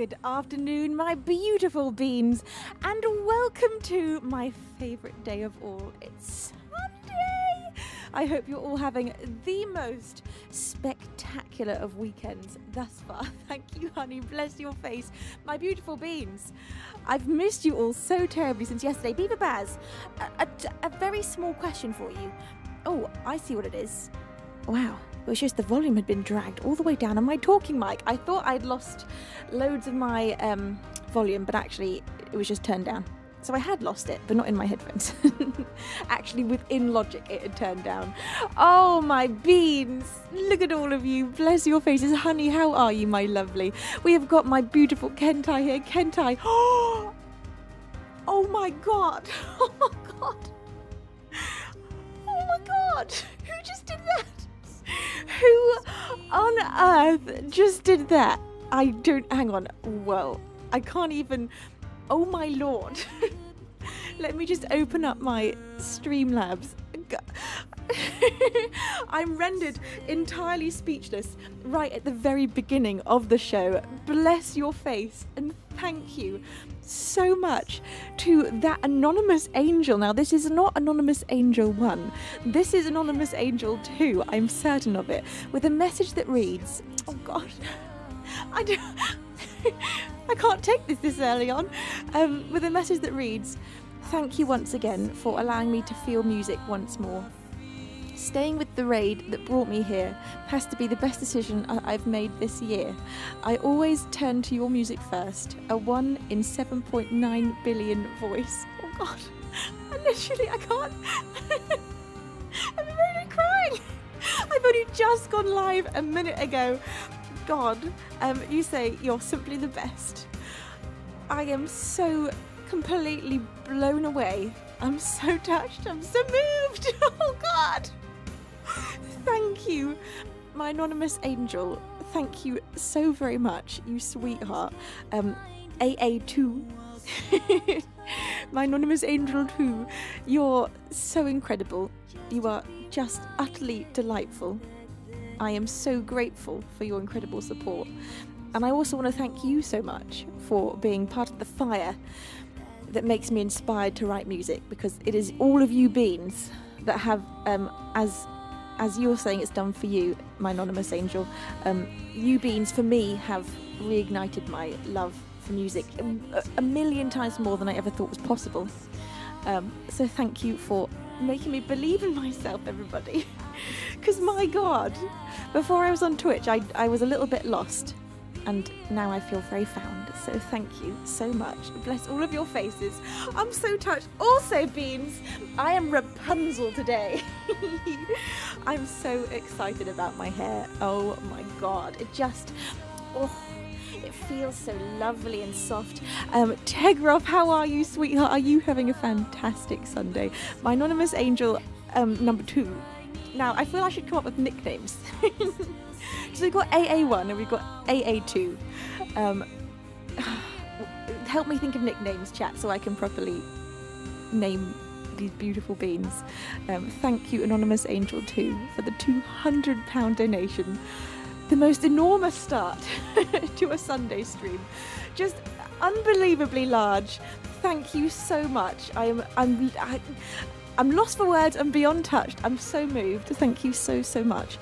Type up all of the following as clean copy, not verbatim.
Good afternoon, my beautiful beans, and welcome to my favourite day of all. It's Sunday! I hope you're all having the most spectacular of weekends thus far. Thank you, honey. Bless your face, my beautiful beans. I've missed you all so terribly since yesterday. Beaver Baz, a very small question for you. Oh, I see what it is. Wow. It was just the volume had been dragged all the way down on my talking mic. I thought I'd lost loads of my volume, but actually it was just turned down. So I had lost it, but not in my headphones. Actually, within Logic, it had turned down. Oh, my beans. Look at all of you. Bless your faces. Honey, how are you, my lovely? We have got my beautiful Kentai here. Kentai. Oh, my God. Oh, my God. Oh, my God. Who just did that? Who on earth just did that? I don't, hang on, whoa, I can't even, oh my lord. Let me just open up my Streamlabs. I'm rendered entirely speechless right at the very beginning of the show. Bless your face and thank you so much to that anonymous angel. Now, this is not Anonymous Angel 1. This is Anonymous Angel 2, I'm certain of it, with a message that reads, oh God, I can't take this early on, with a message that reads, thank you once again for allowing me to feel music once more. Staying with the raid that brought me here has to be the best decision I've made this year. I always turn to your music first, a 1 in 7.9 billion voice. Oh God, I can't. I'm already crying. I've only just gone live a minute ago. God, you say you're simply the best. I am so completely blown away. I'm so touched, I'm so moved, oh God. Thank you, my anonymous angel. Thank you so very much, you sweetheart. AA2. My anonymous angel 2. You're so incredible. You are just utterly delightful. I am so grateful for your incredible support. And I also want to thank you so much for being part of the fire that makes me inspired to write music, because it is all of you beans that have, as you're saying it's done for you, my anonymous angel, you beans for me have reignited my love for music a million times more than I ever thought was possible. So thank you for making me believe in myself, everybody. Because my God, before I was on Twitch, I was a little bit lost. And now I feel very found, so thank you so much. Bless all of your faces. I'm so touched. Also, beans, I am Rapunzel today. I'm so excited about my hair. Oh my God, it just, oh, it feels so lovely and soft. Tegroff, how are you, sweetheart? Are you having a fantastic Sunday? My anonymous angel, number 2. Now, I feel I should come up with nicknames. So we've got AA1 and we've got AA2. Help me think of nicknames, chat, so I can properly name these beautiful beans. Thank you, Anonymous Angel 2, for the £200 donation. The most enormous start to a Sunday stream. Just unbelievably large. Thank you so much. I'm lost for words and beyond touched. I'm so moved. Thank you so, so much.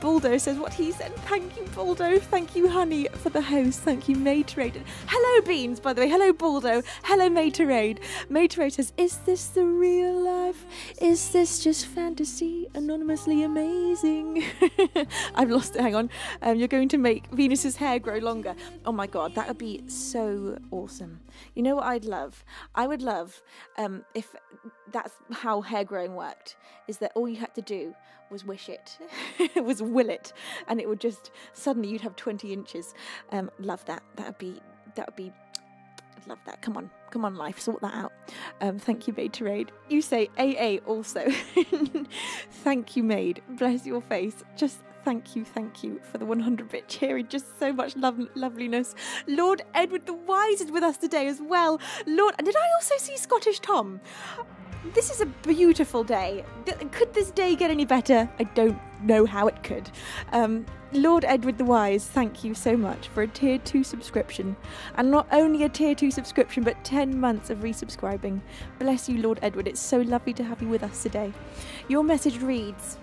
Baldo says what he said. Thank you, Baldo. Thank you, honey, for the host. Thank you, Materade. Hello, Beans, by the way. Hello, Baldo. Hello, Materade. Materade says, is this the real life? Is this just fantasy? Anonymously amazing. I've lost it. Hang on. You're going to make Venus's hair grow longer. Oh, my God. That would be so awesome. You know what I'd love? I would love if that's how hair growing worked, is that all you had to do was wish it, was will it, and it would just, suddenly you'd have 20 inches. Love that. That would be, I'd love that. Come on, come on, life, sort that out. Thank you, Maid Terade. You say AA also. Thank you, Maid. Bless your face. Just thank you for the 100-bit cheering. Just so much loveliness. Lord Edward the Wise is with us today as well. Lord, and did I also see Scottish Tom? This is a beautiful day. Could this day get any better? I don't know how it could. Lord Edward the Wise, thank you so much for a tier 2 subscription. And not only a tier 2 subscription, but 10 months of resubscribing. Bless you, Lord Edward. It's so lovely to have you with us today. Your message reads,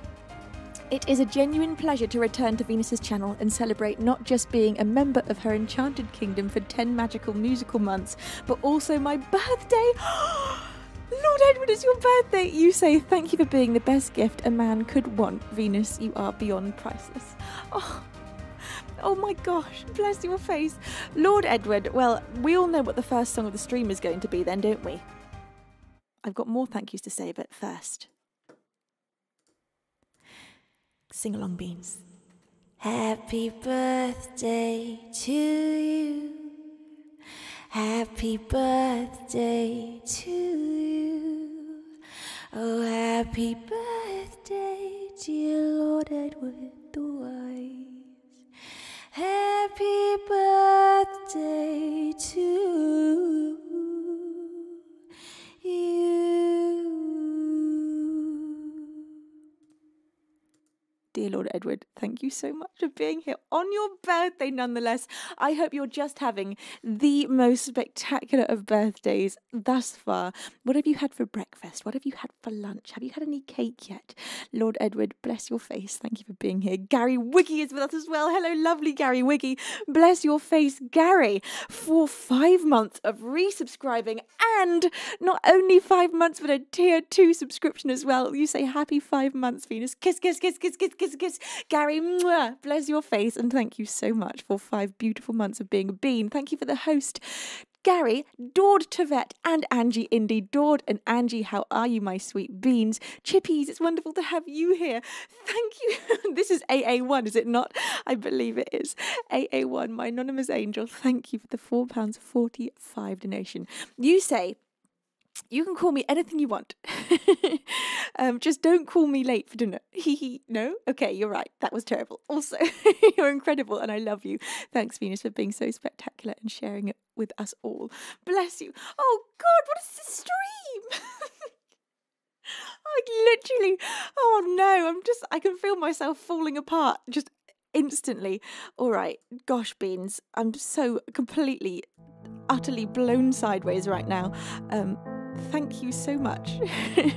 "It is a genuine pleasure to return to Venus's channel and celebrate not just being a member of her enchanted kingdom for 10 magical musical months, but also my birthday." Lord Edward, it's your birthday. You say, "Thank you for being the best gift a man could want, Venus. You are beyond priceless." Oh, oh my gosh, bless your face. Lord Edward, well, we all know what the first song of the stream is going to be then, don't we? I've got more thank yous to say, but first... Sing along, Beans. Happy birthday to you. Happy birthday to you. Oh, happy birthday, dear Lord Edward the Wise. Happy birthday to you. Dear Lord Edward, thank you so much for being here on your birthday nonetheless. I hope you're just having the most spectacular of birthdays thus far. What have you had for breakfast? What have you had for lunch? Have you had any cake yet? Lord Edward, bless your face. Thank you for being here. Gary Wiggy is with us as well. Hello, lovely Gary Wiggy. Bless your face, Gary, for 5 months of resubscribing, and not only 5 months, but a tier 2 subscription as well. You say, "Happy 5 months, Venus. Kiss, kiss, kiss, kiss, kiss, kiss, kiss." Gary, mwah, bless your face, and thank you so much for 5 beautiful months of being a bean. Thank you for the host, Gary, Dord, Tavette, and Angie Indy. Dord and Angie, how are you, my sweet beans? Chippies, it's wonderful to have you here. Thank you. This is AA1, is it not? I believe it is. AA1, my anonymous angel, thank you for the £4.45 donation. You say, "You can call me anything you want. Just don't call me late for dinner." No? Okay, you're right. That was terrible. Also, you're incredible and I love you. Thanks, Venus, for being so spectacular and sharing it with us all. Bless you. Oh, God, what is this stream? I literally, oh, no, I can feel myself falling apart just instantly. All right, gosh, Beans, I'm so completely, utterly blown sideways right now. Thank you so much,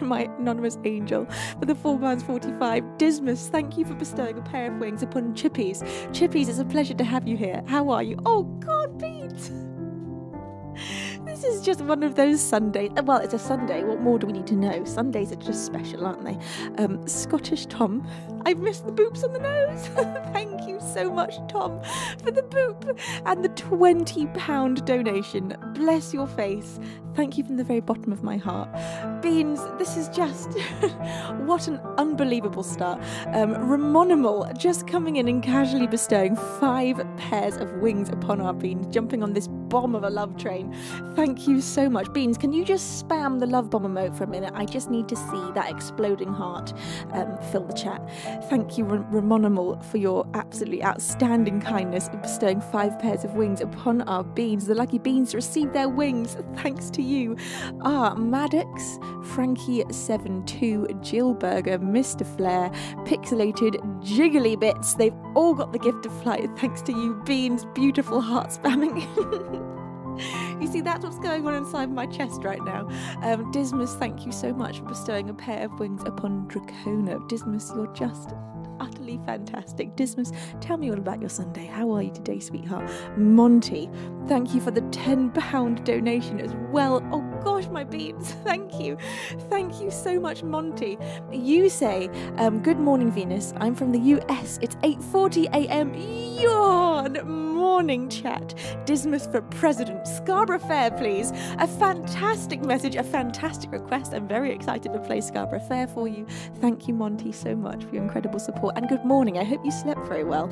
my anonymous angel, for the £4.45. Dismas, thank you for bestowing a pair of wings upon Chippies. Chippies, it's a pleasure to have you here. How are you? Oh, God, Beans! This is just one of those Sundays. Well, it's a Sunday. What more do we need to know? Sundays are just special, aren't they? Scottish Tom, I've missed the boops on the nose. Thank you so much, Tom, for the boop and the £20 donation. Bless your face. Thank you from the very bottom of my heart. Beans, this is just what an unbelievable start. Ramonimal just coming in and casually bestowing 5 pairs of wings upon our Beans, jumping on this bomb of a love train. Thank you so much. Beans, can you just spam the love bomb emote for a minute? I just need to see that exploding heart fill the chat. Thank you, Ramonimal, for your absolutely outstanding kindness of bestowing 5 pairs of wings upon our Beans. The lucky Beans received their wings. Thanks to you. Ah, Maddox, Frankie72, Jill Burger, Mr. Flair, Pixelated, Jiggly Bits. They've all got the gift of flight. Thanks to you, Beans. Beautiful heart spamming. You see, that's what's going on inside my chest right now. Dismas, thank you so much for bestowing a pair of wings upon Dracona. Dismas, you're just utterly fantastic. Dismas, tell me all about your Sunday. How are you today, sweetheart? Monty, thank you for the £10 donation as well. Oh, gosh, my Beans, thank you. Thank you so much, Monty. You say, "Good morning, Venus. I'm from the US. It's 8:40 a.m. Yawn. Morning chat. Dismas for President. Scarborough Fair, please." A fantastic message, a fantastic request. I'm very excited to play Scarborough Fair for you. Thank you, Monty, so much for your incredible support. And good morning. I hope you slept very well.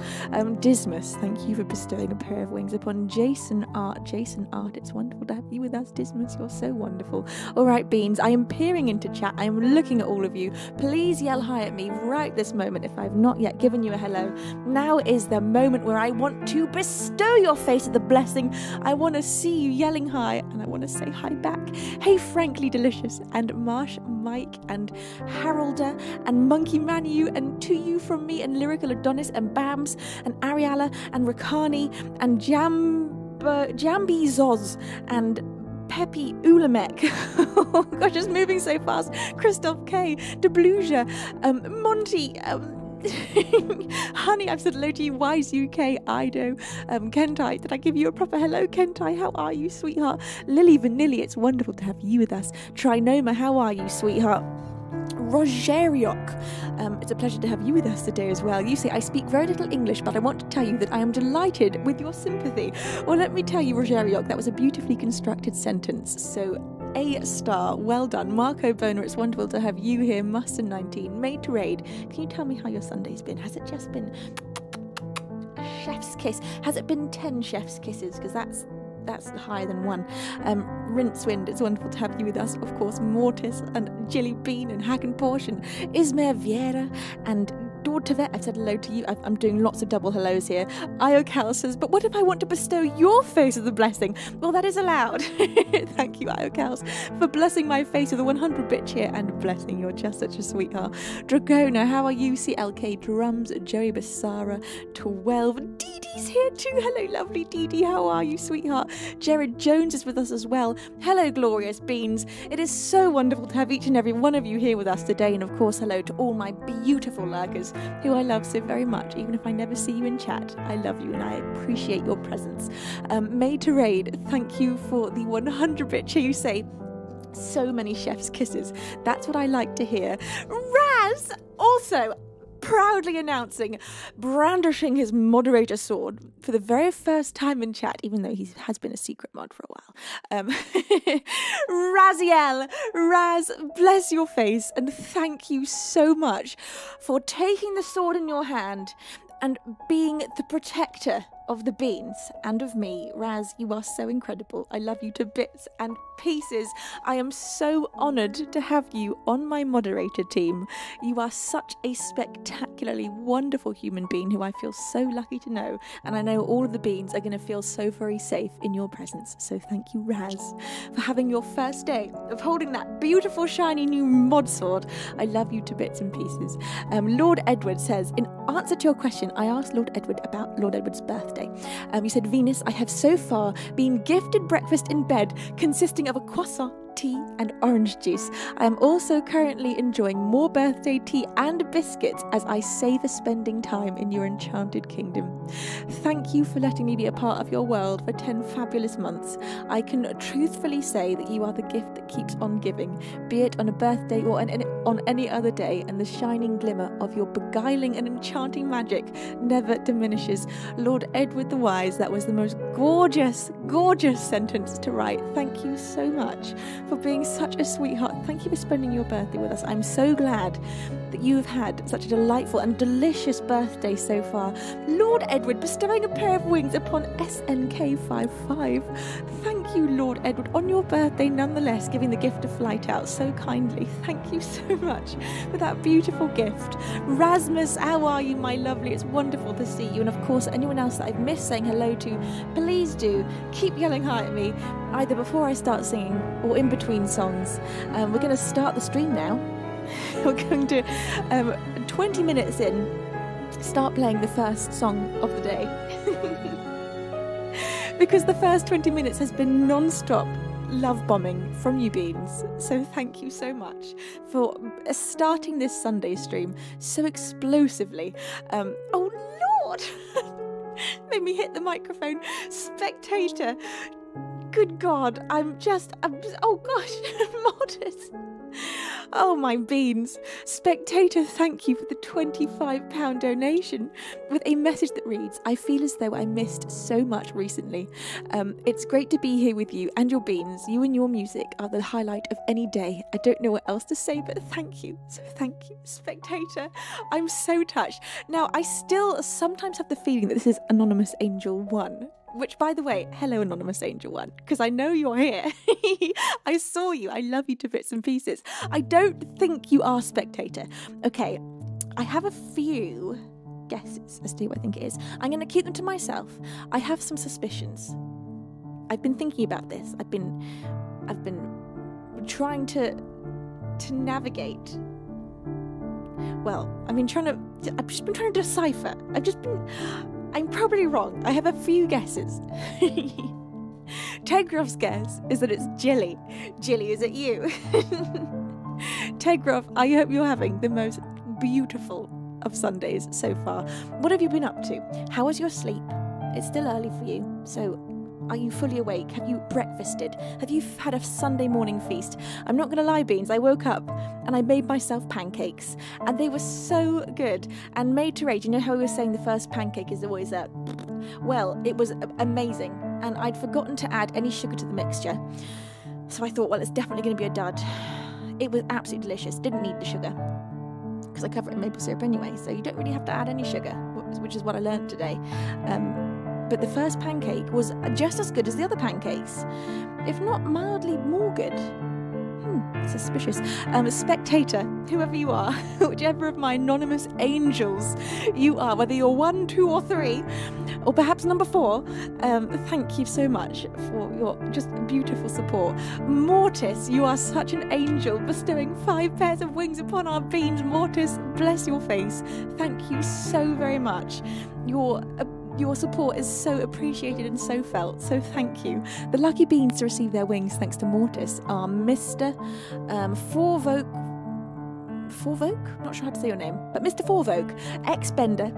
Dismas, thank you for bestowing a pair of wings upon Jason Art. Jason Art, it's wonderful to have you with us. Dismas, you're so wonderful. All right, Beans, I am peering into chat. I am looking at all of you. Please yell hi at me right this moment if I've not yet given you a hello. Now is the moment where I want to bestow bestow your fate of the blessing. I want to see you yelling hi, and I want to say hi back. Hey, Frankly Delicious, and Marsh Mike, and Harolder, and Monkey Manu, and To You From Me, and Lyrical Adonis, and Bams, and Ariella, and Rakani, and Jambi Zoz, and Peppy Ulamek. Oh gosh, it's moving so fast. Christoph K, Debluja, Monty, Honey, I've said hello to you. Wise UK, Ido, Kentai, did I give you a proper hello? Kentai, how are you, sweetheart? Lily Vanilli, it's wonderful to have you with us. Trinoma, how are you, sweetheart? Rogeriok, it's a pleasure to have you with us today as well. You say, I speak very little English, but I want to tell you that I am delighted with your sympathy. Well, let me tell you, Rogeriok, that was a beautifully constructed sentence. So, A star, well done. Marco Boner, it's wonderful to have you here. Mustard 19, Made to Raid, can you tell me how your Sunday's been? Has it just been a chef's kiss? Has it been 10 chef's kisses? Because that's higher than one. Rincewind, it's wonderful to have you with us. Of course, Mortis and Jilly Bean and Hagen Porsche and Ismer Vieira and Dortevet, I've said hello to you. I'm doing lots of double hellos here. Iocalus says, but what if I want to bestow your face of the blessing? Well, that is allowed. Thank you, Iocalus, for blessing my face with a 100-bit cheer and blessing. You're just such a sweetheart. Dragona, how are you? CLK Drums, Joey Bassara, 12. Dee Dee's here too. Hello, lovely Dee Dee. How are you, sweetheart? Jared Jones is with us as well. Hello, glorious beans. It is so wonderful to have each and every one of you here with us today. And of course, hello to all my beautiful lurkers, who I love so very much, even if I never see you in chat. I love you and I appreciate your presence. Made to Raid, thank you for the 100-bit cheer. You say, so many chef's kisses. That's what I like to hear. Raz also proudly announcing, brandishing his moderator sword for the very first time in chat, even though he has been a secret mod for a while. Raziel, Raz, bless your face and thank you so much for taking the sword in your hand and being the protector of the beans and of me. Raz, you are so incredible. I love you to bits and pieces. I am so honoured to have you on my moderator team. You are such a spectacularly wonderful human being who I feel so lucky to know, and I know all of the beans are going to feel so very safe in your presence. So thank you, Raz, for having your first day of holding that beautiful shiny new mod sword. I love you to bits and pieces. Lord Edward says, in answer to your question, I asked Lord Edward about Lord Edward's birthday. You said, Venus, I have so far been gifted breakfast in bed consisting of a croissant, tea and orange juice. I am also currently enjoying more birthday tea and biscuits as I savour spending time in your enchanted kingdom. Thank you for letting me be a part of your world for 10 fabulous months. I can truthfully say that you are the gift that keeps on giving, be it on a birthday or on any other day, and the shining glimmer of your beguiling and enchanting magic never diminishes. Lord Edward the Wise, that was the most gorgeous, gorgeous sentence to write. Thank you so much for being such a sweetheart. Thank you for spending your birthday with us. I'm so glad that you have had such a delightful and delicious birthday so far. Lord Edward bestowing a pair of wings upon SNK55. Thank you, Lord Edward, on your birthday nonetheless, giving the gift of flight out so kindly. Thank you so much for that beautiful gift. Rasmus, how are you, my lovely? It's wonderful to see you. And of course, anyone else that I've missed saying hello to, please do keep yelling hi at me, either before I start singing or in between songs. We're going to start the stream now. We're going to, 20 minutes in, start playing the first song of the day. Because the first 20 minutes has been non-stop love bombing from you beans. So thank you so much for starting this Sunday stream so explosively. Oh Lord! Made me hit the microphone. Spectator. Good God, oh gosh, Mortis. Oh my beans. Spectator, thank you for the £25 donation with a message that reads, I feel as though I missed so much recently. It's great to be here with you and your beans. You and your music are the highlight of any day. I don't know what else to say, but thank you. So thank you, Spectator. I'm so touched. Now, I still sometimes have the feeling that this is Anonymous Angel 1. Which, by the way, hello, Anonymous Angel 1, because I know you're here. I saw you. I love you to bits and pieces. I don't think you are Spectator. Okay, I have a few guesses as to who I think it is. I'm going to keep them to myself. I have some suspicions. I've been thinking about this. I've been trying to navigate. Well, I've been trying to. I've just been trying to decipher. I've just been. I'm probably wrong. I have a few guesses. Tegraf's guess is that it's Jilly. Jilly, is it you? Tegraf, I hope you're having the most beautiful of Sundays so far. What have you been up to? How was your sleep? It's still early for you, so are you fully awake? Have you breakfasted? Have you had a Sunday morning feast? I'm not gonna lie, Beans, I woke up and I made myself pancakes and they were so good and made to rage. You know how we were saying the first pancake is always a... Well, it was amazing and I'd forgotten to add any sugar to the mixture. So I thought, well, it's definitely gonna be a dud. It was absolutely delicious, didn't need the sugar because I covered it in maple syrup anyway, so you don't really have to add any sugar, which is what I learned today. But the first pancake was just as good as the other pancakes, if not mildly more good. Suspicious. A spectator, whoever you are, whichever of my anonymous angels you are, whether you're 1, 2, or 3, or perhaps number 4, thank you so much for your just beautiful support. Mortis, you are such an angel, bestowing 5 pairs of wings upon our Beans. Mortis, bless your face. Thank you so very much. Your support is so appreciated and so felt, so thank you. The lucky Beans to receive their wings, thanks to Mortis, are Mr. Forvoke? Not sure how to say your name, but Mr. Forvoke, X-Bender,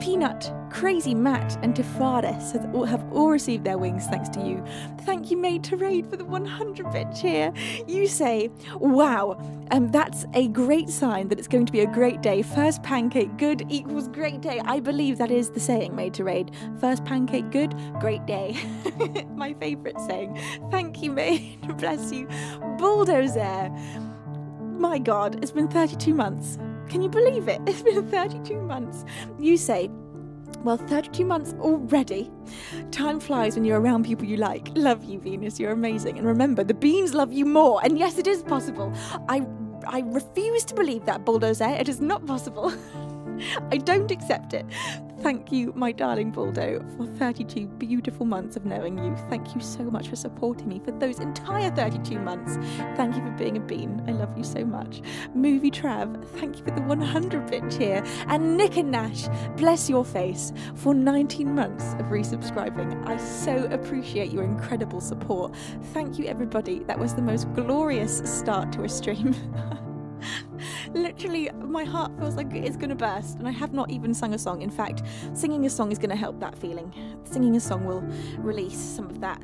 Peanut, Crazy Matt, and Tifades have all received their wings thanks to you. Thank you, Maid Terade, for the 100-bit cheer. You say, wow, that's a great sign that it's going to be a great day. First pancake good equals great day. I believe that is the saying, Maid Terade. First pancake good, great day. My favourite saying. Thank you, Maid. Bless you. Bulldozer. My God, it's been 32 months. Can you believe it? It's been 32 months. You say, well, 32 months already. Time flies when you're around people you like. Love you, Venus. You're amazing. And remember, the Beans love you more. And yes, it is possible. I refuse to believe that, Bulldozer. It is not possible. I don't accept it. Thank you, my darling Baldo, for 32 beautiful months of knowing you. Thank you so much for supporting me for those entire 32 months. Thank you for being a Bean. I love you so much. Movie Trav, thank you for the 100-bit cheer. And Nick and Nash, bless your face, for 19 months of resubscribing. I so appreciate your incredible support. Thank you, everybody. That was the most glorious start to a stream. Literally, my heart feels like it's going to burst, and I have not even sung a song. In fact, singing a song is going to help that feeling. Singing a song will release some of that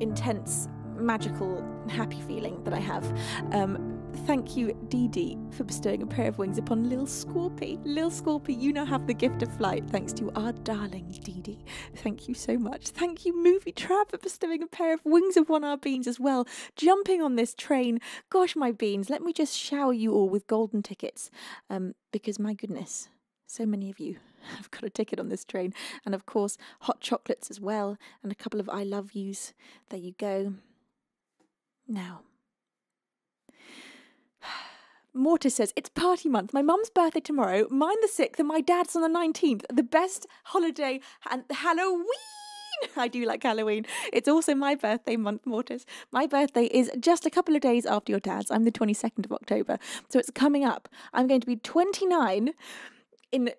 intense, magical, happy feeling that I have. Thank you, Dee Dee, for bestowing a pair of wings upon Lil Scorpy. Lil Scorpy, you now have the gift of flight thanks to our darling Dee Dee. Thank you so much. Thank you, Movie Trav, for bestowing a pair of wings upon our Beans as well. Jumping on this train. Gosh, my Beans, let me just shower you all with golden tickets. Because, my goodness, so many of you have got a ticket on this train. And, of course, hot chocolates as well. And a couple of I love yous. There you go. Now. Mortis says, it's party month. My mum's birthday tomorrow, mine the 6th, and my dad's on the 19th. The best holiday and Halloween! I do like Halloween. It's also my birthday month, Mortis. My birthday is just a couple of days after your dad's. I'm the 22nd of October, so it's coming up. I'm going to be 29 in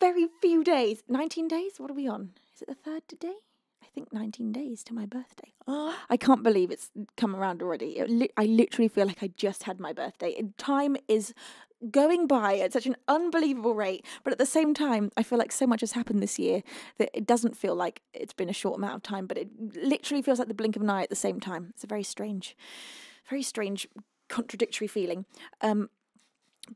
very few days. 19 days? What are we on? Is it the 3rd today? I think 19 days to my birthday. Oh, I can't believe it's come around already. I literally feel like I just had my birthday. Time is going by at such an unbelievable rate. But at the same time, I feel like so much has happened this year that it doesn't feel like it's been a short amount of time, but it literally feels like the blink of an eye at the same time. It's a very strange, contradictory feeling.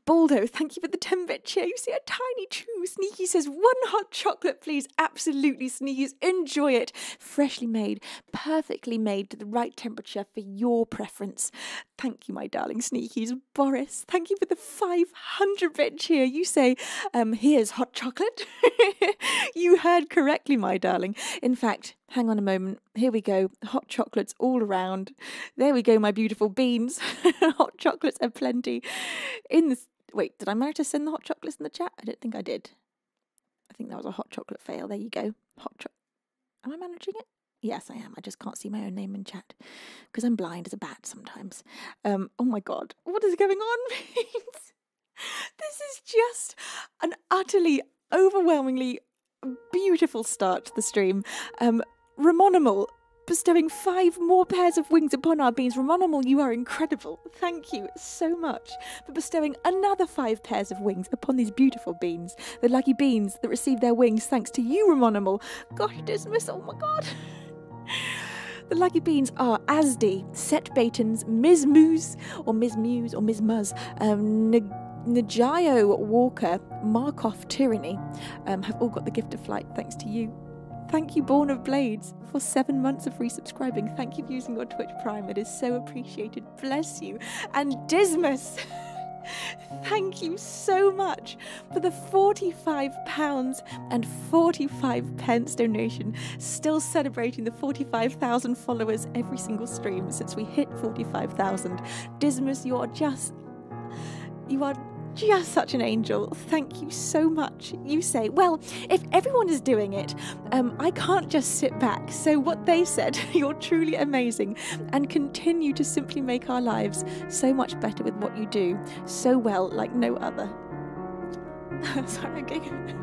Baldo, thank you for the 10-bit cheer. You see a tiny chew. Sneaky says, 1 hot chocolate, please. Absolutely, Sneakies. Enjoy it. Freshly made, perfectly made to the right temperature for your preference. Thank you, my darling Sneakies. Boris, thank you for the 500-bit cheer. You say, here's hot chocolate. You heard correctly, my darling. In fact, hang on a moment. Here we go. Hot chocolates all around. There we go, my beautiful Beans. Hot chocolates are plenty. Wait, did I manage to send the hot chocolates in the chat? I don't think I did. I think that was a hot chocolate fail. There you go. Hot chocolate. Am I managing it? Yes, I am. I just can't see my own name in chat because I'm blind as a bat sometimes. Oh my God. What is going on, mates? This is just an utterly, overwhelmingly beautiful start to the stream. Ramonimal bestowing 5 more pairs of wings upon our beings. Ramonimal, you are incredible. Thank you so much for bestowing another 5 pairs of wings upon these beautiful beans. The lucky beans that receive their wings thanks to you, Ramonimal. Gosh, dismiss, oh my God. The lucky beans are Asdi, Set Batons, Ms. Muse, or Ms. Muse, or Ms. Muzz, Najayo Walker, Markov Tyranny, have all got the gift of flight thanks to you. Thank you, Born of Blades, for 7 months of resubscribing. Thank you for using your Twitch Prime. It is so appreciated. Bless you. And Dismas, thank you so much for the £45.45 donation. Still celebrating the 45,000 followers every single stream since we hit 45,000. Dismas, you are just... you are... just such an angel. Thank you so much. You say, well, if everyone is doing it, I can't just sit back. So what they said, you're truly amazing and continue to simply make our lives so much better with what you do so well, like no other. Sorry, I'm going...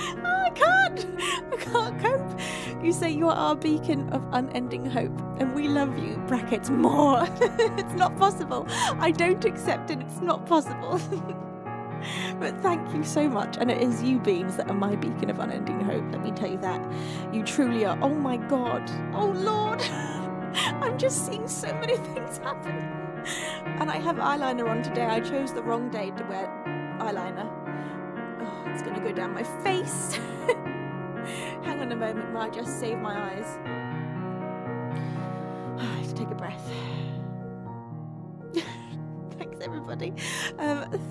oh, I can't cope. You say you are our beacon of unending hope and we love you, brackets, more. It's not possible. I don't accept it. It's not possible. But thank you so much, and it is you beams that are my beacon of unending hope, let me tell you that. You truly are. Oh my God, oh Lord. I'm just seeing so many things happen, and I have eyeliner on today. I chose the wrong day to wear eyeliner. Oh, it's gonna go down my face. Hang on a moment while I just save my eyes. Oh, I have to take a breath. Thanks everybody.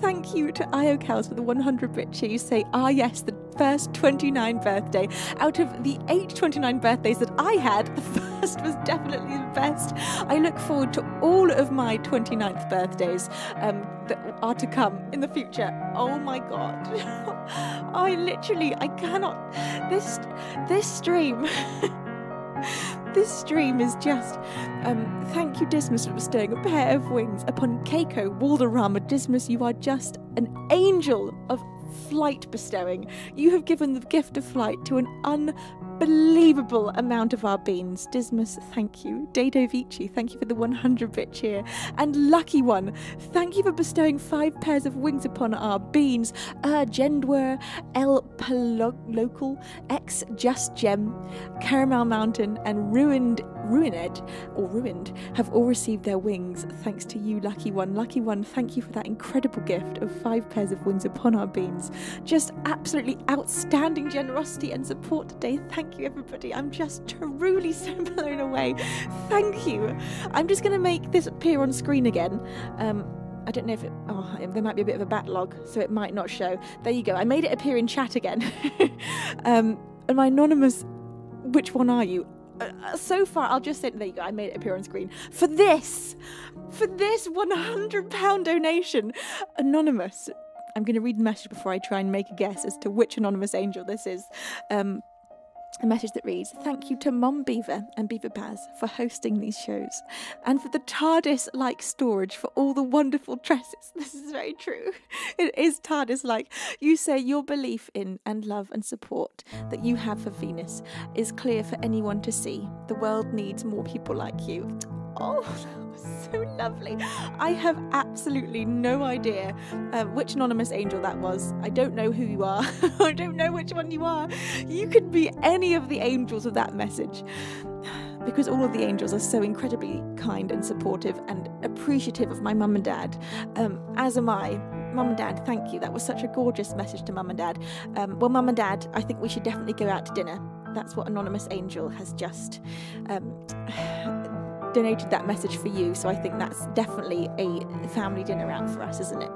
Thank you to IOCals for the 100-bit cheer. You say, ah yes, the first 29 birthday. Out of the 8 29 birthdays that I had, the first was definitely the best. I look forward to all of my 29th birthdays that are to come in the future. Oh my God. I cannot. This stream... this stream is just... thank you, Dismas, for bestowing a pair of wings upon Keiko Walderama. Dismas, you are just an angel of flight bestowing. You have given the gift of flight to an unbelievable amount of our beans. Dismas, thank you. Dado Vici, thank you for the 100-bit cheer. And Lucky One, thank you for bestowing 5 pairs of wings upon our beans. Gendwer, El Local, X Just Gem, Caramel Mountain, and Ruined have all received their wings thanks to you, Lucky One. Lucky One, thank you for that incredible gift of 5 pairs of wings upon our beans. Just absolutely outstanding generosity and support today. Thank you everybody. I'm just truly so blown away. Thank you. I'm just going to make this appear on screen again. I don't know if it, oh, there might be a bit of a backlog, so it might not show. There you go. I made it appear in chat again. And my anonymous, which one are you? So far, I'll just say, there you go, I made it appear on screen. For this £100 donation, Anonymous, I'm going to read the message before I try and make a guess as to which anonymous angel this is. A message that reads, thank you to Mom Beaver and Beaver Baz for hosting these shows and for the TARDIS-like storage for all the wonderful dresses. This is very true. It is TARDIS-like. You say your belief in and love and support that you have for Venus is clear for anyone to see. The world needs more people like you. Oh, that was so lovely. I have absolutely no idea which anonymous angel that was. I don't know who you are. I don't know which one you are. You could be any of the angels of that message, because all of the angels are so incredibly kind and supportive and appreciative of my mum and dad, as am I. Mum and Dad, thank you. That was such a gorgeous message to Mum and Dad. Well, Mum and Dad, I think we should definitely go out to dinner. That's what anonymous angel has just... donated that message for you, so I think that's definitely a family dinner out for us, isn't it?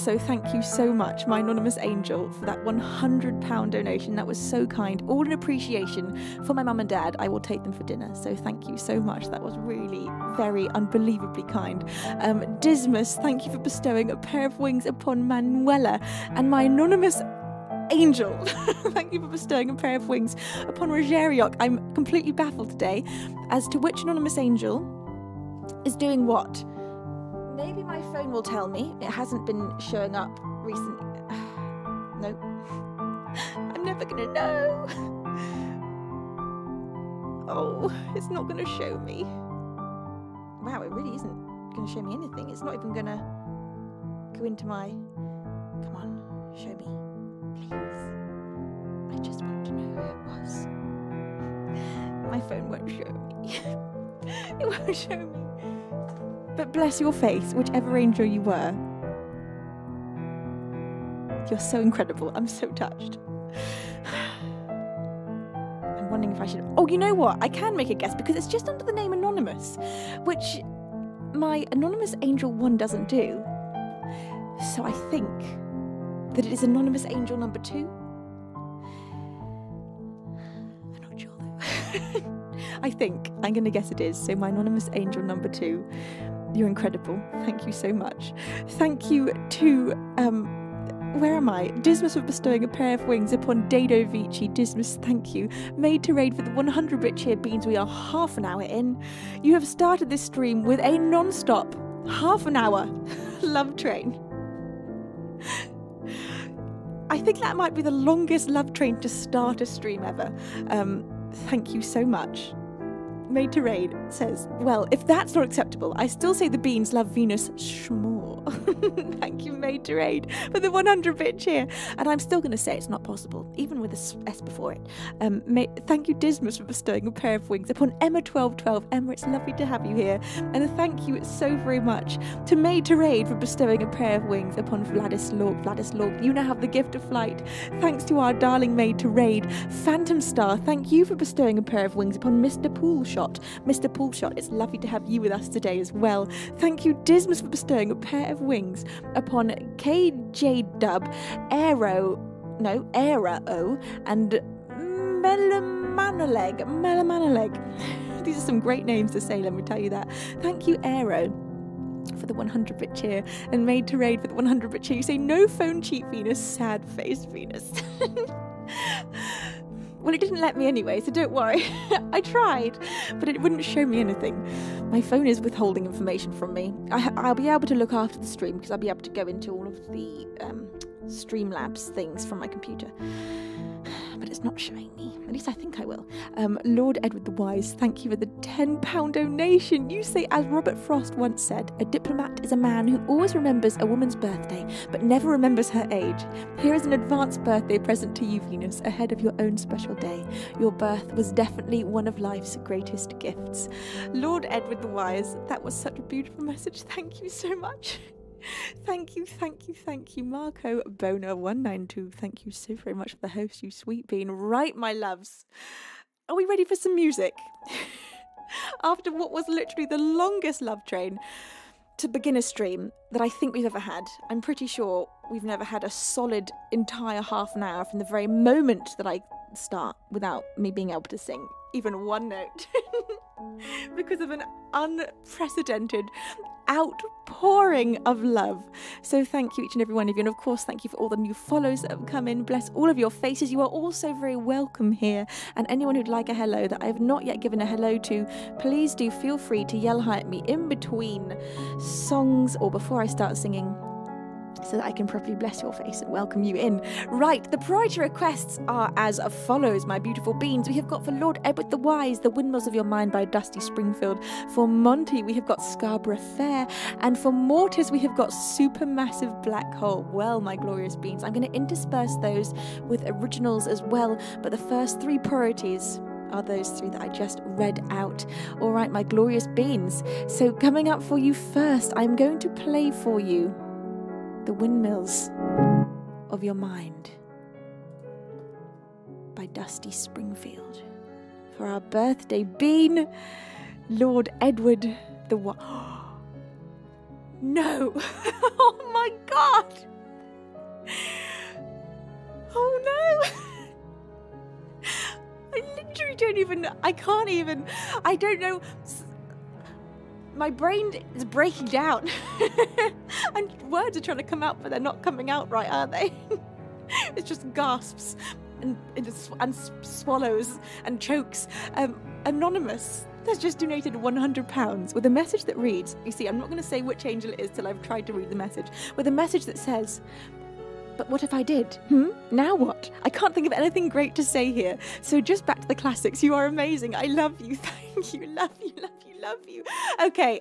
So thank you so much, my anonymous angel, for that £100 donation. That was so kind, all in appreciation for my mum and dad. I will take them for dinner, so thank you so much. That was really very unbelievably kind. Dismas, thank you for bestowing a pair of wings upon Manuela, and my anonymous angel. Thank you for bestowing a pair of wings upon Rogerioc. I'm completely baffled today as to which anonymous angel is doing what. Maybe my phone will tell me. It hasn't been showing up recently. No. I'm never gonna know. Oh, it's not gonna show me. Wow, it really isn't gonna show me anything. It's not even gonna go into my... Come on, show me, please. I just want to know who it was. My phone won't show me. It won't show me. But bless your face, whichever angel you were. You're so incredible. I'm so touched. I'm wondering if I should... Oh, you know what? I can make a guess because it's just under the name Anonymous, which my Anonymous Angel 1 doesn't do. So I think that it is Anonymous Angel number 2. I'm not sure though. I think. I'm going to guess it is. So my Anonymous Angel number 2... You're incredible. Thank you so much. Thank you to, where am I? Dismas for bestowing a pair of wings upon Dado Vici. Dismas, thank you. Made to raid for the 100 Rich Here Beans. We are half an hour in. You have started this stream with a non-stop half an hour love train. I think that might be the longest love train to start a stream ever. Thank you so much. Made to Raid says, well, if that's not acceptable, I still say the beans love Venus schmore. Thank you, Made to Raid, for the 100 bit cheer. And I'm still going to say it's not possible, even with a S before it. Thank you, Dismas, for bestowing a pair of wings upon Emma1212. Emma, it's lovely to have you here. And a thank you so very much to Made to Raid for bestowing a pair of wings upon Vladislaw. Vladislaw, you now have the gift of flight. Thanks to our darling Made to Raid. Phantom Star, thank you for bestowing a pair of wings upon Mr. Poolshot. Mr. Poolshot, it's lovely to have you with us today as well. Thank you, Dismas, for bestowing a pair of wings upon KJ Dub, Aero, no, Aero, and Melamanaleg. Melamanaleg. These are some great names to say, let me tell you that. Thank you, Aero, for the 100 bit cheer, and Made to Raid for the 100 bit cheer. You say, no phone cheat, Venus, sad face, Venus. Well, it didn't let me anyway, so don't worry. I tried, but it wouldn't show me anything. My phone is withholding information from me. I'll be able to look after the stream because I'll be able to go into all of the Streamlabs things from my computer. But it's not showing me. At least I think I will. Lord Edward the Wise, thank you for the £10 donation. You say, as Robert Frost once said, a diplomat is a man who always remembers a woman's birthday, but never remembers her age. Here is an advanced birthday present to you, Venus, ahead of your own special day. Your birth was definitely one of life's greatest gifts. Lord Edward the Wise, that was such a beautiful message. Thank you so much. Thank you, thank you, thank you, Marco Bona 192. Thank you so very much for the host, you sweet bean. Right, my loves. Are we ready for some music? After what was literally the longest love train to begin a stream that I think we've ever had. I'm pretty sure we've never had a solid entire half an hour from the very moment that I start without me being able to sing even one note. Because of an unprecedented outpouring of love. So thank you, each and every one of you, and of course thank you for all the new follows that have come in. Bless all of your faces. You are all so very welcome here, and anyone who'd like a hello that I have not yet given a hello to, please do feel free to yell hi at me in between songs or before I start singing, so that I can properly bless your face and welcome you in. Right, the priority requests are as follows, my beautiful beans. We have got for Lord Edward the Wise, The Windmills of Your Mind by Dusty Springfield. For Monty, we have got Scarborough Fair. And for Mortis, we have got Supermassive Black Hole. Well, my glorious beans, I'm going to intersperse those with originals as well, but the first three priorities are those three that I just read out. All right, my glorious beans. So coming up for you first, I'm going to play for you The Windmills of Your Mind by Dusty Springfield. For our birthday bean, Lord Edward the Wise. No! Oh my God! Oh no! I literally don't even, I can't even, I don't know. My brain is breaking down and words are trying to come out, but they're not coming out right, are they? It just gasps and swallows and chokes. Anonymous has just donated £100 with a message that reads, you see, I'm not going to say which angel it is till I've tried to read the message, with a message that says, but what if I did? Now what? I can't think of anything great to say here. So just back to the classics. You are amazing. I love you. Thank you. Love you. Love you. Love you. Okay.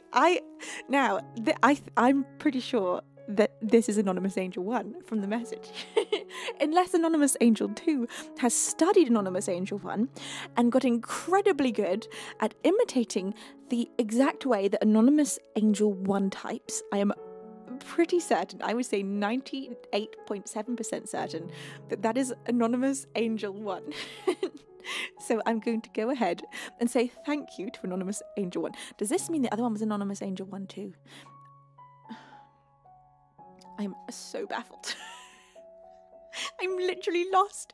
I'm pretty sure that this is Anonymous Angel 1 from the message. Unless Anonymous Angel 2 has studied Anonymous Angel 1 and got incredibly good at imitating the exact way that Anonymous Angel 1 types, I am pretty certain, I would say 98.7% certain, that that is Anonymous Angel 1. So I'm going to go ahead and say thank you to Anonymous Angel 1. Does this mean the other one was Anonymous Angel 1 too? I'm so baffled. I'm literally lost.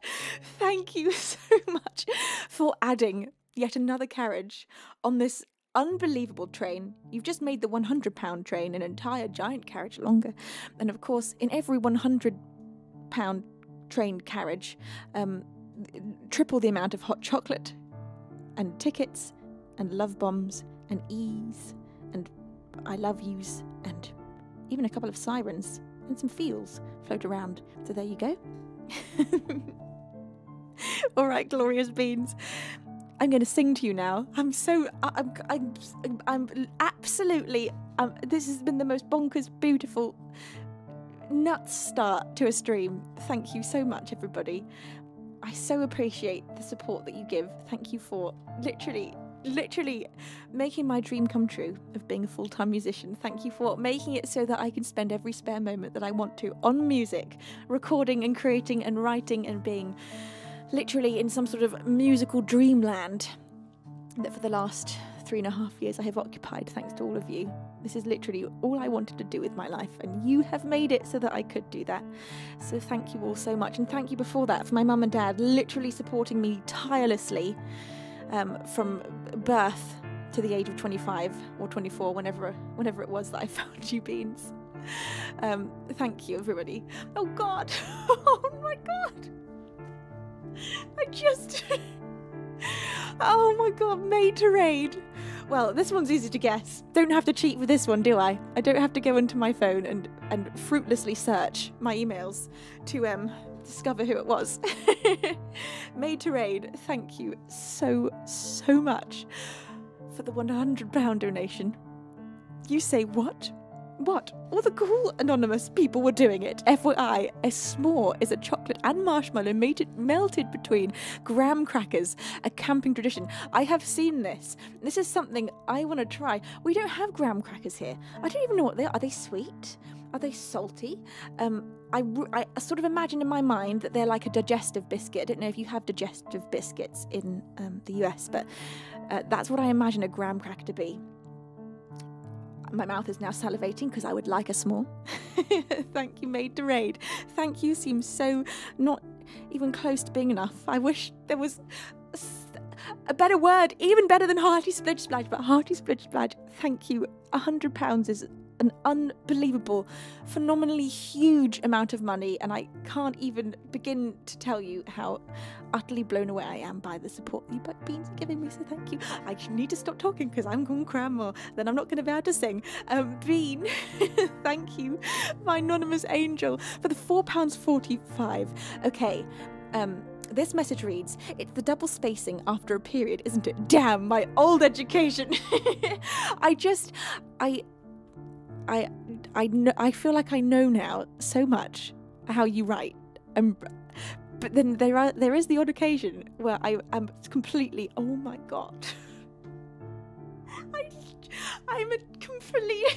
Thank you so much for adding yet another carriage on this unbelievable train. You've just made the £100 train an entire giant carriage longer. And of course, in every £100 train carriage, triple the amount of hot chocolate and tickets and love bombs and ease and I love yous and even a couple of sirens and some feels float around. So there you go. All right, glorious beans. I'm going to sing to you now. I'm absolutely, this has been the most bonkers, beautiful, nuts start to a stream. Thank you so much, everybody. I so appreciate the support that you give. Thank you for literally making my dream come true of being a full-time musician. Thank you for making it so that I can spend every spare moment that I want to on music, recording and creating and writing and being literally in some sort of musical dreamland that for the last 3.5 years I have occupied, thanks to all of you. This is literally all I wanted to do with my life, and you have made it so that I could do that. So thank you all so much, and thank you before that for my mum and dad literally supporting me tirelessly from birth to the age of 25 or 24, whenever it was that I found you, Beans. Thank you, everybody. Oh God! Oh my God! Oh my God! Materade. Well, this one's easy to guess. Don't have to cheat with this one, do I? I don't have to go into my phone and fruitlessly search my emails to discover who it was. Materade, thank you so much for the £100 donation. You say what? What? All the cool anonymous people were doing it. FYI, a s'more is a chocolate and marshmallow melted between graham crackers, a camping tradition. I have seen this. This is something I want to try. We don't have graham crackers here. I don't even know what they are. Are they sweet? Are they salty? I sort of imagine in my mind that they're like a digestive biscuit. I don't know if you have digestive biscuits in the US, but that's what I imagine a graham cracker to be. My mouth is now salivating because I would like a s'more. Thank you, Maid Derade. Thank you seems so not even close to being enough. I wish there was a better word, even better than hearty splidge splash, but hearty splidge splash. Thank you. £100 is an unbelievable, phenomenally huge amount of money, and I can't even begin to tell you how utterly blown away I am by the support that you Beans are giving me, so thank you. I need to stop talking because I'm going to cram more, then I'm not going to be able to sing. Bean, thank you, my anonymous angel, for the £4.45. Okay, this message reads, it's the double spacing after a period, isn't it? Damn, my old education. I feel like I know now so much how you write, but then there is the odd occasion where I am completely, oh my God, I'm a complete,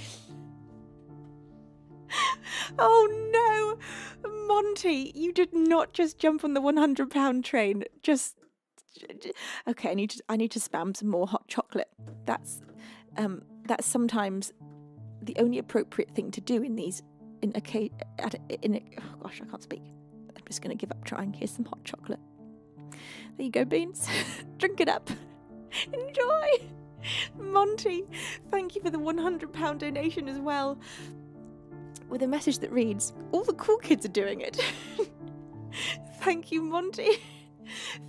oh no, Monty, you did not just jump on the £100 train. Okay, I need to spam some more hot chocolate. That's sometimes the only appropriate thing to do in these, oh gosh, I can't speak. I'm just going to give up trying. Here's some hot chocolate. There you go, Beans. Drink it up. Enjoy. Monty, thank you for the £100 donation as well, with a message that reads, all the cool kids are doing it. Thank you, Monty.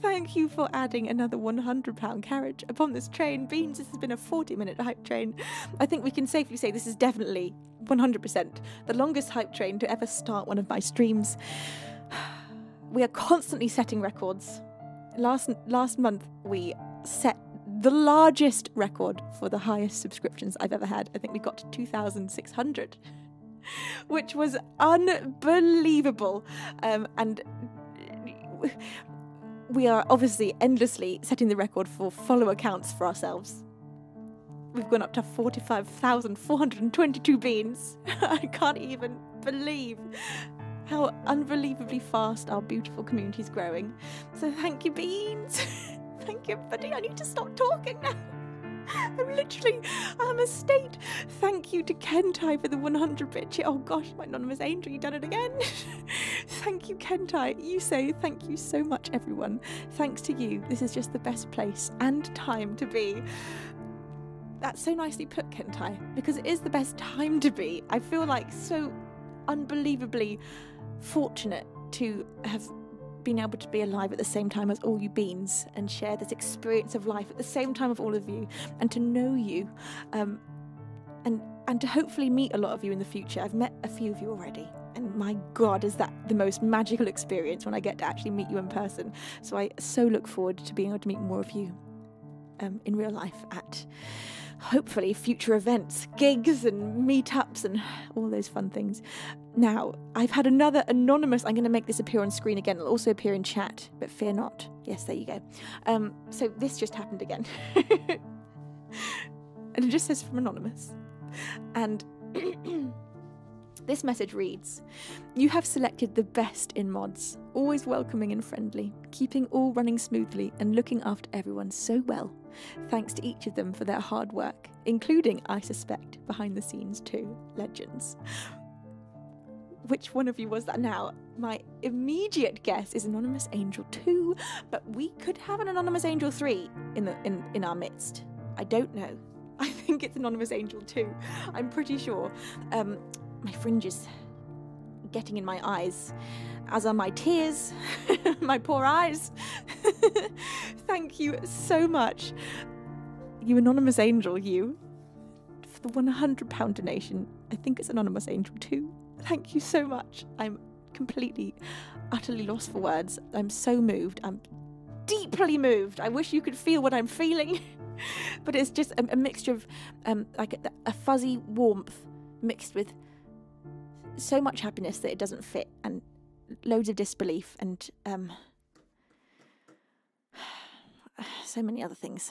Thank you for adding another £100 carriage upon this train. Beans, this has been a 40-minute hype train. I think we can safely say this is definitely 100% the longest hype train to ever start one of my streams. We are constantly setting records. Last month, we set the largest record for the highest subscriptions I've ever had. I think we got to 2,600, which was unbelievable. And we are obviously endlessly setting the record for follower counts for ourselves. We've gone up to 45,422 beans. I can't even believe how unbelievably fast our beautiful community is growing. So thank you, Beans. Thank you, buddy. I need to stop talking now. I'm a state. Thank you to Kentai for the 100 bit. Oh gosh, my anonymous angel, you done it again. Thank you, Kentai. You say thank you so much, everyone. Thanks to you. This is just the best place and time to be. That's so nicely put, Kentai, because it is the best time to be. I feel like so unbelievably fortunate to have been able to be alive at the same time as all you beans and share this experience of life at the same time of all of you, and to know you, and to hopefully meet a lot of you in the future. I've met a few of you already, and my God, is that the most magical experience when I get to actually meet you in person. So I so look forward to being able to meet more of you in real life at hopefully future events, gigs and meetups and all those fun things. Now, I've had another anonymous. I'm going to make this appear on screen again. It'll also appear in chat, but fear not. Yes, there you go. So this just happened again. And it just says from anonymous. And this message reads, "You have selected the best in mods, always welcoming and friendly, keeping all running smoothly and looking after everyone so well. Thanks to each of them for their hard work, including, I suspect, behind the scenes too, legends." Which one of you was that now? My immediate guess is Anonymous Angel 2, but we could have an Anonymous Angel 3 in our midst. I don't know. I think it's Anonymous Angel 2. I'm pretty sure. My fringes getting in my eyes, as are my tears, my poor eyes. Thank you so much, you Anonymous Angel, you, for the £100 donation. I think it's Anonymous Angel too. Thank you so much. I'm completely, utterly lost for words. I'm so moved. I'm deeply moved. I wish you could feel what I'm feeling, but it's just a mixture of like a fuzzy warmth mixed with so much happiness that it doesn't fit, and loads of disbelief, and so many other things.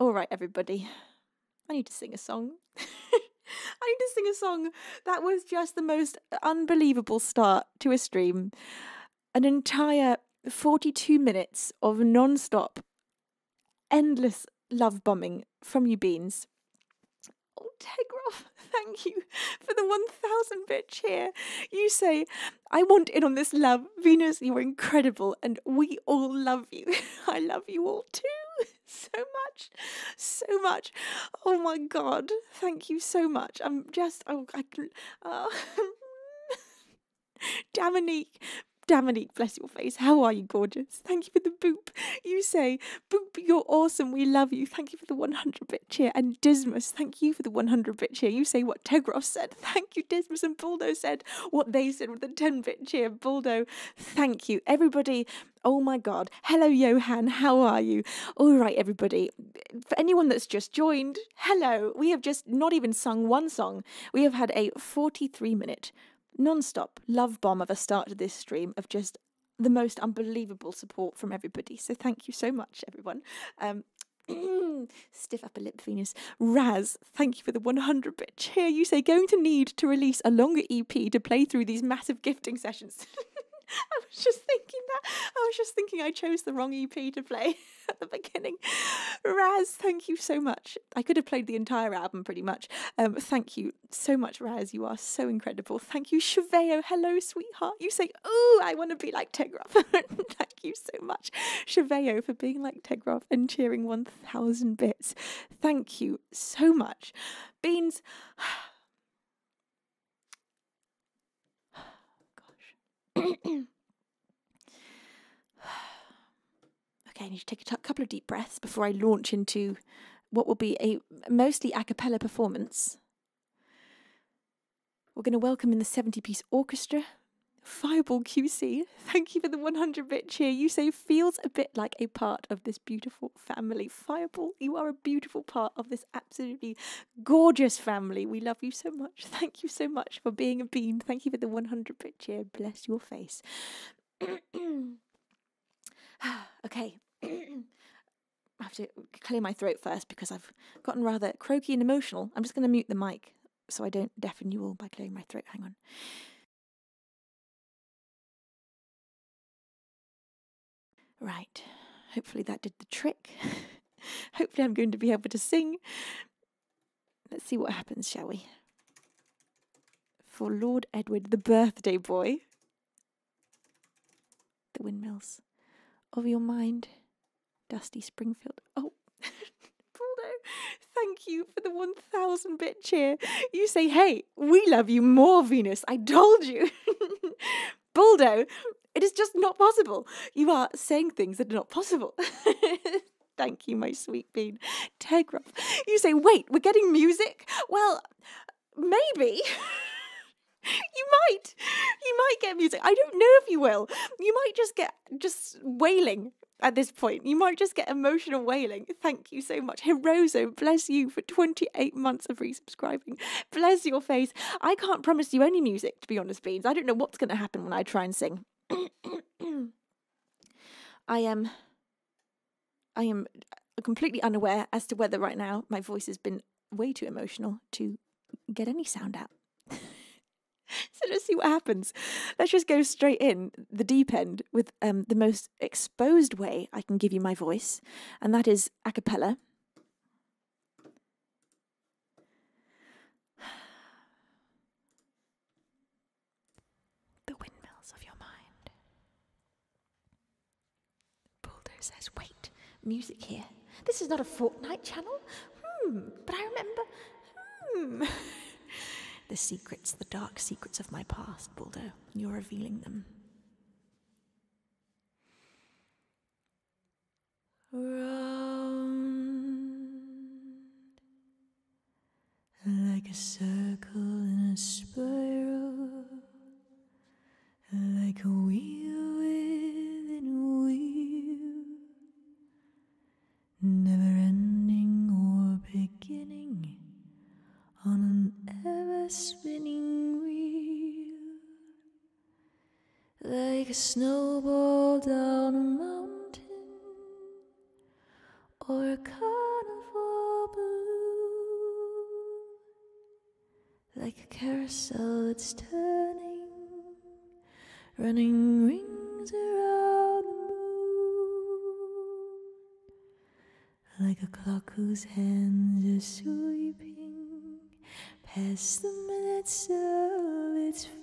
All right, everybody, I need to sing a song. I need to sing a song. That was just the most unbelievable start to a stream. An entire 42 minutes of non-stop, endless love bombing from you beans. Oh, Tegroff, thank you for the 1,000 bit cheer. You say, "I want in on this love. Venus, you are incredible and we all love you." I love you all too. So much. So much. Oh my God. Thank you so much. I'm just, oh, I can, oh. Dominique, bless your face. How are you, gorgeous? Thank you for the boop. You say, "Boop, you're awesome. We love you." Thank you for the 100-bit cheer. And Dismas, thank you for the 100-bit cheer. You say what Tegros said. Thank you, Dismas. And Buldo said what they said with the 10-bit cheer. Buldo, thank you. Everybody, oh my God. Hello, Johan. How are you? All right, everybody. For anyone that's just joined, hello. We have just not even sung one song. We have had a 43-minute non-stop love bomb of a start to this stream of just the most unbelievable support from everybody. So thank you so much, everyone. Stiff upper lip, Venus. Raz, thank you for the 100-bit cheer. You say, "Going to need to release a longer EP to play through these massive gifting sessions." I was just thinking that. I was just thinking I chose the wrong EP to play at the beginning. Raz, thank you so much. I could have played the entire album pretty much. Thank you so much, Raz. You are so incredible. Thank you, Cheveo. Hello, sweetheart. You say, "Oh, I want to be like Tegroff." Thank you so much, Cheveo, for being like Tegroff and cheering 1,000 bits. Thank you so much. Beans. Gosh. need to take a couple of deep breaths before I launch into what will be a mostly a cappella performance. We're going to welcome in the 70-piece orchestra. Fireball QC, thank you for the 100-bit cheer. You say, feels a bit like a part of this beautiful family. Fireball, you are a beautiful part of this absolutely gorgeous family. We love you so much. Thank you so much for being a bean. Thank you for the 100-bit cheer. Bless your face. Okay. I have to clear my throat first because I've gotten rather croaky and emotional. I'm just going to mute the mic so I don't deafen you all by clearing my throat. Hang on. Right, hopefully that did the trick. Hopefully I'm going to be able to sing. Let's see what happens, shall we? For Lord Edward, the birthday boy, the windmills of your mind, Dusty Springfield. Oh, Baldo, thank you for the 1000-bit cheer. You say, hey, we love you more, Venus. I told you. Baldo. It is just not possible. You are saying things that are not possible. Thank you, my sweet bean. Tegraph. You say, wait, we're getting music? Well, maybe. You might get music. I don't know if you will. You might just get wailing at this point. You might just get emotional wailing. Thank you so much. Hirozo, bless you for 28 months of resubscribing. Bless your face. I can't promise you any music, to be honest, Beans. I don't know what's going to happen when I try and sing. I am completely unaware as to whether right now my voice has been way too emotional to get any sound out. So let's see what happens. Let's just go straight in the deep end with the most exposed way I can give you my voice, and that is a cappella. Says, wait, music here. This is not a Fortnite channel. But I remember. The secrets, the dark secrets of my past, Baldo. You're revealing them. Round, like a circle in a spiral, like a wheel within a wheel. Never ending or beginning on an ever spinning wheel, like a snowball down a mountain or a carnival balloon, like a carousel that's turning, running rings around the moon. Like a clock whose hands are sweeping past the minutes of its face,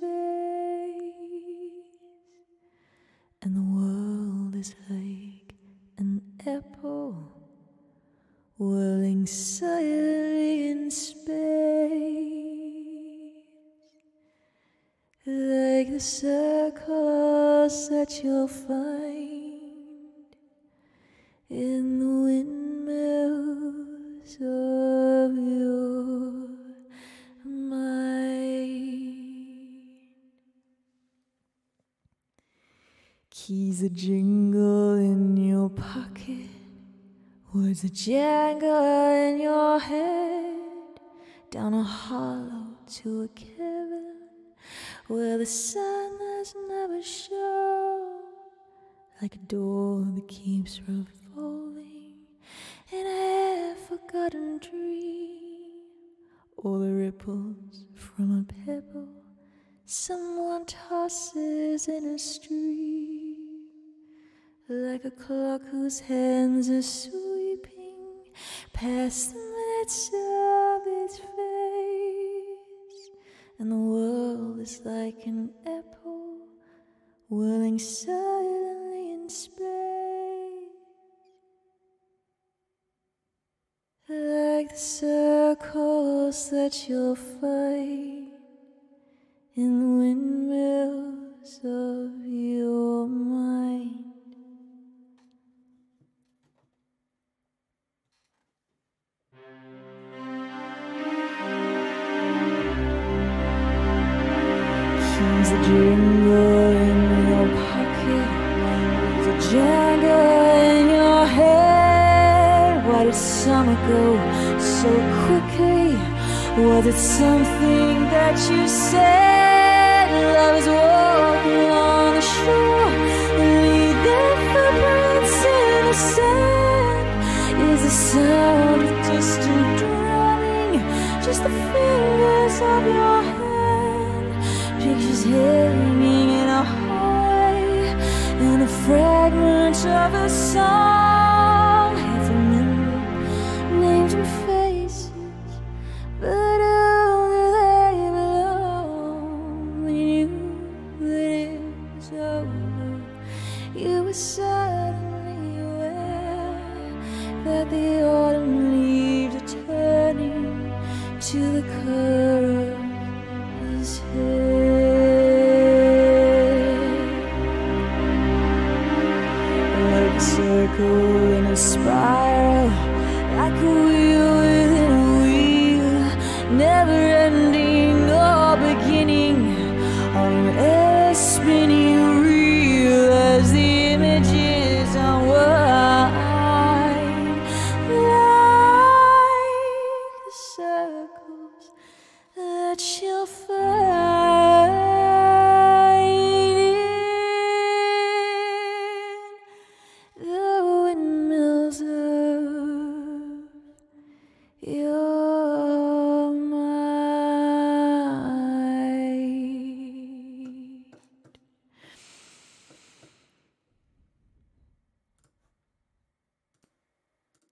and the world is like an apple whirling silently in space, like the circles that you'll find in the wind. Of your mind, keys a jingle in your pocket, words a jangle in your head, down a hollow to a cavern where the sun has never shone, like a door that keeps revolving in a forgotten dream, or the ripples from a pebble someone tosses in a stream, like a clock whose hands are sweeping past the minutes of its face, and the world is like an apple whirling silently in space, like the circles that you'll find in the windmills of your mind. Comes the jingle in your pocket, the jangle in your head. Why did summer go so quickly? Was it something that you said? Love is walking on the shore, leave their footprints in the sand. Is the sound of distant drumming just the fingers of your hand? Pictures hanging in a hallway, and a fragment of a song. Half remembered names and faces, but only they belong. When you knew that it was over, you were suddenly aware that the autumn leaves are turning to the color of his hair. In a spiral, like a wheel within a wheel, never ending or beginning, on a spinning reel as the images unwind, like the circles that she'll find.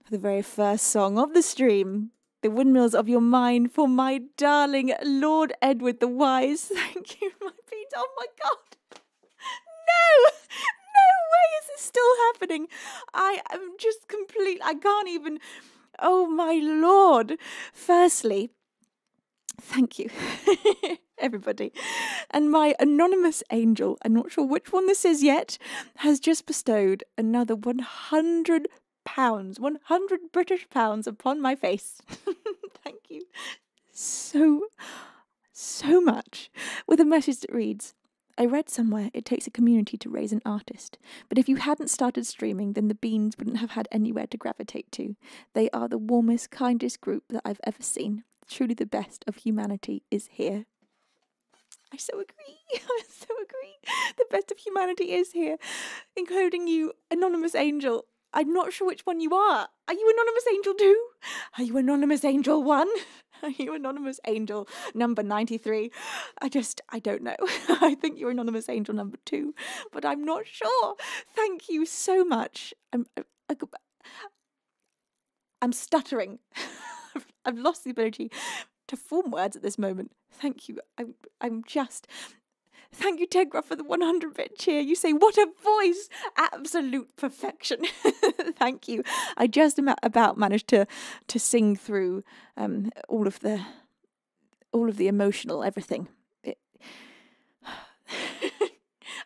The very first song of the stream, The Windmills of Your Mind, for my darling Lord Edward the Wise. Thank you, my Pete. Oh my God. No! No way is this still happening. I am just complete. I can't even. Oh my Lord. Firstly, thank you, everybody. And my anonymous angel, I'm not sure which one this is yet, has just bestowed another 100 British pounds upon my face. Thank you so much. With a message that reads, I read somewhere it takes a community to raise an artist, but if you hadn't started streaming, then the beans wouldn't have had anywhere to gravitate to. They are the warmest, kindest group that I've ever seen. Truly the best of humanity is here. I so agree. I so agree. The best of humanity is here, including you, Anonymous Angel. I'm not sure which one you are. Are you Anonymous Angel 2? Are you Anonymous Angel 1? Are you Anonymous Angel number 93? I don't know. I think you're Anonymous Angel number 2, but I'm not sure. Thank you so much. I'm stuttering. I've lost the ability to form words at this moment. Thank you. I'm just... Thank you, Tegra, for the 100-bit cheer. You say, what a voice! Absolute perfection. Thank you. I just about managed to sing through all of the emotional everything.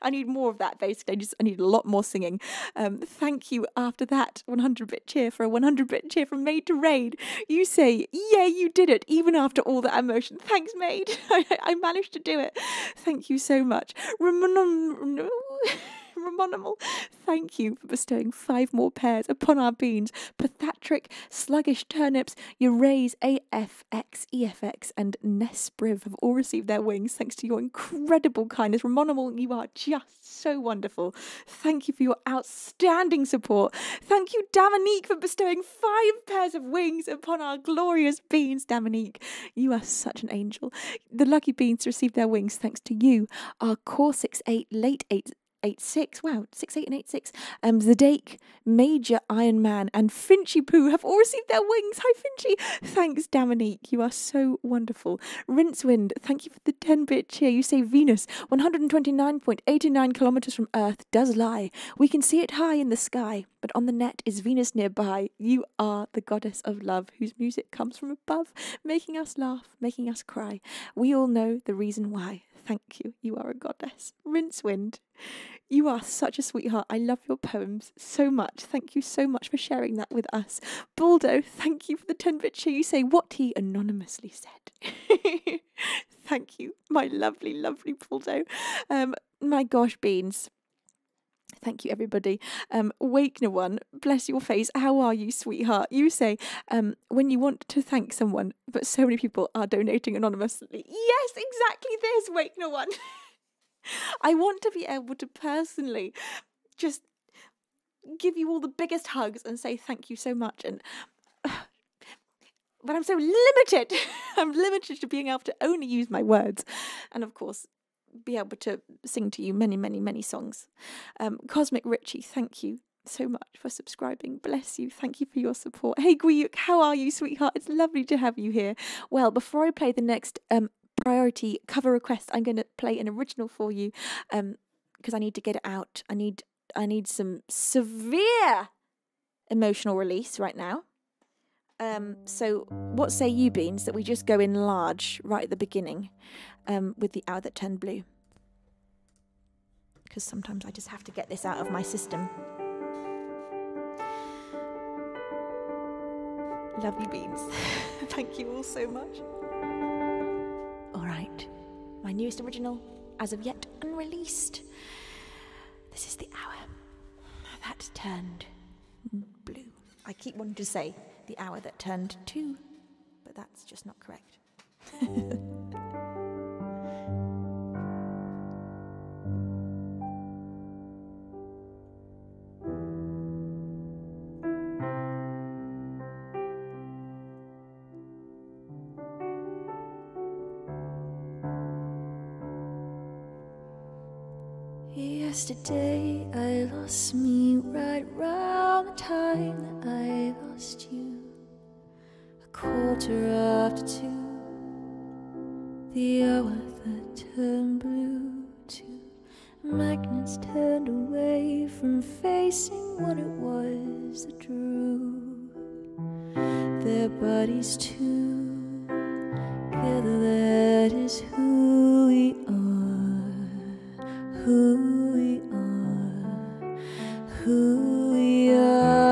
I need more of that, basically. I need a lot more singing. Thank you after that 100-bit cheer for a 100-bit cheer from Maid to Raid. You say, yeah, you did it, even after all that emotion. Thanks, Maid. I managed to do it. Thank you so much. Ramonimal, thank you for bestowing 5 more pairs upon our beans. Pathatric, Sluggish Turnips, Urays, AFX, EFX and Nespriv have all received their wings thanks to your incredible kindness. Ramonimal, you are just so wonderful. Thank you for your outstanding support. Thank you, Dominique, for bestowing 5 pairs of wings upon our glorious beans. Dominique, you are such an angel. The lucky beans received their wings thanks to you, our Core 68, Late 8, 86, wow, 68 and 86. Zadake, Major Iron Man, and Finchy Poo have all received their wings. Hi, Finchy. Thanks, Dominique. You are so wonderful. Rincewind, thank you for the 10-bit cheer. You say Venus, 129.89 kilometers from Earth, does lie. We can see it high in the sky, but on the net is Venus nearby. You are the goddess of love, whose music comes from above, making us laugh, making us cry. We all know the reason why. Thank you. You are a goddess. Rincewind, you are such a sweetheart. I love your poems so much. Thank you so much for sharing that with us. Baldo, thank you for the 10-bit share. You say what he anonymously said. Thank you, my lovely, lovely Baldo. My gosh, Beans. Thank you, everybody. Wakener One, bless your face. How are you, sweetheart? You say, when you want to thank someone, but so many people are donating anonymously. Yes, exactly this, Wakener One. I want to be able to personally just give you all the biggest hugs and say thank you so much. And but I'm so limited. I'm limited to being able to only use my words. And of course, be able to sing to you many, many, many songs. Cosmic Richie, thank you so much for subscribing. Bless you. Thank you for your support. Hey, Guyuk, how are you, sweetheart? It's lovely to have you here. Well, before I play the next priority cover request, I'm going to play an original for you because I need to get it out. I need some severe emotional release right now. So what say you, Beans, that we just go in large right at the beginning with the hour that turned blue? Because sometimes I just have to get this out of my system. Love you, Beans. Thank you all so much. All right. My newest original, as of yet unreleased. This is the hour that turned blue. I keep wanting to say the hour that turned two, but that's just not correct. Yesterday I lost me right round the time that I lost you. 2:15, the hour that turned blue. Two magnets turned away from facing what it was that drew their bodies together. That is who we are, who we are, who we are.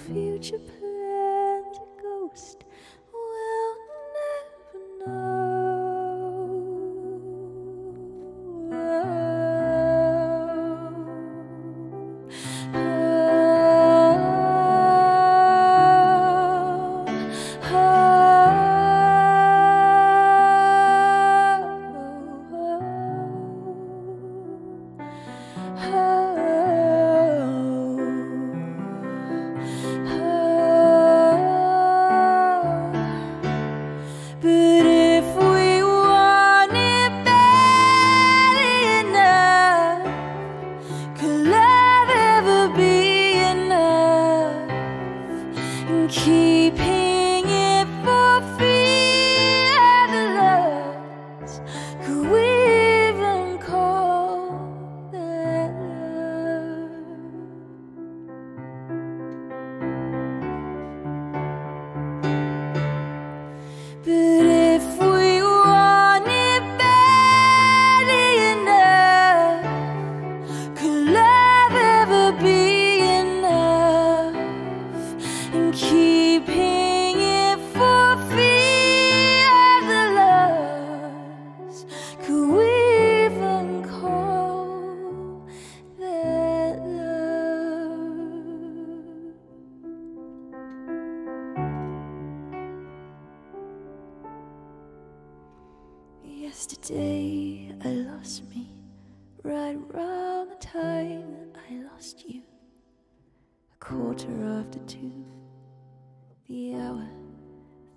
Future plans. could we even call that love? Yesterday I lost me, right round the time that I lost you. A quarter after two, the hour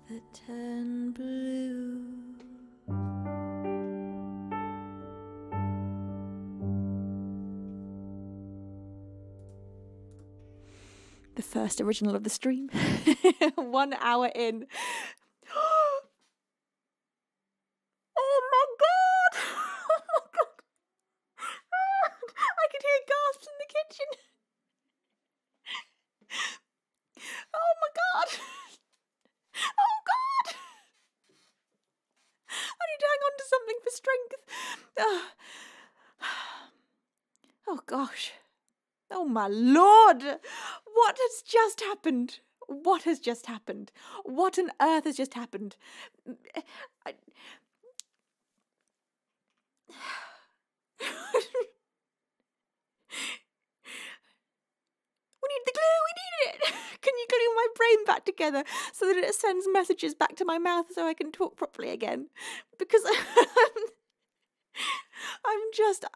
that turned blue. The first original of the stream. 1 hour in. Oh my god! Oh my god! I could hear gasps in the kitchen. Oh my god! Oh god! I need to hang on to something for strength. Oh gosh. Oh my lord! What has just happened? What has just happened? What on earth has just happened? We need the glue, we need it! Can you glue my brain back together so that it sends messages back to my mouth so I can talk properly again? Because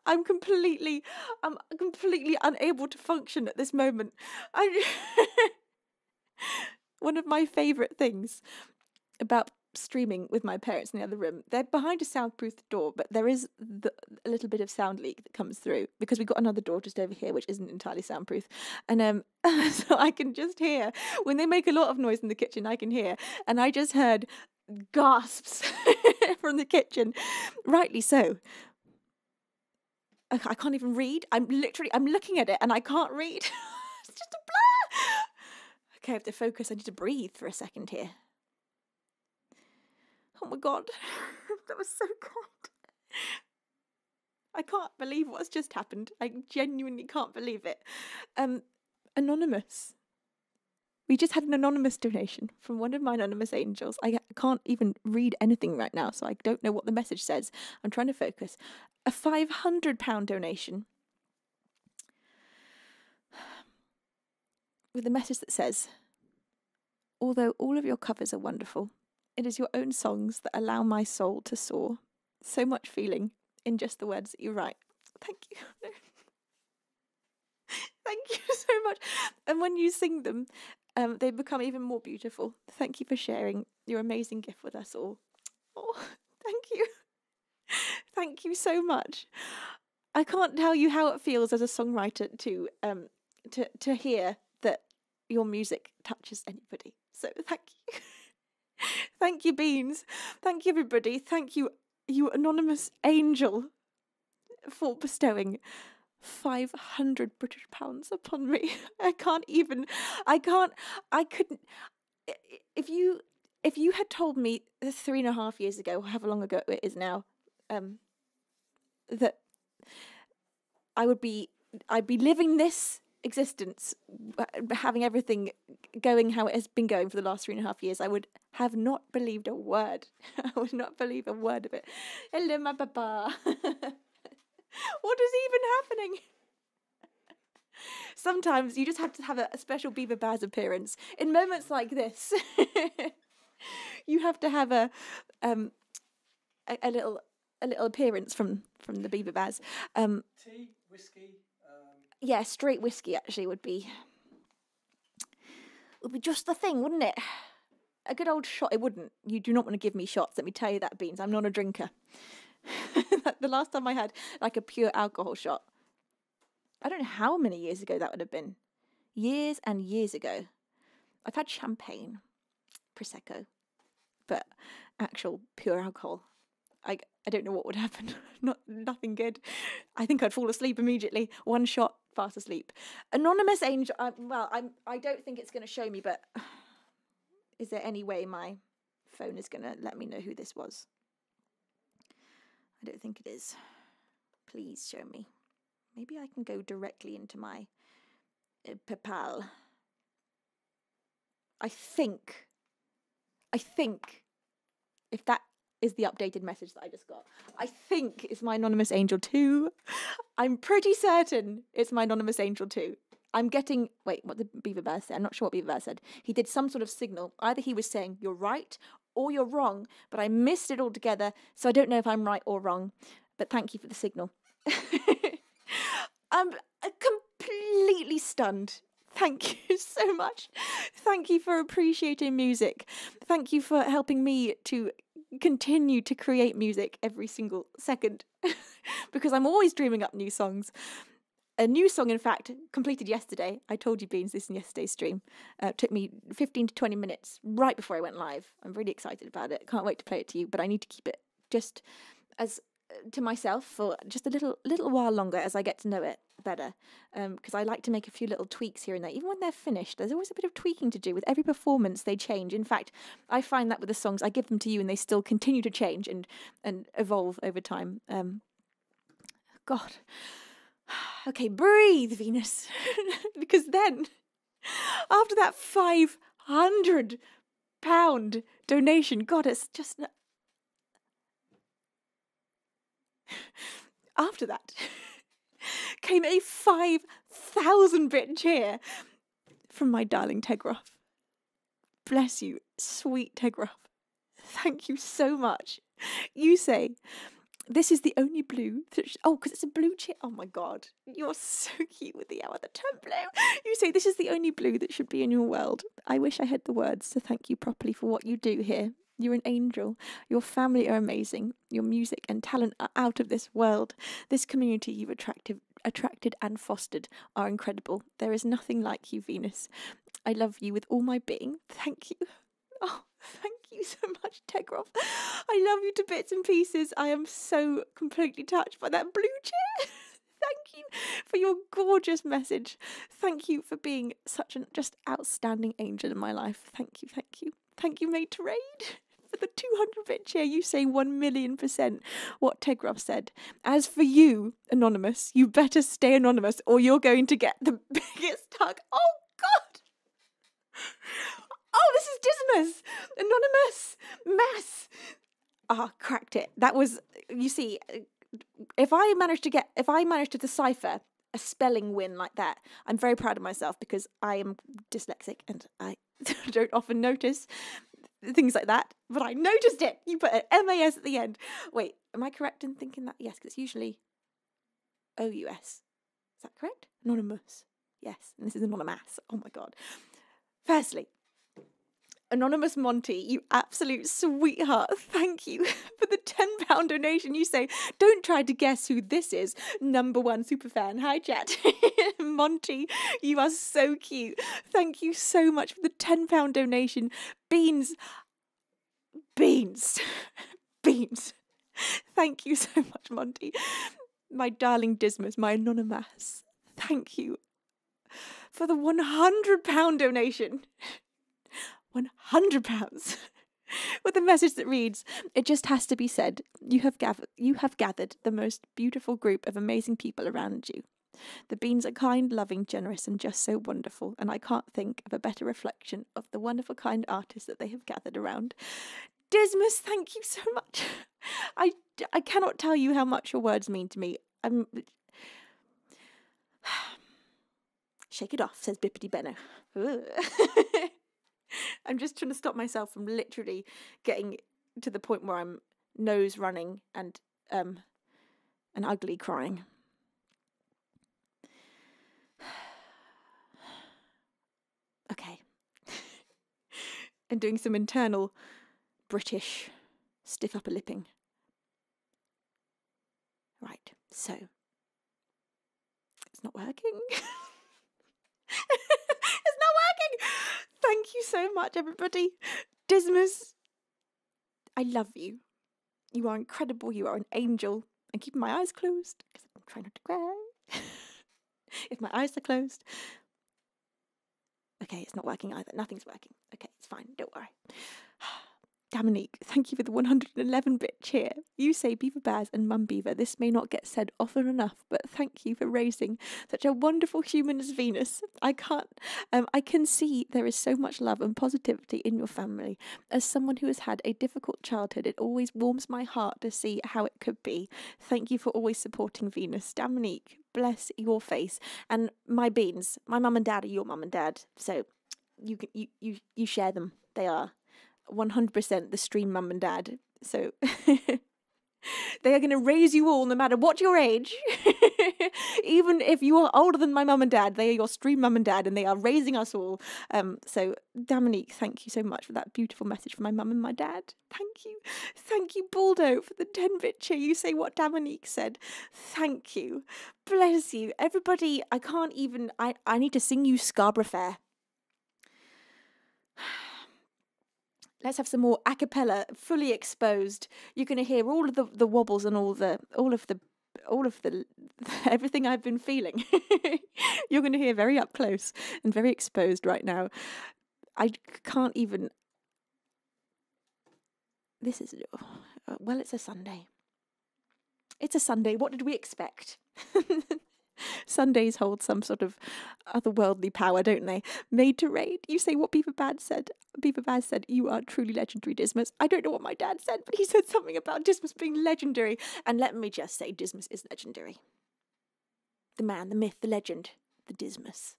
I'm completely, unable to function at this moment. One of my favourite things about streaming with my parents in the other room, they're behind a soundproof door, but there is a little bit of sound leak that comes through because we've got another door just over here which isn't entirely soundproof, and so I can just hear when they make a lot of noise in the kitchen. I can hear, and I just heard gasps from the kitchen, rightly so. I can't even read. I'm looking at it and I can't read. It's just a blur. Okay, I have to focus. I need to breathe for a second here. Oh my god, that was so good. I can't believe what's just happened. I genuinely can't believe it. Anonymous. We just had an anonymous donation from one of my anonymous angels. I can't even read anything right now, so I don't know what the message says. I'm trying to focus. A £500 donation with a message that says, although all of your covers are wonderful, it is your own songs that allow my soul to soar. So much feeling in just the words that you write. Thank you. Thank you so much. And when you sing them, they become even more beautiful. Thank you for sharing your amazing gift with us all. Oh, thank you. Thank you so much. I can't tell you how it feels as a songwriter to hear that your music touches anybody. So thank you. Thank you, Beans. Thank you, everybody. Thank you, you anonymous angel, for bestowing £500 upon me. I can't even. I couldn't. If you had told me 3.5 years ago, however long ago it is now, that I'd be living this existence, having everything going how it has been going for the last 3.5 years, I would have not believed a word. I would not believe a word of it. Hello, my baba. What is even happening? Sometimes you just have to have a special Bieber Baz appearance in moments like this. You have to have a little appearance from the Bieber Baz. Tea, whiskey. Yeah, straight whiskey actually would be just the thing, wouldn't it? A good old shot. It wouldn't. You do not want to give me shots. Let me tell you that, Beans. I'm not a drinker. The last time I had like a pure alcohol shot, I don't know how many years ago that would have been. Years and years ago. I've had champagne, prosecco, but actual pure alcohol, I don't know what would happen. Nothing good. I think I'd fall asleep immediately. One shot, fast asleep. Anonymous angel. I don't think it's going to show me, but is there any way my phone is going to let me know who this was? I don't think it is. Please show me. Maybe I can go directly into my PayPal. I think if that is the updated message that I just got. I think it's my Anonymous Angel 2. I'm pretty certain it's my Anonymous Angel 2. I'm getting... Wait, what did Beaver Bear say? I'm not sure what Beaver Bear said. He did some sort of signal. Either he was saying, you're right or you're wrong, but I missed it all together, so I don't know if I'm right or wrong. But thank you for the signal. I'm completely stunned. Thank you so much. Thank you for appreciating music. Thank you for helping me to continue to create music every single second because I'm always dreaming up new songs. A new song, in fact, completed yesterday. I told you, Beans, this in yesterday's stream. It took me 15 to 20 minutes right before I went live. I'm really excited about it. Can't wait to play it to you, but I need to keep it just as to myself for just a little while longer as I get to know it better, because I like to make a few little tweaks here and there. Even when they're finished, there's always a bit of tweaking to do. With every performance they change. In fact, I find that with the songs, I give them to you and they still continue to change and evolve over time. God. Okay, breathe, Venus. Because then after that £500 donation, God, it's just after that came a 5,000-bit cheer from my darling Tegroff. Bless you, sweet Tegroff. Thank you so much. You say, this is the only blue. Oh, because it's a blue cheer. Oh, my God. You're so cute with the hour of the term blue. You say, this is the only blue that should be in your world. I wish I had the words to thank you properly for what you do here. You're an angel. Your family are amazing. Your music and talent are out of this world. This community you've attracted and fostered are incredible. There is nothing like you, Venus. I love you with all my being. Thank you. Oh, thank you so much, Tegroff. I love you to bits and pieces. I am so completely touched by that blue cheer. Thank you for your gorgeous message. Thank you for being such an just outstanding angel in my life. Thank you, thank you. Thank you, Mate Raid. For the 200-bit cheer, you say 1,000,000% what Tegroff said. As for you, Anonymous, you better stay anonymous or you're going to get the biggest hug. Oh, God. Oh, this is Dismas. Anonymous. Mass. Ah, cracked it. That was, you see, if I managed to decipher a spelling win like that, I'm very proud of myself because I am dyslexic and I don't often notice things like that, but I noticed it. You put an M-A-S at the end. Wait, am I correct in thinking that? Yes, because it's usually O-U-S. Is that correct? Anonymous. Yes, and this is anonymous. Oh my God. Firstly, Anonymous Monty, you absolute sweetheart, thank you for the £10 donation. You say, don't try to guess who this is. #1 superfan. Hi, chat. Monty, you are so cute. Thank you so much for the £10 donation. Beans. Thank you so much, Monty. My darling Dismas, my anonymous. Thank you for the £100 donation. £100 with a message that reads, it just has to be said, you have gathered the most beautiful group of amazing people around you. The Beans are kind, loving, generous and just so wonderful, and I can't think of a better reflection of the wonderful kind artists that they have gathered around. Dismas, thank you so much. I cannot tell you how much your words mean to me. Shake it off, says Bippity Benno. I'm just trying to stop myself from literally getting to the point where I'm nose running and ugly crying. Okay. And doing some internal British stiff upper lipping. Right, so it's not working. It's not working. Thank you so much, everybody. Dismas, I love you. You are incredible. You are an angel. I'm keeping my eyes closed because I'm trying not to cry. If my eyes are closed. Okay, it's not working either. Nothing's working. Okay, it's fine. Don't worry. Dominique, thank you for the 111-bit cheer. You say Beaver Bears and Mum Beaver. This may not get said often enough, but thank you for raising such a wonderful human as Venus. I can see there is so much love and positivity in your family. As someone who has had a difficult childhood, it always warms my heart to see how it could be. Thank you for always supporting Venus. Dominique, bless your face. And my beans, my mum and dad are your mum and dad, so you can, you share them. They are 100% the stream mum and dad, so they are going to raise you all no matter what your age. Even if you are older than my mum and dad, they are your stream mum and dad, and they are raising us all. So Dominique, thank you so much for that beautiful message from my mum and my dad. Thank you. Thank you, Baldo, for the 10-bit cheer. You say what Dominique said. Thank you. Bless you. Everybody, I can't even, I need to sing you Scarborough Fair. Let's have some more a cappella, fully exposed. You're going to hear all of the wobbles and all of the everything I've been feeling. You're going to hear very up close and very exposed right now. I can't even. This is, well, it's a Sunday. It's a Sunday. What did we expect? Sundays hold some sort of otherworldly power, don't they? Made to raid. You say what Beaver Bad said. Beaver Bad said, you are truly legendary, Dismas. I don't know what my dad said, but he said something about Dismas being legendary. And let me just say, Dismas is legendary. The man, the myth, the legend, the Dismas.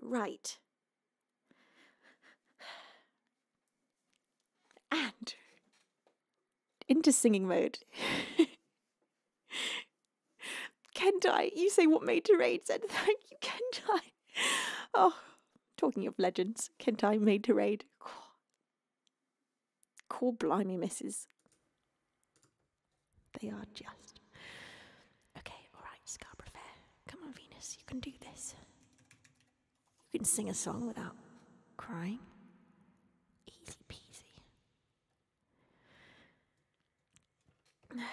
Right. And into singing mode. Kendai, you say what Made to Raid said. Thank you, Kendai. Oh, talking of legends, Kendai, Made to Raid. Call blimey misses. They are just. Okay, alright, Scarborough Fair. Come on, Venus, you can do this. You can sing a song without crying. Easy peasy. Okay,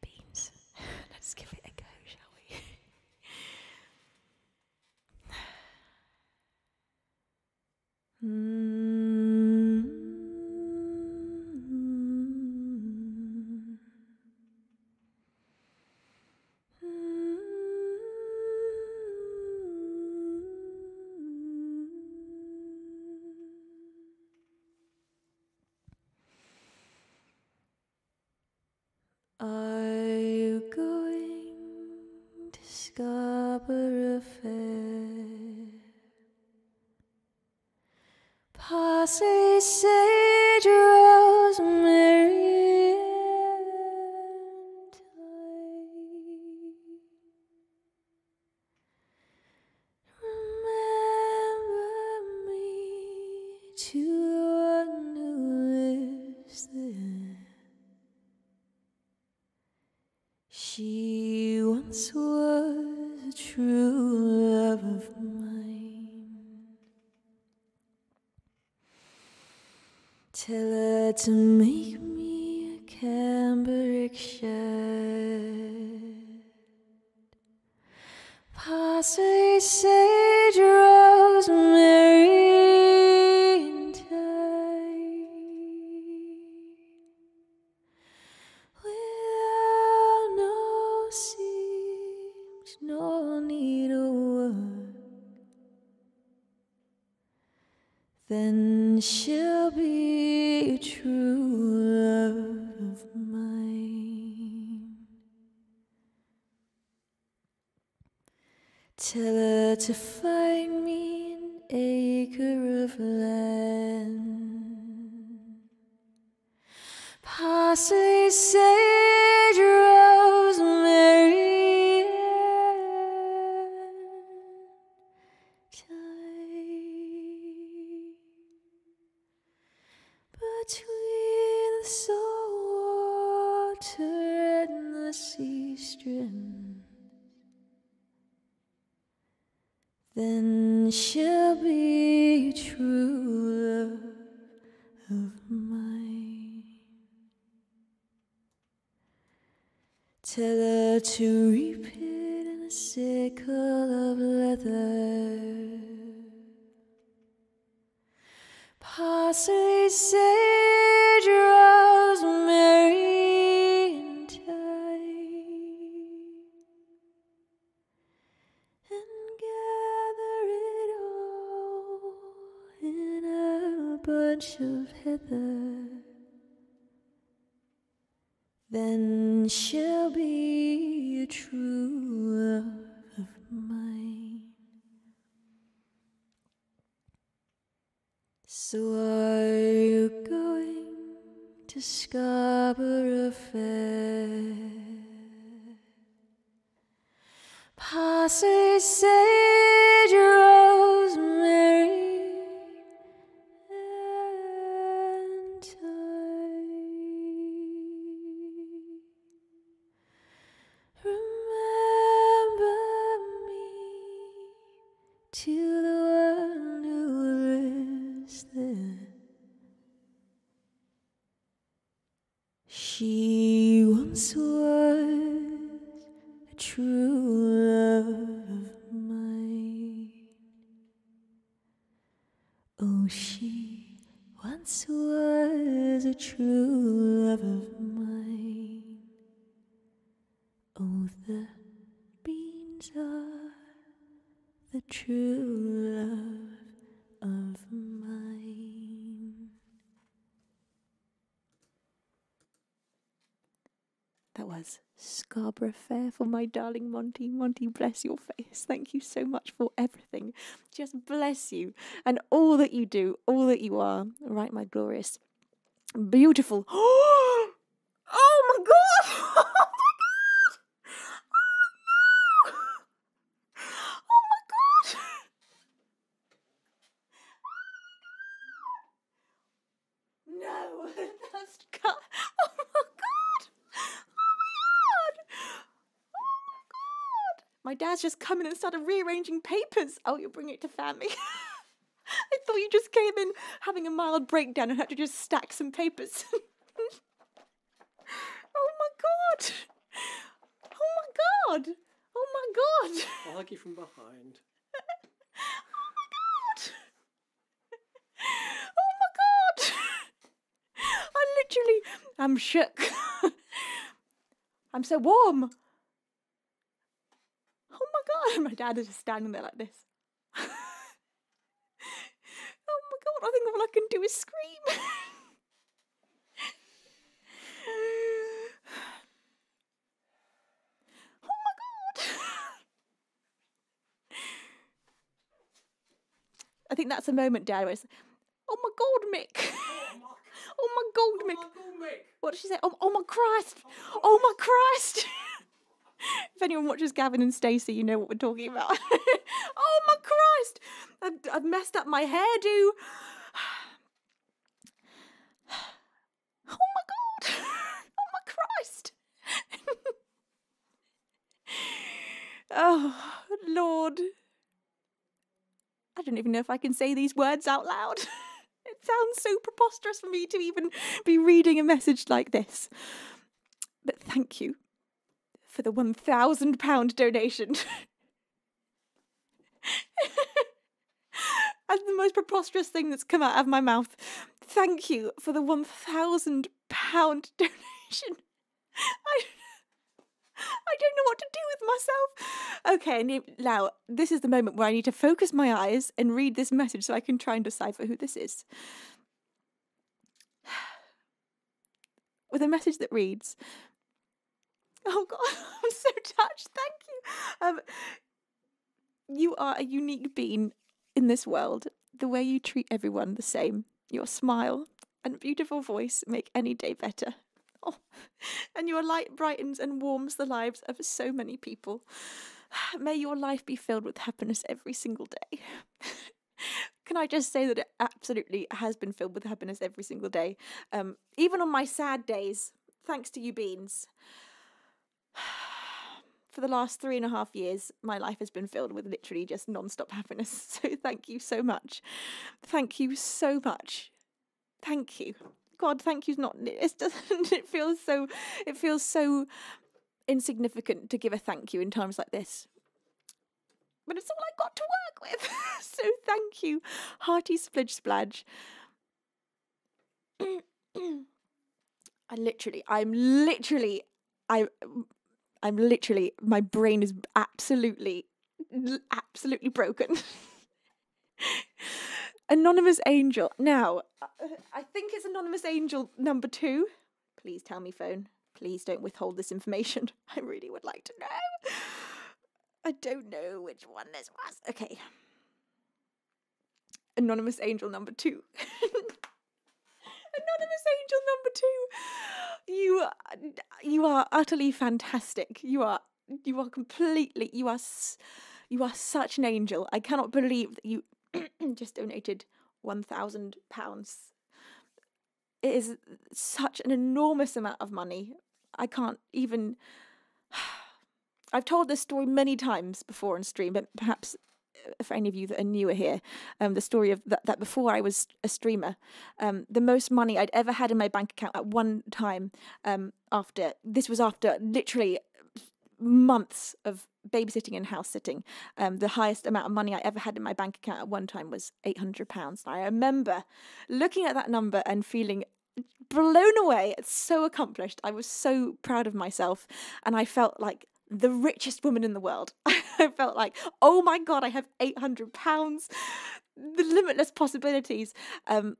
beans, let's give it a go, shall we? I'm going to Scarborough Fair, past a sage rosemary and thyme. Remember me to one who lives there. She once was a true love of mine. Tell her to make me a Cambric shed, past a sage rosemary and thyme. Seems no need to work, then she'll be a true love of mine. Tell her to find me an acre of land, past a sage rosemary. Between the salt water and the grassy strand, then shall be true love of mine. Tell her to reap it in a sickle of leather. Parsley, sage, rosemary, and thyme, and gather it all in a bunch of heather. Then shall be a true love of mine. So are you going to Scarborough Fair? Parsley, sage, rosemary, and thyme. Remember me to the one who lives there. She once was a true love of mine. Oh, she once was a true love of mine. Oh, the beans are the true love of mine. That was Scarborough Fair for my darling Monty. Monty, bless your face. Thank you so much for everything. Just bless you and all that you do, all that you are. Right, my glorious, beautiful. Oh my God! Oh my God! Oh no! No, that's cut. Oh my God! Oh my God! Oh my God! My dad's just come in and started rearranging papers. Oh, you'll bring it to family. I thought you just came in having a mild breakdown and had to just stack some papers. Oh my God! Oh my God! Oh my God! I'll hug you from behind. I'm shook. I'm so warm. Oh my God, my dad is just standing there like this. Oh my God, I think all I can do is scream. Oh my God. I think that's a moment, Dad, where it's, oh my God, Mick. Oh my God, Mick. What did she say? Oh my Christ. Oh my Christ. If anyone watches Gavin and Stacey, you know what we're talking about. Oh my Christ. I've messed up my hairdo. Oh my God. Oh my Christ. Oh, Lord. I don't even know if I can say these words out loud. It sounds so preposterous for me to even be reading a message like this. But thank you for the £1,000 donation. That's the most preposterous thing that's come out of my mouth. Thank you for the £1,000 donation. I don't know what to do with myself. Okay, now this is the moment where I need to focus my eyes and read this message so I can try and decipher who this is. With a message that reads, oh God, I'm so touched, thank you. You are a unique being in this world. The way you treat everyone the same, your smile and beautiful voice make any day better. Oh, and your light brightens and warms the lives of so many people. May your life be filled with happiness every single day. Can I just say that it absolutely has been filled with happiness every single day. Even on my sad days, thanks to you, Beans. for the last 3.5 years, my life has been filled with literally just non-stop happiness. So thank you so much. Thank you so much. Thank you. God, thank you's not, it doesn't, it feels so insignificant to give a thank you in times like this. But it's all I got to work with. So thank you. Hearty splidge splodge. I'm literally, my brain is absolutely broken. Anonymous Angel. Now, I think it's Anonymous Angel number 2. Please tell me, phone. Please don't withhold this information. I really would like to know. I don't know which one this was. Okay. Anonymous Angel number 2. Anonymous Angel number 2. You are utterly fantastic. You are such an angel. I cannot believe that you just donated £1,000. It is such an enormous amount of money. I can't even... I've told this story many times before on stream, but perhaps for any of you that are newer here, the story of that before I was a streamer, the most money I'd ever had in my bank account at one time, after literally months of babysitting and house sitting, the highest amount of money I ever had in my bank account at one time was £800. I remember looking at that number and feeling blown away. It's so accomplished. I was so proud of myself, and I felt like the richest woman in the world. I felt like, oh my God, I have £800, the limitless possibilities. I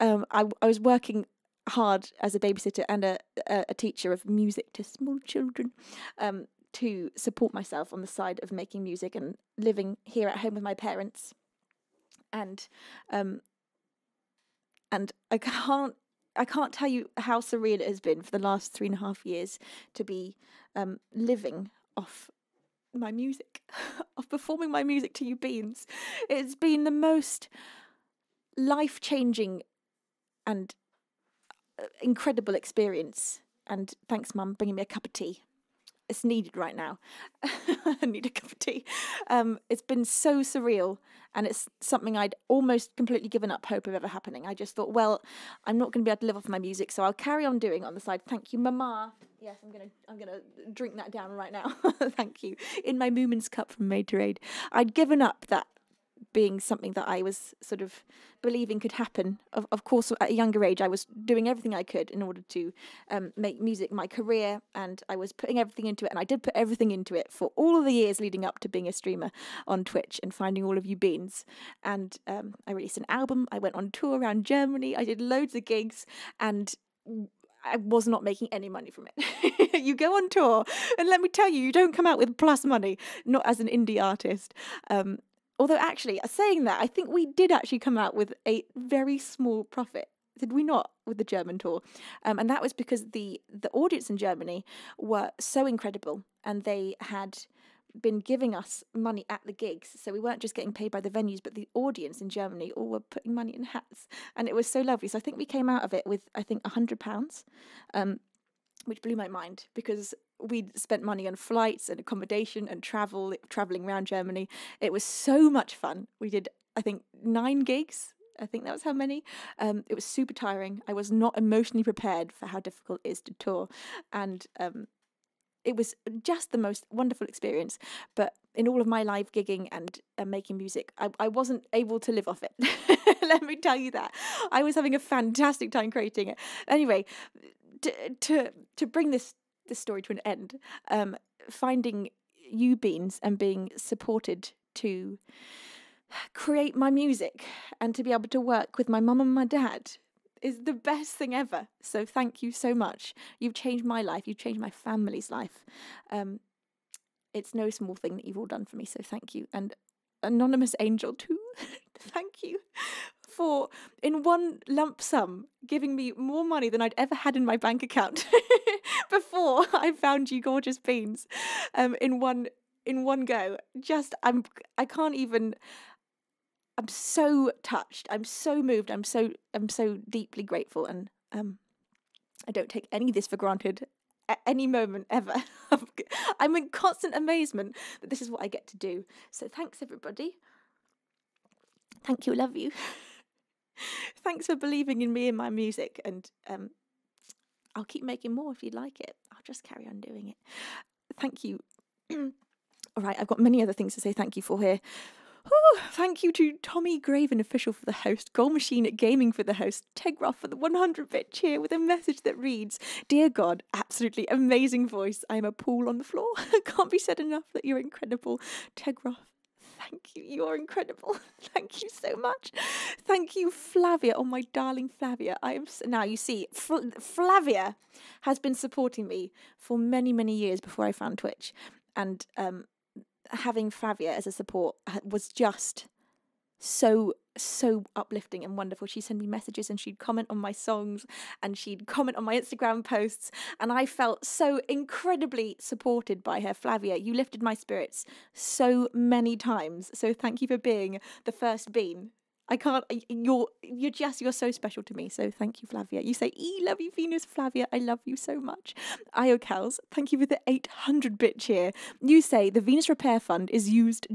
was working hard as a babysitter and a teacher of music to small children, to support myself on the side of making music and living here at home with my parents. And I can't tell you how surreal it has been for the last 3.5 years to be living off my music, of performing my music to you beans. It's been the most life-changing and incredible experience. And thanks, Mum, bringing me a cup of tea. It's needed right now. I need a cup of tea. It's been so surreal, and it's something I'd almost completely given up hope of ever happening. I just thought, well, I'm not going to be able to live off my music, so I'll carry on doing it on the side. Thank you, Mama. Yes, I'm gonna drink that down right now. Thank you. In my Moomin's cup from Maid to Aid. I'd given up that being something that I was sort of believing could happen. Of course, at a younger age, I was doing everything I could in order to make music my career, and I was putting everything into it, and I did put everything into it for all of the years leading up to being a streamer on Twitch and finding all of you beans. And I released an album, I went on tour around Germany, I did loads of gigs, and I was not making any money from it. You go on tour, and let me tell you, you don't come out with plus money, not as an indie artist. Although actually, saying that, I think we did actually come out with a very small profit, did we not, with the German tour? And that was because the audience in Germany were so incredible, and they had been giving us money at the gigs. So we weren't just getting paid by the venues, but the audience in Germany all were putting money in hats. And it was so lovely. So I think we came out of it with, I think, £100, which blew my mind, because we'd spent money on flights and accommodation and traveling around Germany. It was so much fun. We did, I think, 9 gigs. I think that was how many. It was super tiring. I was not emotionally prepared for how difficult it is to tour. And it was just the most wonderful experience. But in all of my live gigging and making music, I wasn't able to live off it. Let me tell you that. I was having a fantastic time creating it. Anyway, to bring this story to an end, finding you beans and being supported to create my music and to be able to work with my mum and my dad is the best thing ever. So thank you so much. You've changed my life. You've changed my family's life. It's no small thing that you've all done for me. So thank you. And Anonymous Angel too. Thank you for, in one lump sum, giving me more money than I'd ever had in my bank account before I found you gorgeous beans, in one go. Just I can't even. I'm so touched. I'm so moved. I'm so deeply grateful, and I don't take any of this for granted at any moment ever. I'm in constant amazement that this is what I get to do. So thanks, everybody. Thank you, I love you. Thanks for believing in me and my music, and I'll keep making more if you'd like it. I'll just carry on doing it. Thank you. All right, I've got many other things to say thank you for here. Ooh, thank you to Tommy Graven Official for the host, Gold Machine at Gaming for the host, Tegraph for the 100-bit cheer with a message that reads, "Dear God, absolutely amazing voice. I am a pool on the floor. Can't be said enough that you're incredible." Tegraph, thank you. You are incredible. Thank you so much. Thank you, Flavia. Oh, my darling Flavia. I am so... Now, you see, Flavia has been supporting me for many, many years before I found Twitch. And having Flavia as a support was just so uplifting and wonderful. She'd send me messages and she'd comment on my songs and she'd comment on my Instagram posts, and I felt so incredibly supported by her. Flavia, you lifted my spirits so many times, so thank you for being the first bean. I can't, you're so special to me. So thank you, Flavia. You say, "E, love you, Venus." Flavia, I love you so much. IOCals, thank you for the 800-bit cheer. You say, "The Venus Repair Fund is used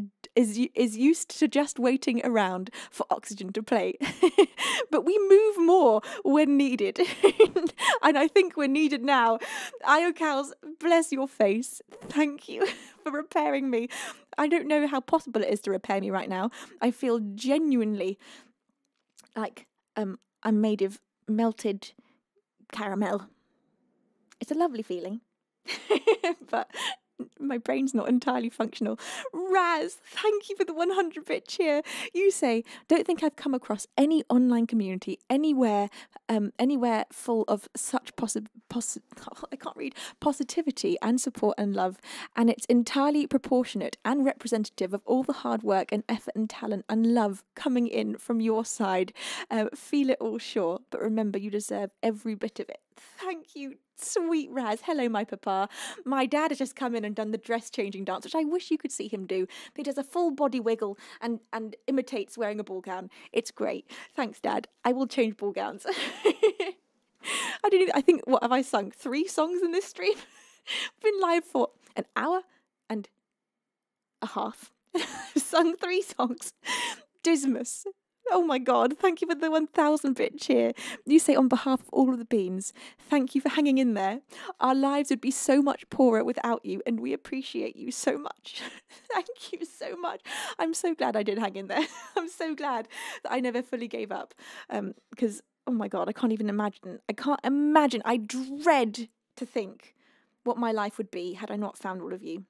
to just waiting around for oxygen to play. But we move more when needed." And I think we're needed now. IOCals, bless your face. Thank you for repairing me. I don't know how possible it is to repair me right now. I feel genuinely like I'm made of melted caramel. It's a lovely feeling. But my brain's not entirely functional. Raz, thank you for the 100-bit cheer. You say, "Don't think I've come across any online community anywhere full of such positivity and support and love, and it's entirely proportionate and representative of all the hard work and effort and talent and love coming in from your side. Feel it all, sure, but remember you deserve every bit of it." Thank you, sweet Raz. Hello, my papa. My dad has just come in and done the dress changing dance, which I wish you could see him do. He does a full body wiggle and imitates wearing a ball gown. It's great. Thanks, Dad. I will change ball gowns. I don't even, I think, what have I sung? 3 songs in this stream? I've been live for an hour and a half. I've sung 3 songs. Dismas. Oh my God, thank you for the 1000-bit cheer. You say, "On behalf of all of the beans, thank you for hanging in there. Our lives would be so much poorer without you, and we appreciate you so much." Thank you so much. I'm so glad I did hang in there. I'm so glad that I never fully gave up. Because, oh my God, I can't even imagine. I can't imagine. I dread to think what my life would be had I not found all of you.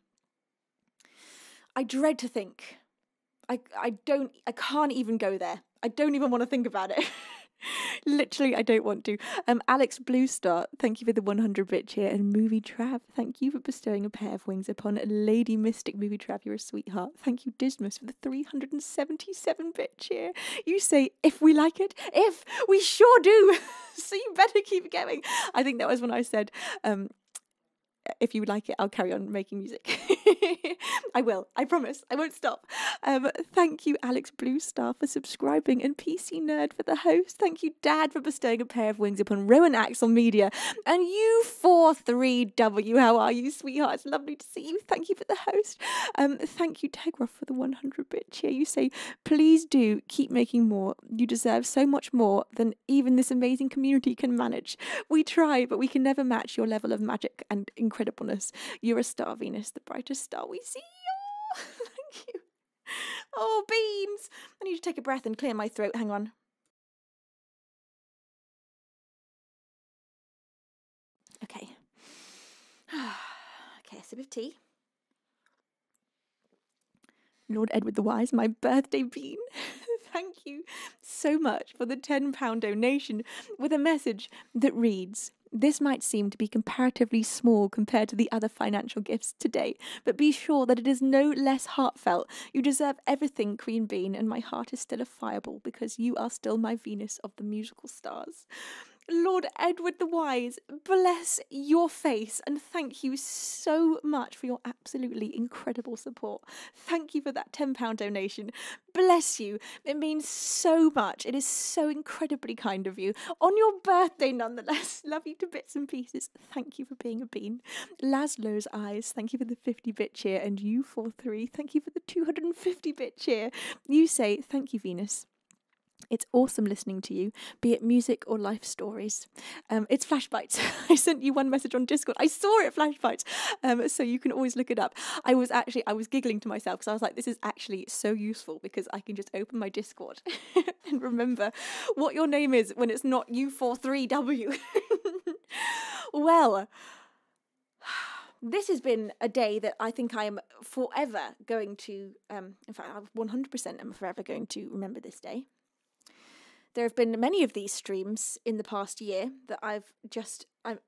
I dread to think. I can't even go there. I don't even want to think about it. Literally, I don't want to. Alex Blue Star, thank you for the 100-bit cheer. And Movie Trav, thank you for bestowing a pair of wings upon Lady Mystic. Movie Trav, you're a sweetheart. Thank you, Dismas, for the 377-bit cheer. You say, "If we like it, if we sure do." So you better keep going. I think that was when I said, "If you would like it, I'll carry on making music." I will. I promise. I won't stop. Thank you, Alex Blue Star, for subscribing, and PC Nerd for the host. Thank you, Dad, for bestowing a pair of wings upon Rowan Axel Media. And you 43W, how are you, sweetheart? It's lovely to see you. Thank you for the host. Thank you, Tegra, for the 100-bit cheer. You say, "Please do keep making more. You deserve so much more than even this amazing community can manage. We try, but we can never match your level of magic and incredibleness. You're a star, Venus, the brightest star we see." Oh, thank you. Oh, beans. I need to take a breath and clear my throat. Hang on. Okay. Okay, a sip of tea. Lord Edward the Wise, my birthday bean. Thank you so much for the £10 donation with a message that reads, "This might seem to be comparatively small compared to the other financial gifts today, but be sure that it is no less heartfelt. You deserve everything, Queen Bean, and my heart is still a fireball because you are still my Venus of the musical stars." Lord Edward the Wise, bless your face and thank you so much for your absolutely incredible support. Thank you for that £10 donation. Bless you. It means so much. It is so incredibly kind of you. On your birthday, nonetheless. Love you to bits and pieces. Thank you for being a bean. Laszlo's Eyes, thank you for the 50-bit cheer. And you, 43, thank you for the 250-bit cheer. You say, thank you, Venus. It's awesome listening to you, be it music or life stories. It's Flashbites. I sent you one message on Discord. I saw it, Flashbites. So you can always look it up. I was giggling to myself because I was like, this is actually so useful because I can just open my Discord and remember what your name is when it's not U43W. Well, this has been a day that I think I am forever going to, in fact, I 100% am forever going to remember this day. There have been many of these streams in the past year that I've just are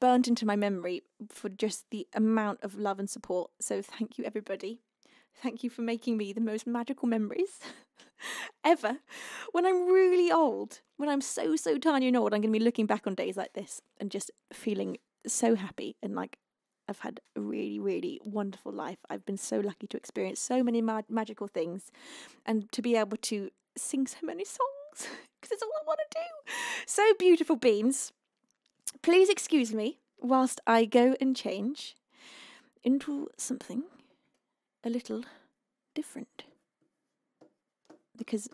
burnt into my memory for just the amount of love and support. So thank you, everybody. Thank you for making me the most magical memories ever. When I'm really old, when I'm so tiny and old, I'm going to be looking back on days like this and just feeling so happy and like I've had a really wonderful life. I've been so lucky to experience so many magical things and to be able to sing so many songs. Because it's all I want to do. So beautiful beans, please excuse me whilst I go and change into something a little different because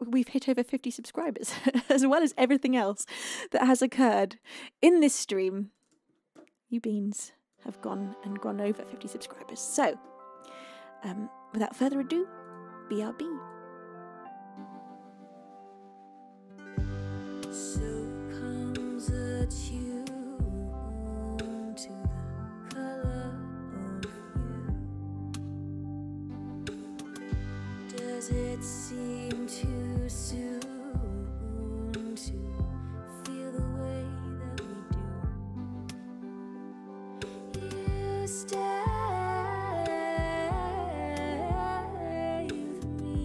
we've hit over 50 subscribers as well as everything else that has occurred in this stream. You beans have gone over 50 subscribers. So without further ado, BRB. You to the color of you. Does it seem too soon to feel the way that we do? You stay with me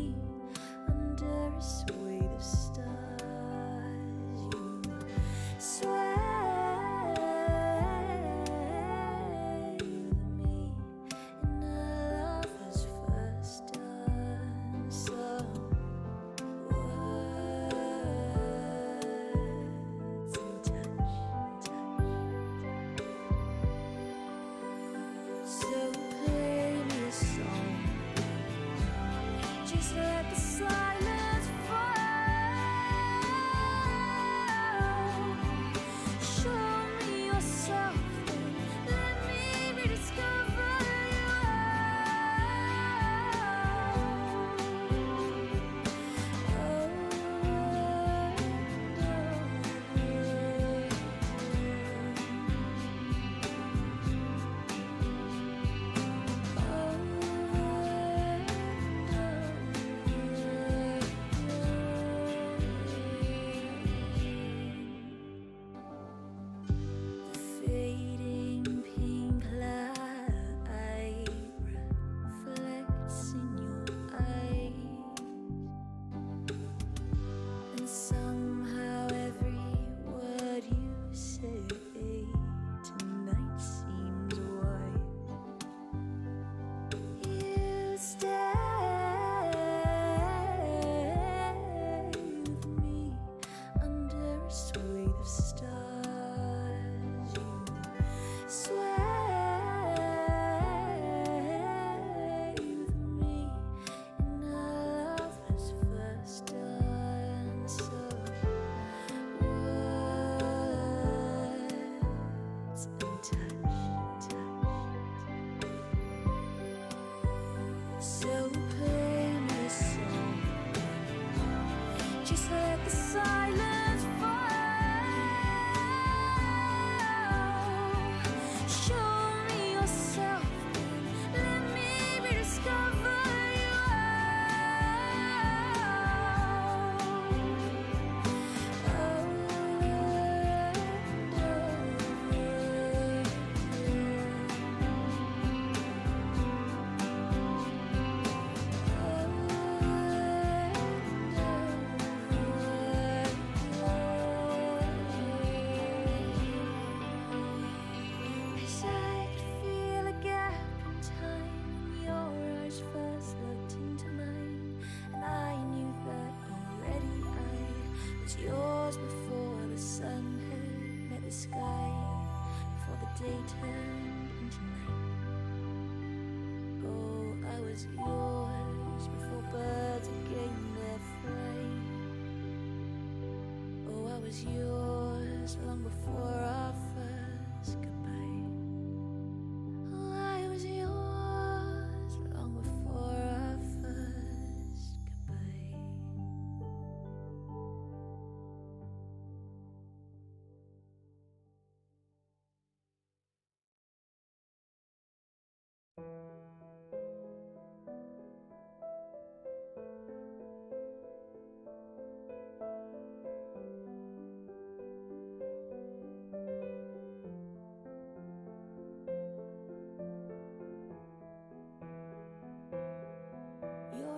under a swathe of stars. You swear. day turned into night. Oh, I was yours before birds gained their fright. Oh, I was yours long before our first goodbye. Oh, I was yours long before our first goodbye.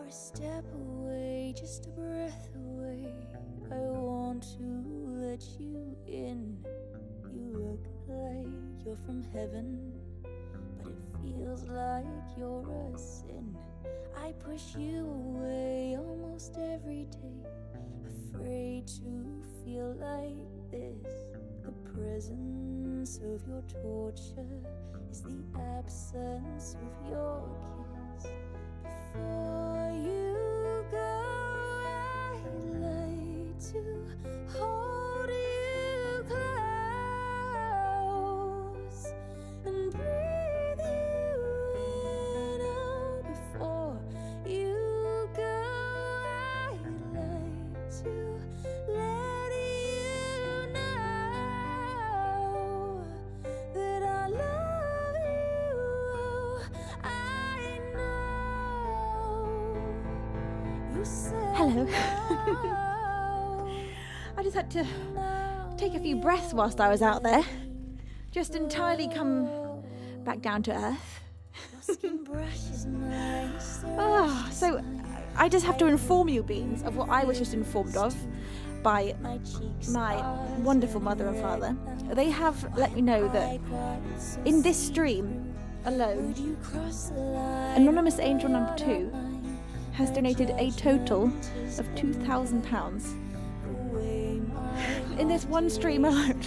A step away, just a breath away. I want to let you in. You look like you're from heaven, but it feels like you're a sin. I push you away almost every day, afraid to feel like this. The presence of your torture is the absence of your kiss. Before you go, I'd like to hold you close and breathe you in. Oh, before you go, I'd like to let you know that I love you. Oh, I know. Hello. I just had to take a few breaths whilst I was out there. Just entirely come back down to earth. Oh, so I just have to inform you, Beans, of what I was just informed of by my wonderful mother and father. They have let me know that in this stream alone, Anonymous Angel number 2 has donated a total of £2,000 in this one stream alone.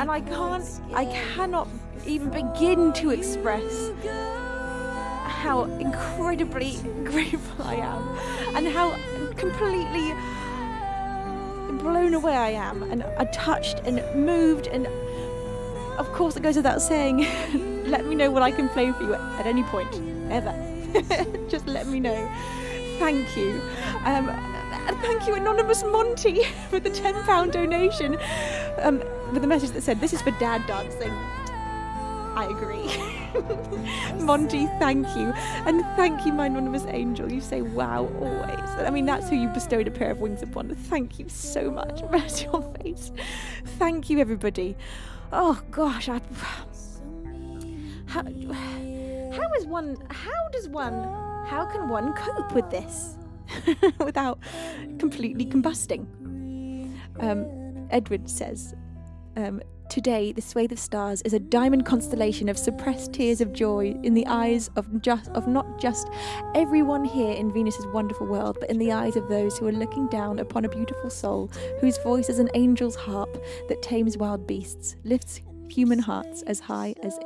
And I cannot even begin to express how incredibly grateful I am and how completely blown away I am and touched and moved, and of course it goes without saying, let me know what I can play for you at any point, ever. Just let me know. Thank you. And thank you, Anonymous Monty, for the £10 donation. With the message that said, this is for dad dancing. I agree. Monty, thank you. And thank you, my Anonymous Angel. You say wow always. I mean, that's who you bestowed a pair of wings upon. Thank you so much. Bless your face. Thank you, everybody. Oh, gosh. How can one cope with this without completely combusting? Edward says, today the swathe of stars is a diamond constellation of suppressed tears of joy in the eyes of not just everyone here in Venus's wonderful world, but in the eyes of those who are looking down upon a beautiful soul whose voice is an angel's harp that tames wild beasts, lifts human hearts as high as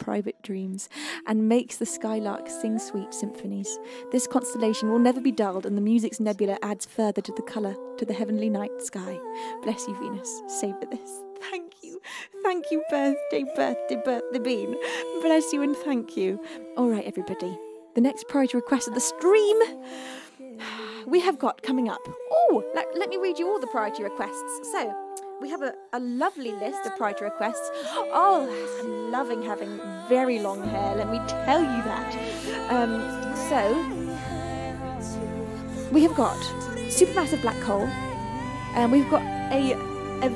private dreams, and makes the skylark sing sweet symphonies. This constellation will never be dulled, and the music's nebula adds further to the colour to the heavenly night sky. Bless you, Venus. Savour this. Thank you. Thank you, birthday bean. Bless you and thank you. All right, everybody. The next priority request of the stream we have got coming up. Oh, let me read you all the priority requests. So, we have a lovely list of priority requests. Oh, I'm loving having very long hair, let me tell you that. So, we have got Supermassive Black Hole, and we've got a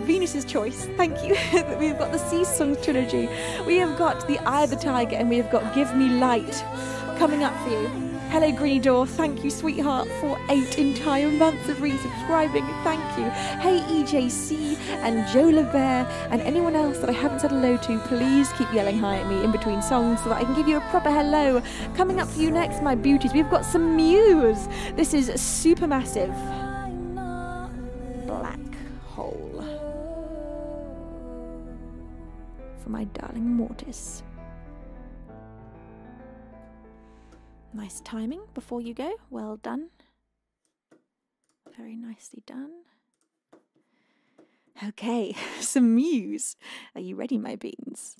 Venus's Choice, thank you. We've got the Sea Songs Trilogy, we have got The Eye of the Tiger, and we have got Give Me Light coming up for you. Hello Greeny Door, thank you sweetheart for 8 entire months of resubscribing, thank you. Hey EJC and Joe LaBear and anyone else that I haven't said hello to, please keep yelling hi at me in between songs so that I can give you a proper hello. Coming up for you next, my beauties, we've got some Muse. This is Supermassive Black Hole. for my darling Mortis. Nice timing before you go. Well done. Very nicely done. Okay, some Muse. Are you ready, my beans?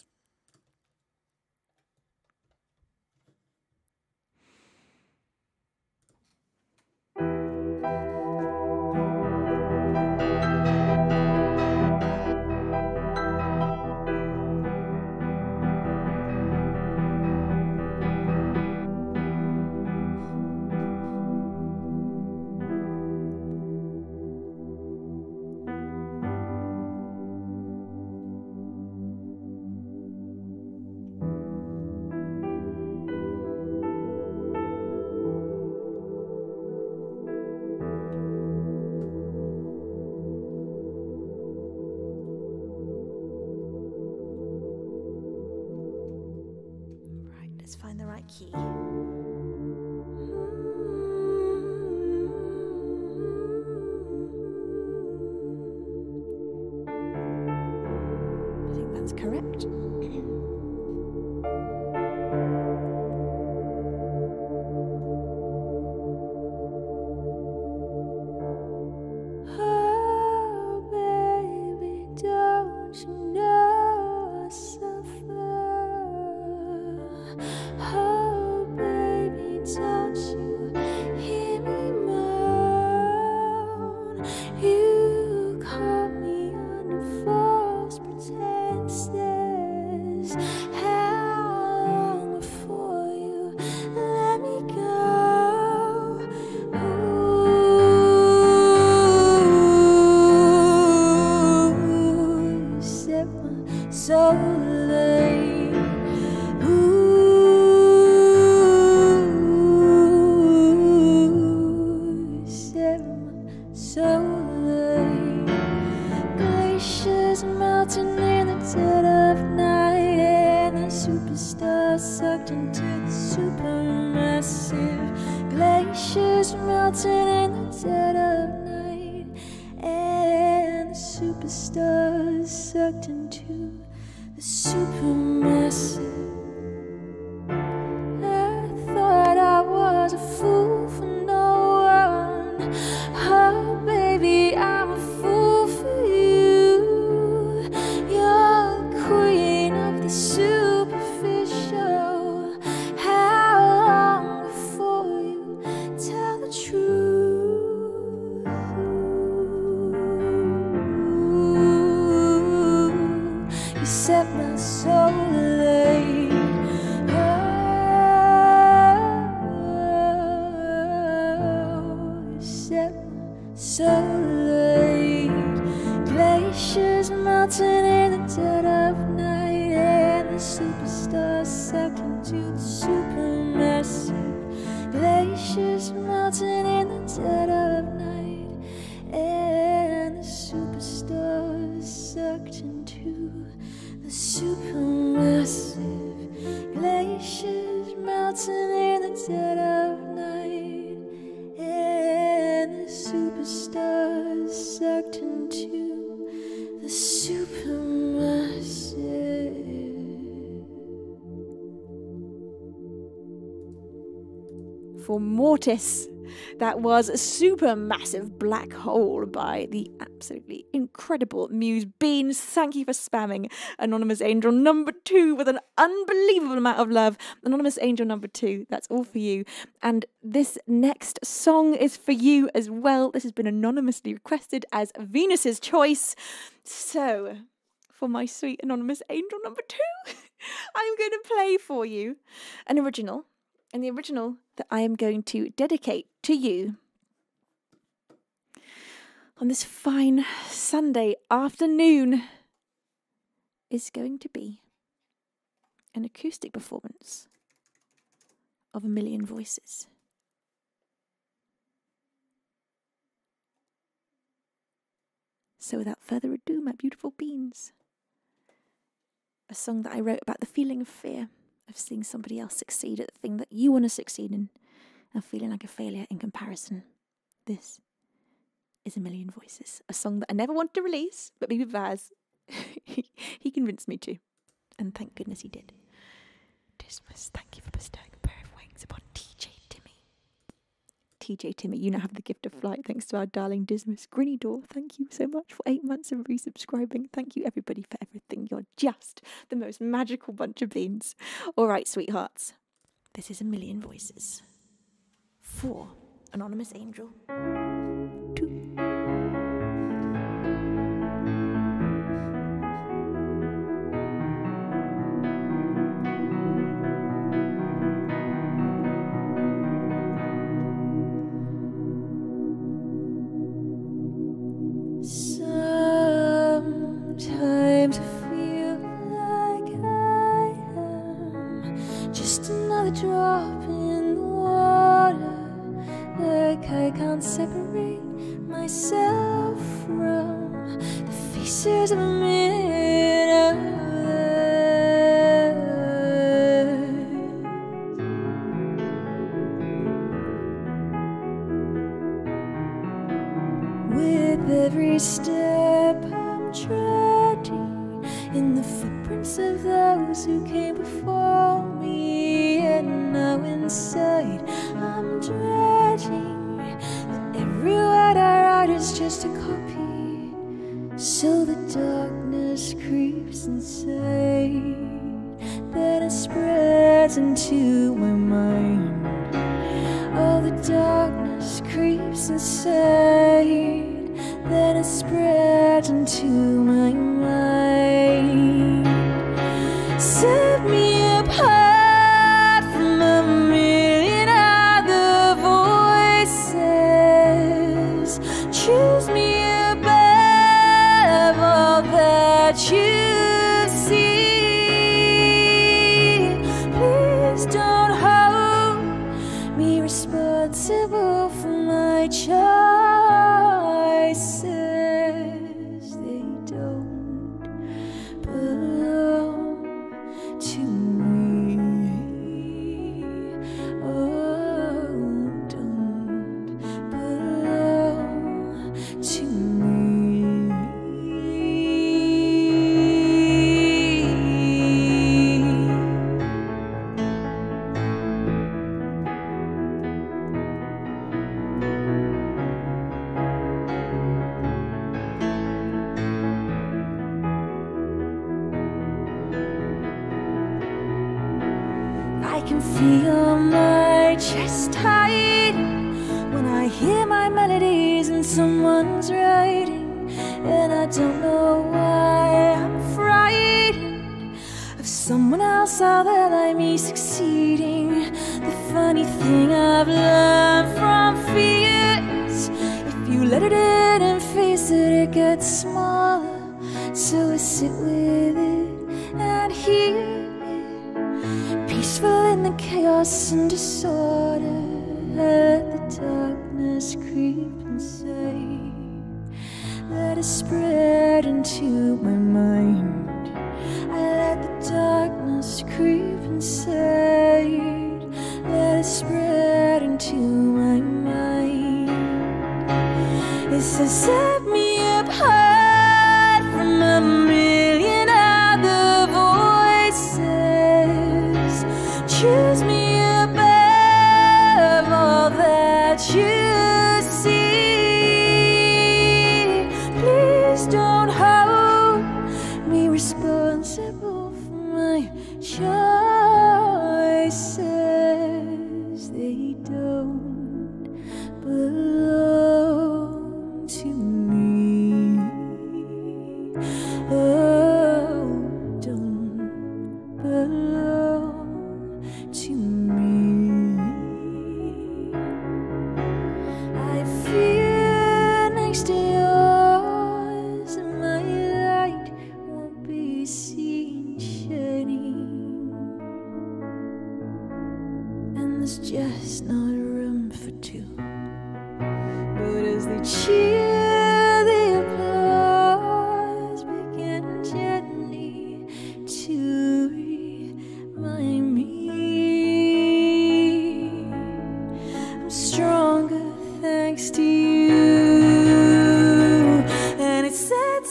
Mortis. That was a super massive black hole by the absolutely incredible Muse Beans. Thank you for spamming Anonymous Angel number 2 with an unbelievable amount of love. Anonymous Angel number 2, that's all for you. And this next song is for you as well. This has been anonymously requested as Venus's Choice. So for my sweet Anonymous Angel number 2, I'm going to play for you an original. And the original that I am going to dedicate to you on this fine Sunday afternoon is going to be an acoustic performance of A Million Voices. So without further ado, my beautiful beans, a song that I wrote about the feeling of fear of seeing somebody else succeed at the thing that you want to succeed in and feeling like a failure in comparison. This is A Million Voices, a song that I never wanted to release, but maybe Vaz, he convinced me to. And thank goodness he did. Dismas, thank you for bestowing a pair of wings upon TJ Timmy. TJ Timmy, you now have the gift of flight thanks to our darling Dismas. Grinny Door, thank you so much for 8 months of resubscribing. Thank you everybody for everything. You're just the most magical bunch of beans. All right, sweethearts. This is A Million Voices. 4. Anonymous Angel. 2. Sometimes I feel like I am just another drop in the water, like I can't separate myself from the faces of men out there. With every step I'm treading in the footprints of those who came before me, and now inside I'm dreading that every word I write is just a copy, so the darkness creeps inside, then it spreads into my mind. Oh, the darkness creeps inside, then it spreads into my mind. Set me apart from a million other voices. Choose me above all that you see. Please don't hold me responsible for my child. Sets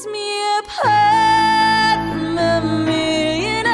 me apart from a million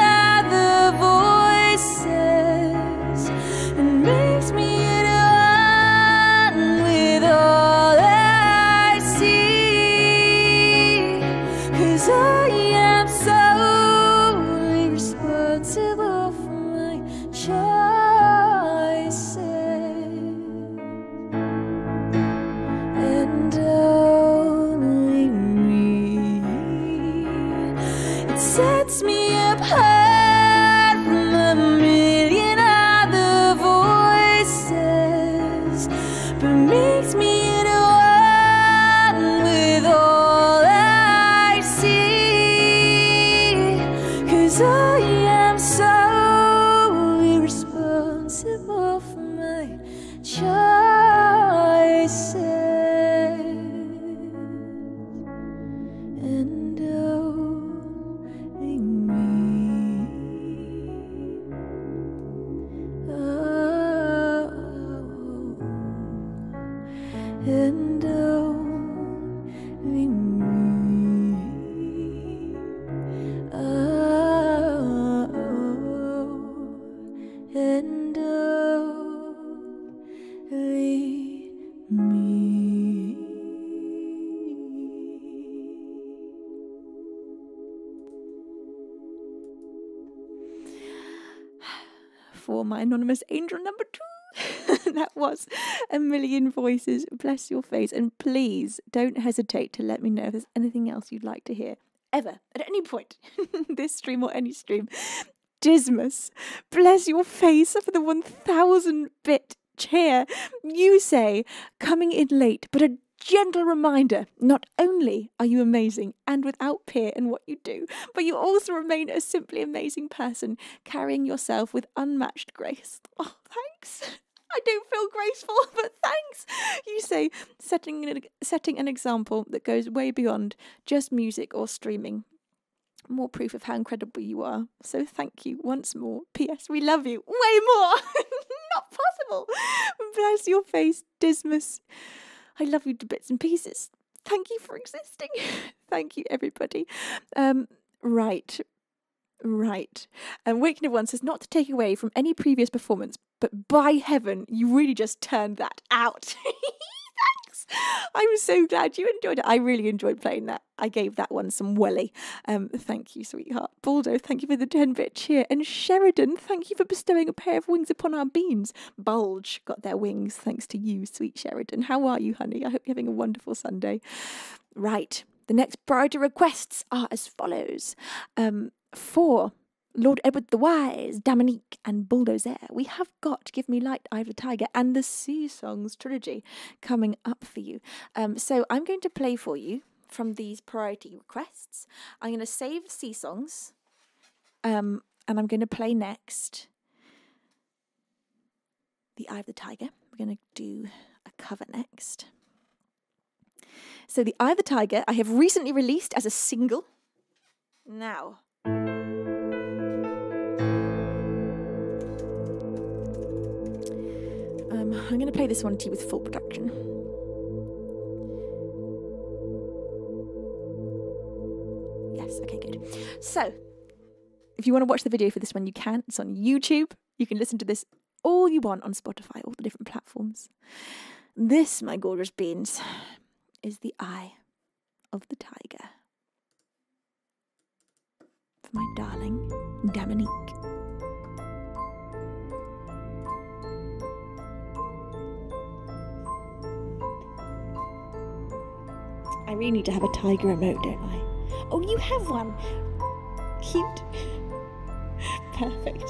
responsible for my choices. And only me. Oh, and only me. Oh, and only me. For my anonymous angel number 2. That was A Million Voices. Bless your face, and please don't hesitate to let me know if there's anything else you'd like to hear ever at any point. This stream or any stream. Dismas, bless your face for the 1000-bit chair. You say, coming in late, but a gentle reminder, not only are you amazing and without peer in what you do, but you also remain a simply amazing person, carrying yourself with unmatched grace. Oh, thanks. I don't feel graceful, but thanks. You say, setting an example that goes way beyond just music or streaming. More proof of how incredible you are. So thank you once more. P.S. We love you. Way more. Not possible. Bless your face, Dismas. I love you to bits and pieces. Thank you for existing. Thank you, everybody. Right. And Wakener One says, not to take away from any previous performance, but by heaven, you really just turned that out. Thanks. I'm so glad you enjoyed it. I really enjoyed playing that. I gave that one some welly. Thank you, sweetheart. Baldo, thank you for the 10-bit cheer. And Sheridan, thank you for bestowing a pair of wings upon our beans. Bulge got their wings thanks to you, sweet Sheridan. How are you, honey? I hope you're having a wonderful Sunday. Right. The next priority requests are as follows. For Lord Edward the Wise, Dominique and Bulldozer, we have got Give Me Light, Eye of the Tiger and the Sea Songs trilogy coming up for you. So I'm going to play for you from these priority requests. I'm going to save Sea Songs, and I'm going to play next the Eye of the Tiger. We're going to do a cover next. So the Eye of the Tiger I have recently released as a single. Now... I'm going to play this one to you with full production. Yes, okay, good. So, if you want to watch the video for this one, you can. It's on YouTube. You can listen to this all you want on Spotify, all the different platforms. This, my gorgeous beans, is the Eye of the Tiger. For my darling Dominique. I really need to have a tiger remote, don't I? Oh, you have one! Cute. Perfect.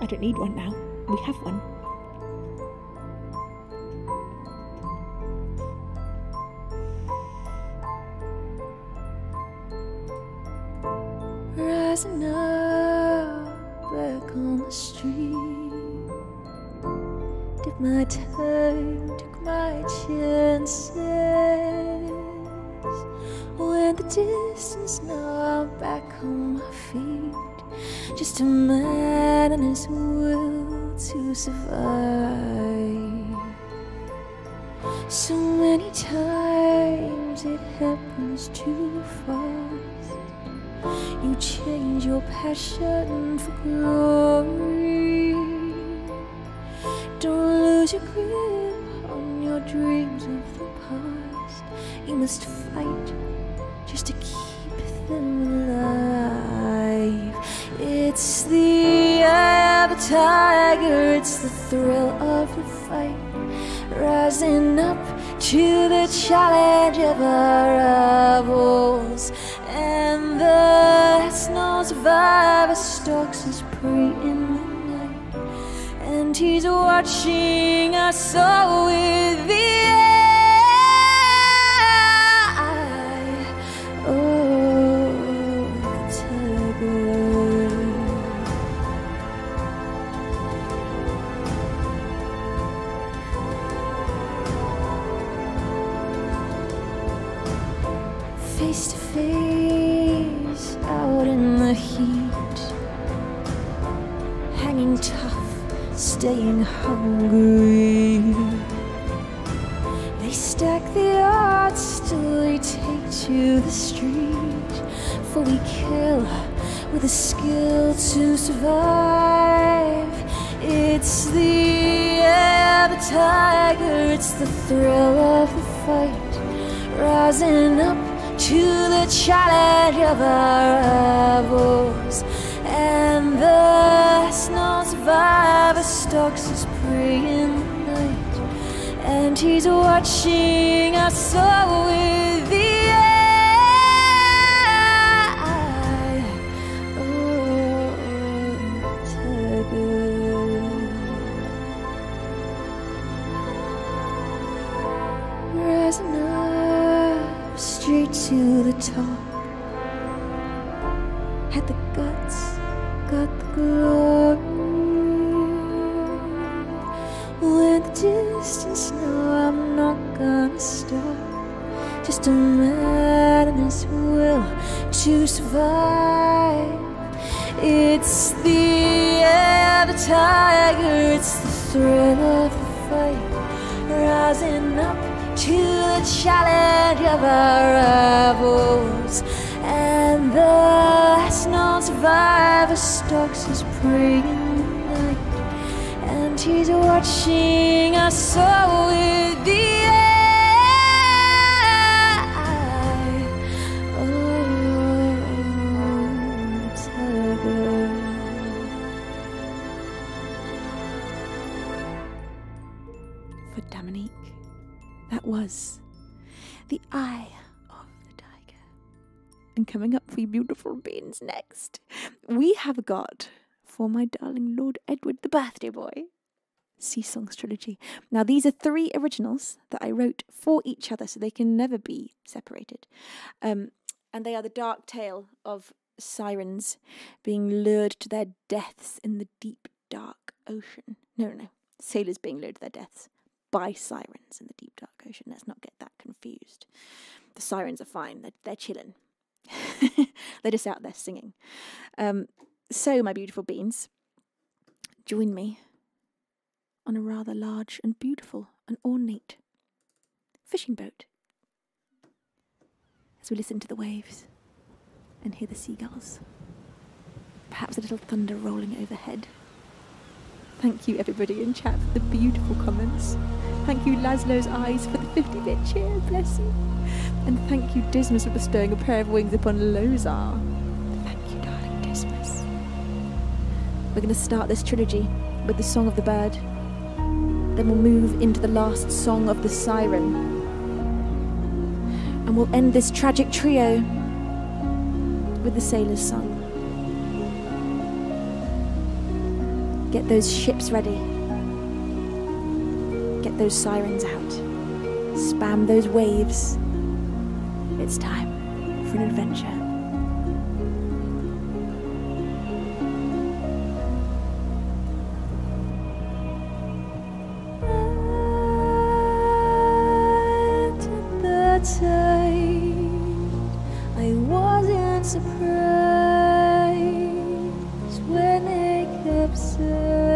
I don't need one now. We have one. Rising up back on the street, did my time, took my chances. When the distance now back on my feet, just a man and his will to survive. So many times it happens too fast. You change your passion for glory. Don't lose your grip on your dreams of the past. You must fight just to keep them alive. It's the eye of the tiger, it's the thrill of the fight. Rising up to the challenge of our rivals. And the snow survivor stalks his prey in the night, and he's watching us all with the eye of the tiger. staying hungry. They stack the odds till they take to the street, for we kill with a skill to survive. It's the eye of the tiger, it's the thrill of the fight, rising up to the challenge of our rivals. And the snow survivor stalks his prey in the night, and he's watching us all with the eye of the tiger. Rising up straight to the top, had the guts, got the glory. Went the distance, no, I'm not gonna stop. Just a madness will to survive. It's the eye of the tiger, it's the thrill of the fight, rising up to the challenge of our rivals. And the snow survivor stalks his prey in the night, and he's watching us all with the eye of the tiger. For Dominique, that was the eye. And coming up for you beautiful beans next, we have got, for my darling Lord Edward the Birthday Boy, Sea Songs Trilogy. Now these are three originals that I wrote for each other, so they can never be separated. And they are the dark tale of sirens being lured to their deaths in the deep dark ocean. No, sailors being lured to their deaths by sirens in the deep dark ocean. Let's not get that confused. The sirens are fine, they're chilling. They're just out there singing. So my beautiful beans, join me on a rather large and beautiful and ornate fishing boat as we listen to the waves and hear the seagulls, perhaps a little thunder rolling overhead. Thank you everybody in chat for the beautiful comments. Thank you Laszlo's Eyes for the 50-bit cheer, bless you. And thank you, Dismas, for bestowing a pair of wings upon Lozar. Thank you, darling Dismas. We're going to start this trilogy with the Song of the Bird. Then we'll move into the last Song of the Siren. And we'll end this tragic trio with the Sailor's Song. Get those ships ready. Get those sirens out. Spam those waves. It's time for an adventure. At the tide, I wasn't surprised when it capsized.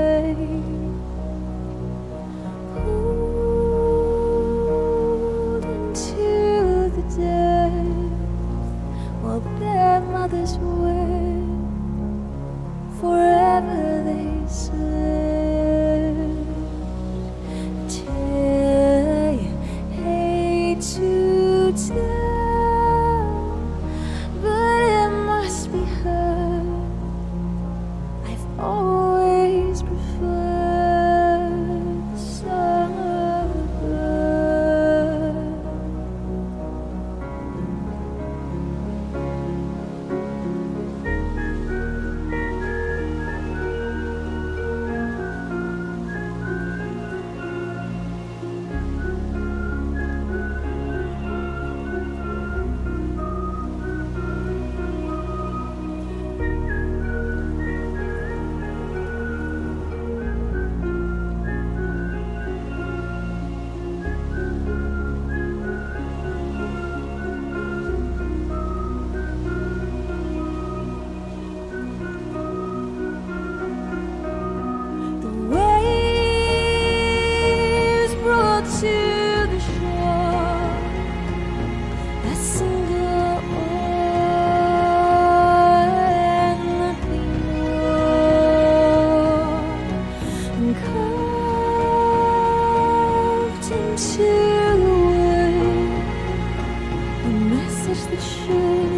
to the shore, a single oar and nothing more. I'm carved into the wood, a message that should.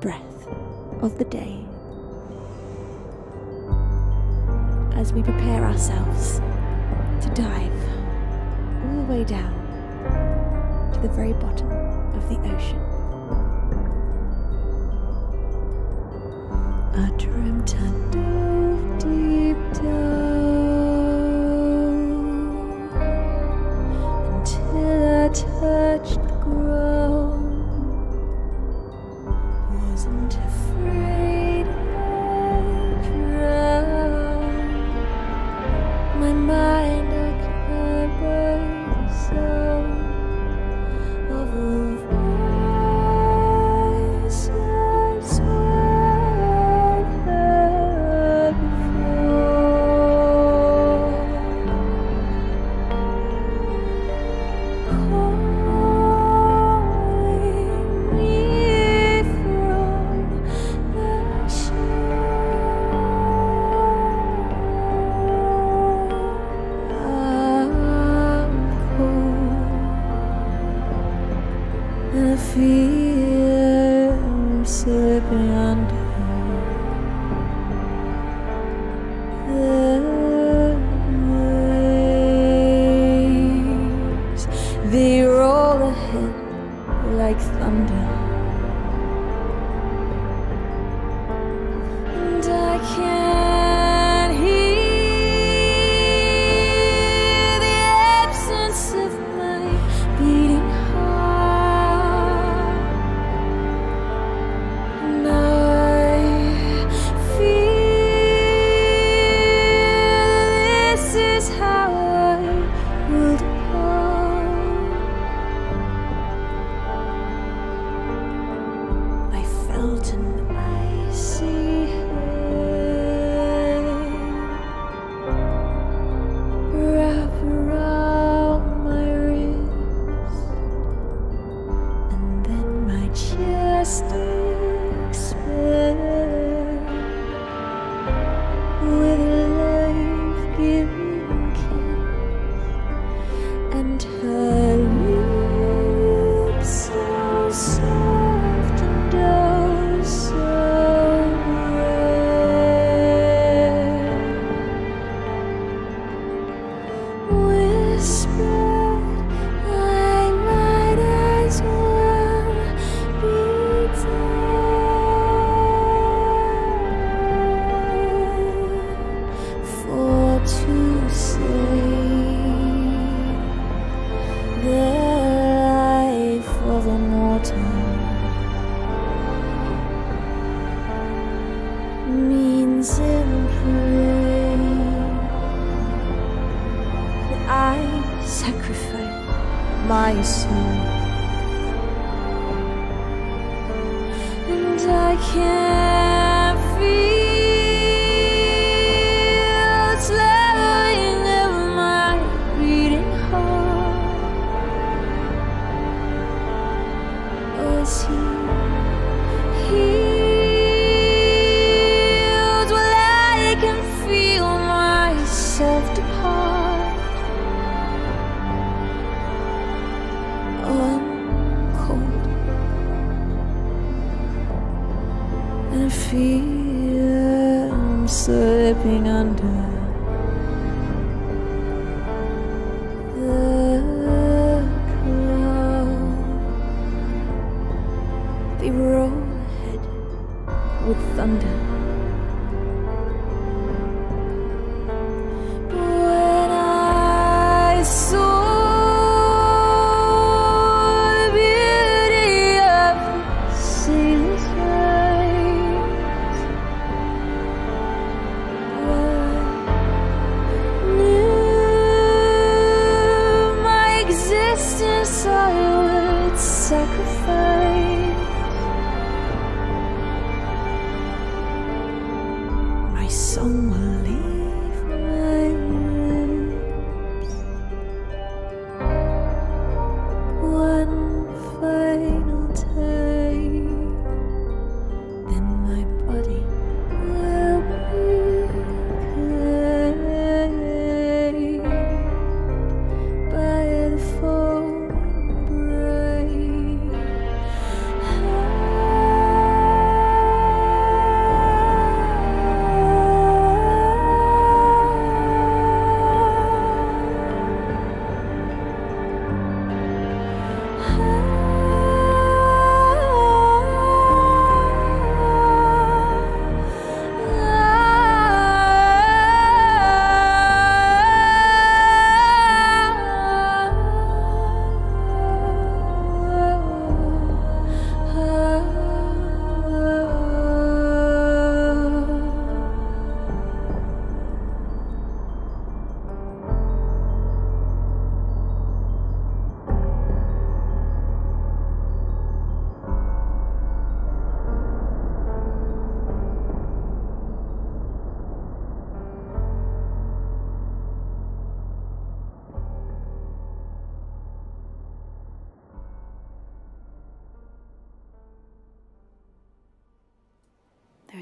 Breath of the day as we prepare ourselves to dive all the way down to the very bottom of the ocean. I dreamt I dove deep down until I touched the ground. Wasn't afraid I'd drown. My mind occupied by the sound of a voice that's heard her before.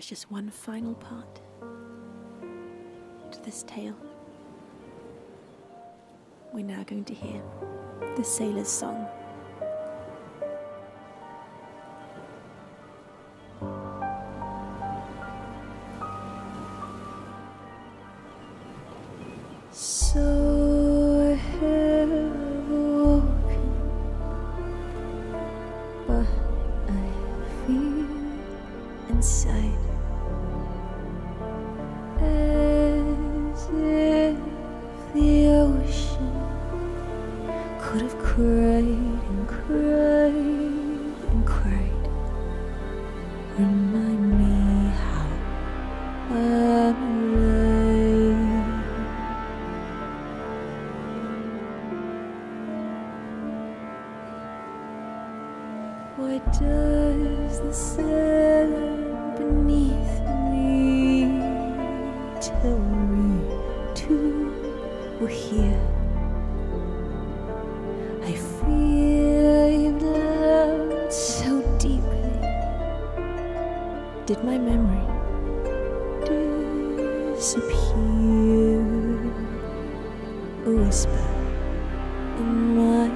Just one final part to this tale. We're now going to hear the sailor's song. Why does the sun till we two were here. I feel you've loved so deeply. Did my memory disappear? A whisper in my ear.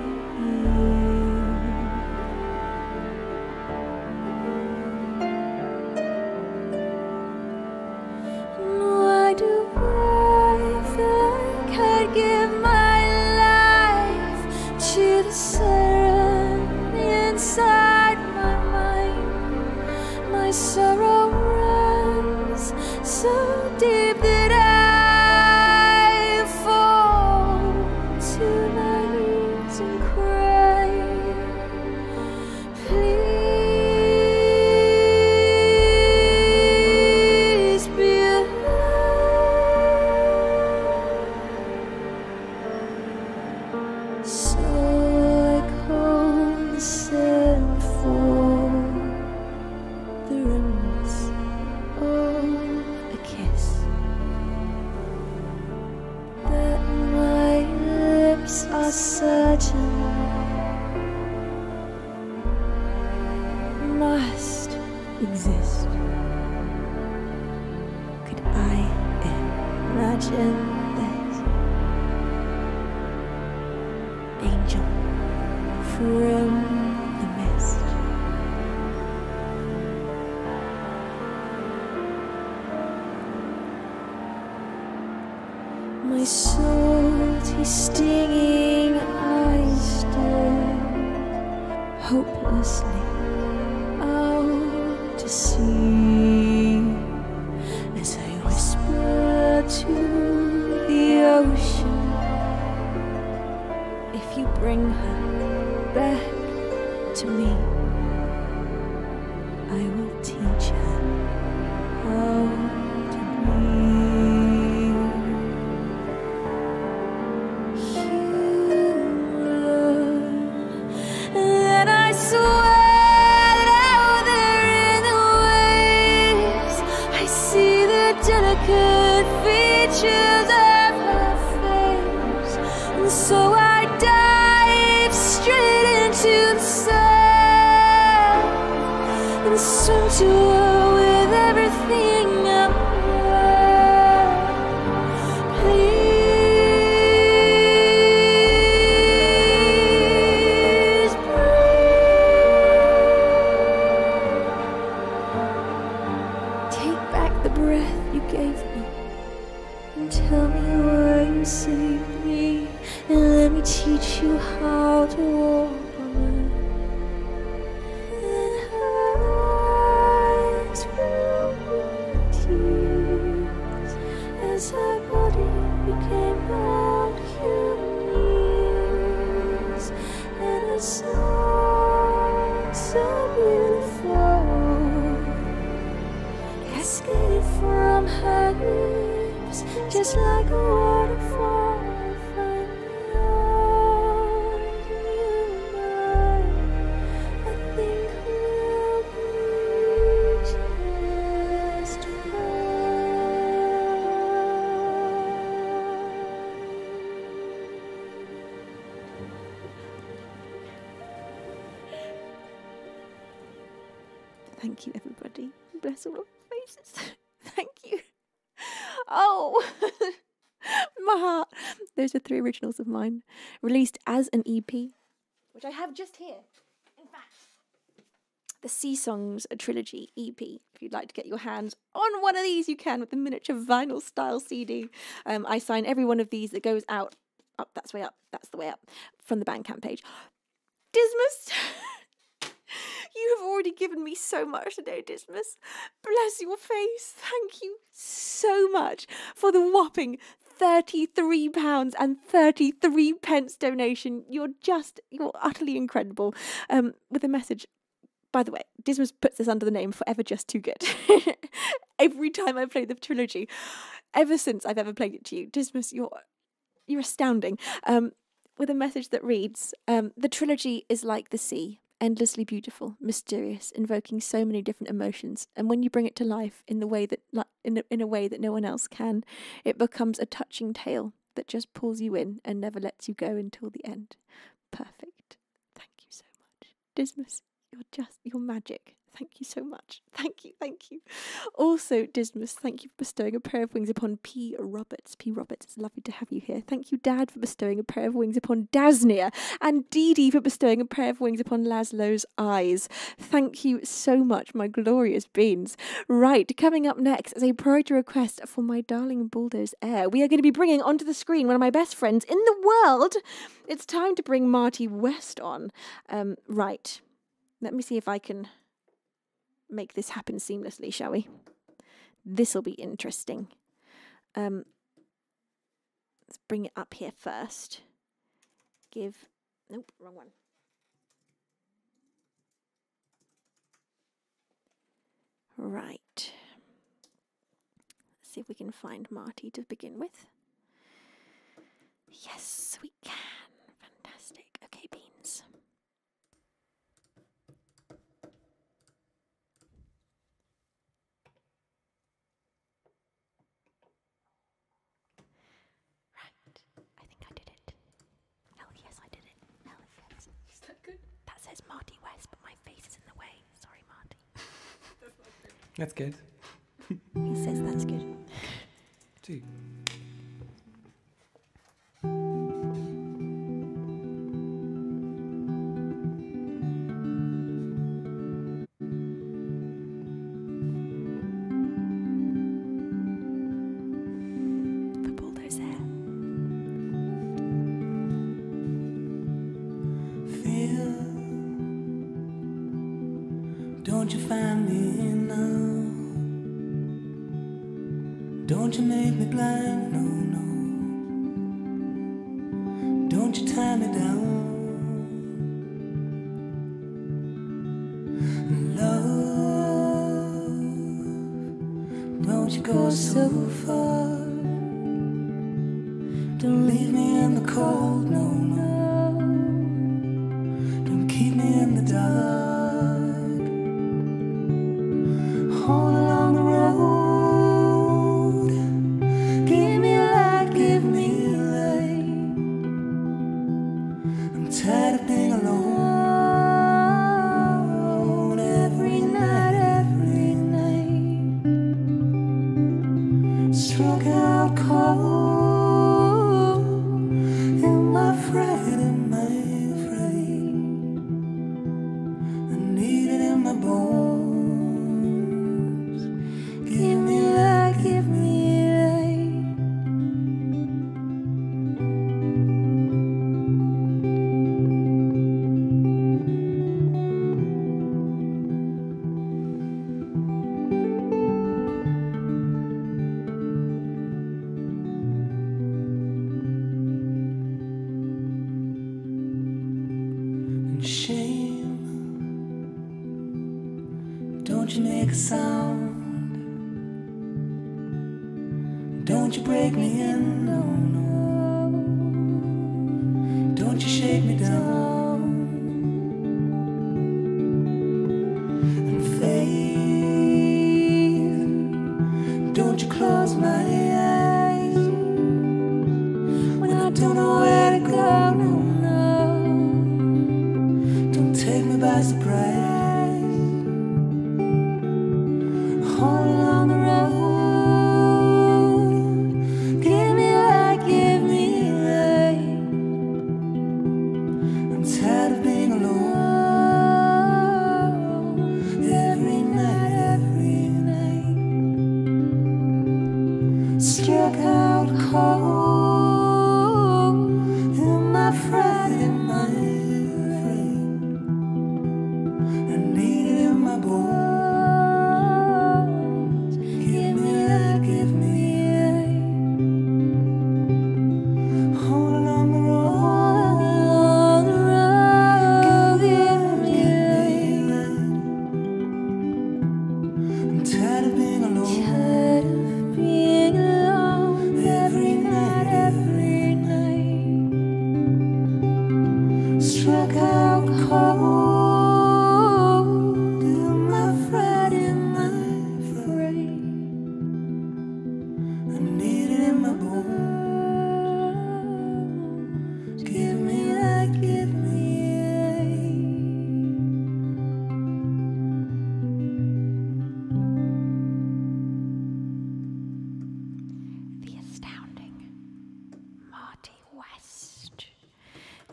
Three originals of mine released as an EP, which I have just here. In fact, the Sea Songs Trilogy EP. If you'd like to get your hands on one of these, you can, with the miniature vinyl style CD. I sign every one of these that goes out. Up, that's way up, that's the way up, from the Bandcamp page. Dismas, you have already given me so much today, Dismas. Bless your face. Thank you so much for the whopping £33.33 donation. You're utterly incredible. With a message, by the way, Dismas puts this under the name Forever Just Too Good. Every time I play the trilogy, ever since I've ever played it to you, Dismas, you're astounding. With a message that reads, the trilogy is like the sea. endlessly beautiful, mysterious, invoking so many different emotions. And when you bring it to life in the way that in a way that no one else can, it becomes a touching tale that just pulls you in and never lets you go until the end. Perfect. Thank you so much, Dismas. You're magic. Thank you so much. Thank you, thank you. Also, Dismas, thank you for bestowing a pair of wings upon P. Roberts. P. Roberts, it's lovely to have you here. Thank you, Dad, for bestowing a pair of wings upon Dasnia, and Dee Dee for bestowing a pair of wings upon Laszlo's eyes. Thank you so much, my glorious beans. Right, coming up next is a priority request for my darling Bulldoze Air. We are going to be bringing onto the screen one of my best friends in the world. It's time to bring Marty West on. Right, let me see if I can make this happen seamlessly, shall we? This'll be interesting. Let's bring it up here first. Nope, wrong one. Right. Let's see if we can find Marty to begin with. Yes, we can. Fantastic. Okay, beans. Marty West, but my face is in the way. Sorry, Marty. That's good. He says that's good. Two. Don't you find me now? Don't you make me blind? No, no. Don't you tie me down? Love, don't you go so far? Don't leave me in the cold. No, no. Don't keep me in the dark.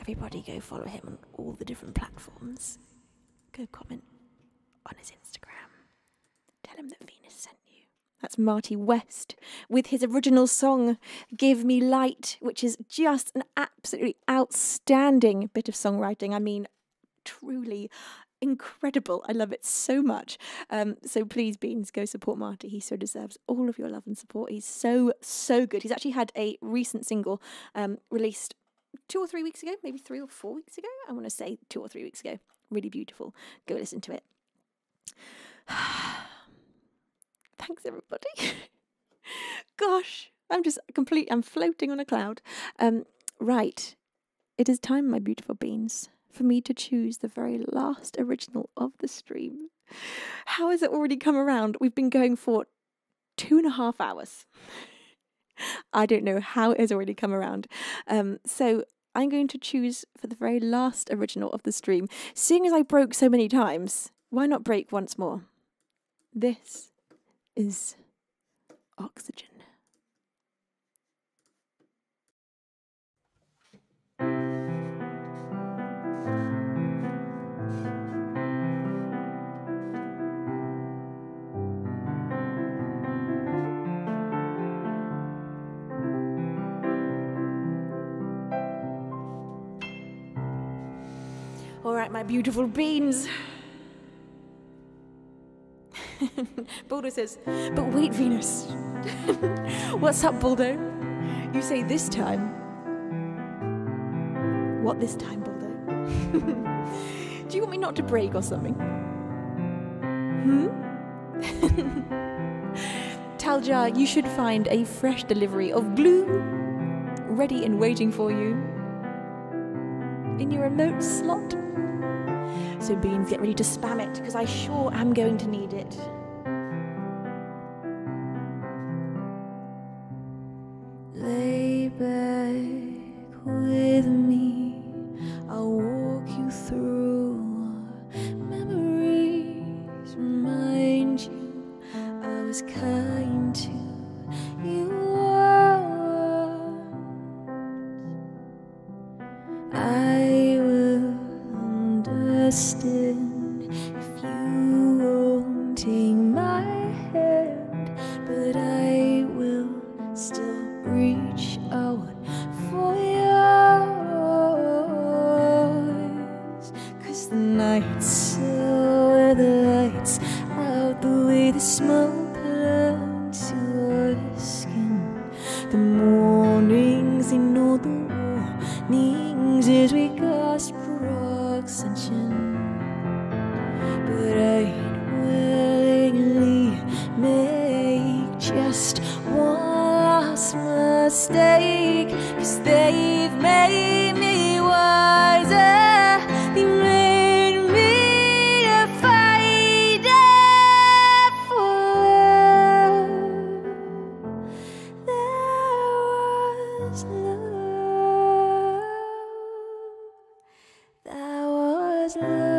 Everybody go follow him on all the different platforms. Go comment on his Instagram. Tell him that Venus sent you. That's Marty West with his original song, Give Me Light, which is just an absolutely outstanding bit of songwriting. I mean, truly incredible. I love it so much. So please, Beans, go support Marty. He so deserves all of your love and support. He's so, so good. He's actually had a recent single released 2 or 3 weeks ago, maybe 3 or 4 weeks ago. I want to say 2 or 3 weeks ago. Really beautiful. Go listen to it. Thanks, everybody. Gosh, I'm just complete. I'm floating on a cloud. Right. It is time, my beautiful beans, for me to choose the very last original of the stream. How has it already come around? We've been going for 2.5 hours. I don't know how it has already come around. So I'm going to choose for the very last original of the stream. Seeing as I broke so many times, why not break once more? This is Oxygen. All right, my beautiful beans. Baldo says, but wait, Venus. What's up, Baldo? You say this time. What this time, Baldo? Do you want me not to break or something? Hmm? Talja, you should find a fresh delivery of glue ready and waiting for you in your remote slot. So Beans, get ready to spam it, because I sure am going to need it. Lay back with me, I'll walk you through our memories. Remind you, I was kind to you once. I will understand if you won't take my hand, but I will still reach out for yours. 'Cause the night's so the lights out, the way the smoke clouds your skin, the mornings in all the warnings as we gasp for oxygen. But I'd willingly make just one last mistake, 'cause they've made me wiser. They made me a fighter for love. There was love. There was love.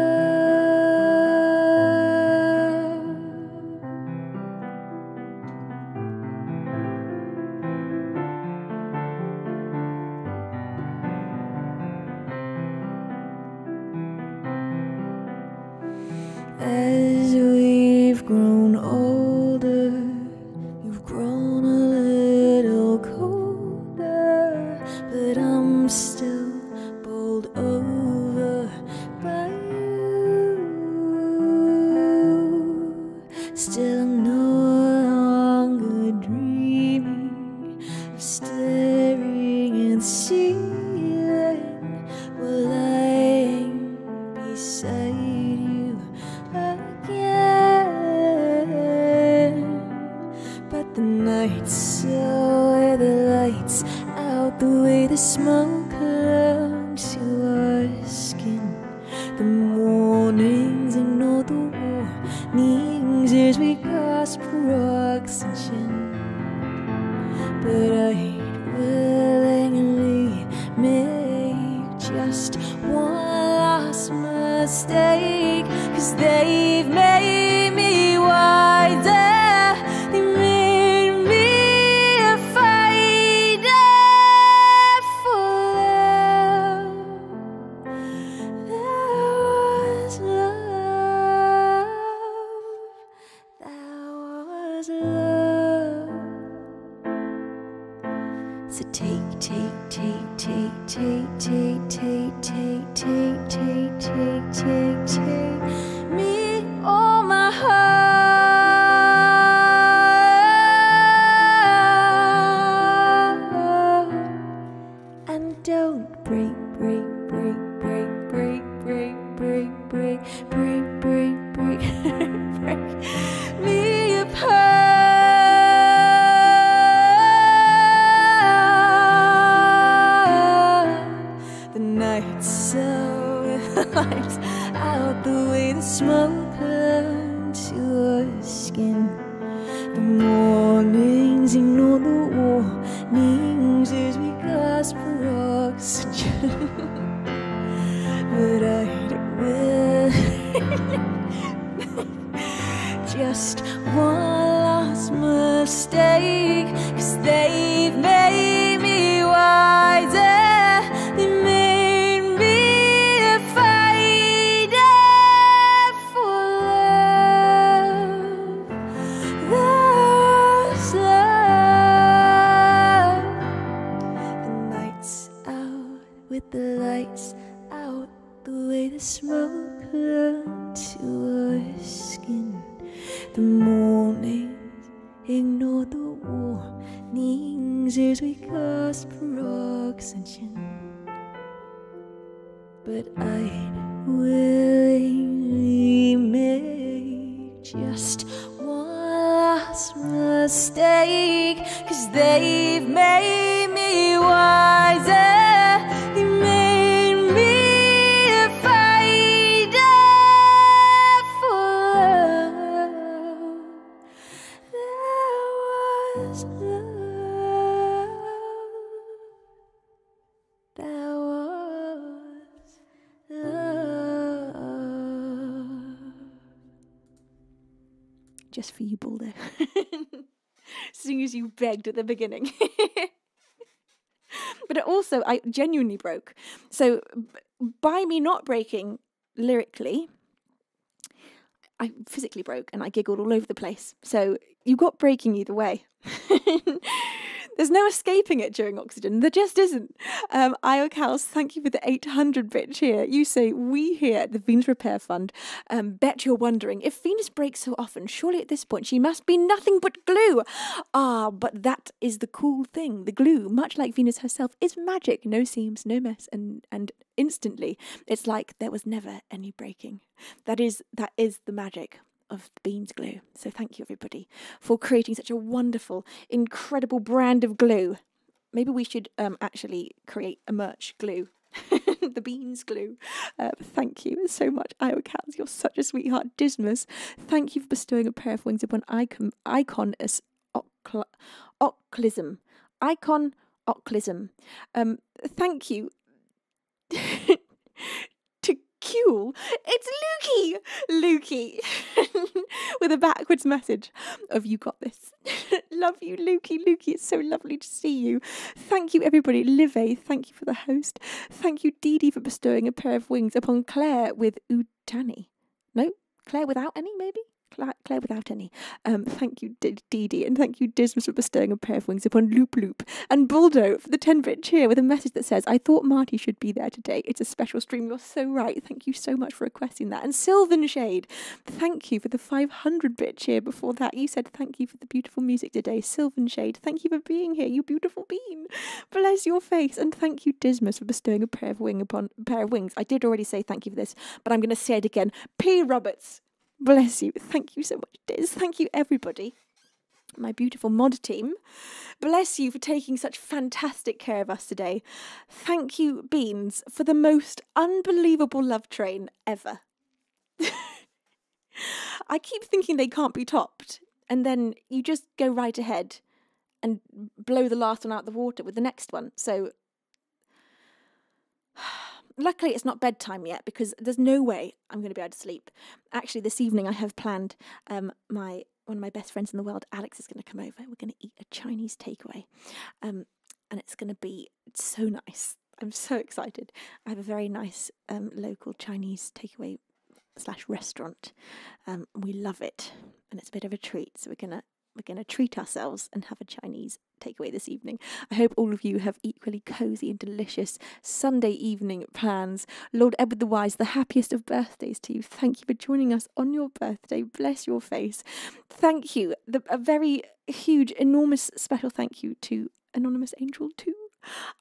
was love. So take, take, take, take, take, take, take, take, take, take, take, take, take me, all my heart, and don't break, break, break, break, break, break, break, break, break, break, break, break me apart. Out the way the smoke burns your skin. The mornings ignore the warnings as we gasp for oxygen. But I will. Just one last mistake, 'cause they've made me wiser. They made me the lights out, the way the smoke burns your skin. The mornings ignore the warnings as we gasp for oxygen. But I'd willingly make just one last mistake, 'cause they've made me wiser. They made me a fighter for love. There was love. There was love. Just for you, Boulder. As soon as you begged at the beginning. But also, I genuinely broke. So by me not breaking lyrically, I physically broke and I giggled all over the place. So you got breaking either way. There's no escaping it during Oxygen. There just isn't. IOCals, thank you for the 800 bit here. You say, we here at the Venus Repair Fund bet you're wondering, if Venus breaks so often, surely at this point she must be nothing but glue. Ah, but that is the cool thing. The glue, much like Venus herself, is magic. No seams, no mess, and instantly it's like there was never any breaking. That is the magic of Beans glue. So thank you everybody for creating such a wonderful, incredible brand of glue. Maybe we should actually create a merch glue. The Beans glue. Thank you so much, IOCals. You're such a sweetheart. Dismas, thank you for bestowing a pair of wings upon Icon as Oclism. Icon Oclism. Thank you. Cool. It's Lukey! Lukey! With a backwards message of you got this. Love you, Lukey. Lukey, it's so lovely to see you. Thank you, everybody. Live, thank you for the host. Thank you, Dee Dee, for bestowing a pair of wings upon Claire with Utani. No, Claire without any, maybe? Claire without any. Thank you, Dee Dee, and thank you, Dismas, for bestowing a pair of wings upon Loop Loop, and Buldo for the 10-bit cheer with a message that says, I thought Marty should be there today. It's a special stream. You're so right. Thank you so much for requesting that. And Sylvan Shade, thank you for the 500-bit cheer before that. You said thank you for the beautiful music today. Sylvan Shade, thank you for being here, you beautiful bean. Bless your face. And thank you, Dismas, for bestowing a pair of wings. I did already say thank you for this, but I'm going to say it again. P. Roberts. Bless you. Thank you so much, Diz. Thank you, everybody. My beautiful mod team. Bless you for taking such fantastic care of us today. Thank you, Beans, for the most unbelievable love train ever. I keep thinking they can't be topped, and then you just go right ahead and blow the last one out of the water with the next one. So luckily, it's not bedtime yet, because there's no way I'm going to be able to sleep. Actually, this evening I have planned one of my best friends in the world, Alex, is going to come over. We're going to eat a Chinese takeaway, and it's going to be so nice. I'm so excited. I have a very nice local Chinese takeaway / restaurant. We love it, and it's a bit of a treat. So we're going to We're going to treat ourselves and have a Chinese takeaway this evening. I hope all of you have equally cosy and delicious Sunday evening plans. Lord Edward the Wise, the happiest of birthdays to you. Thank you for joining us on your birthday. Bless your face. Thank you. A very huge, enormous, special thank you to Anonymous Angel 2.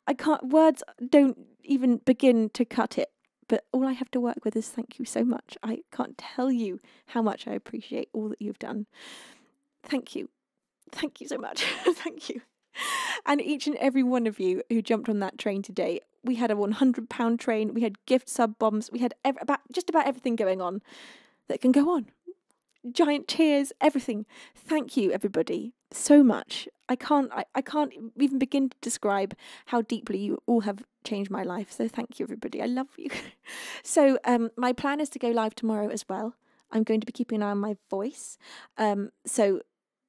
I can't, words don't even begin to cut it. But all I have to work with is thank you so much. I can't tell you how much I appreciate all that you've done. Thank you. Thank you so much. Thank you. And each and every one of you who jumped on that train today. We had a £100 train. We had gift sub bombs. We had just about everything going on that can go on. Giant cheers, everything. Thank you, everybody, so much. I can't even begin to describe how deeply you all have changed my life. So thank you, everybody. I love you. So my plan is to go live tomorrow as well. I'm going to be keeping an eye on my voice. So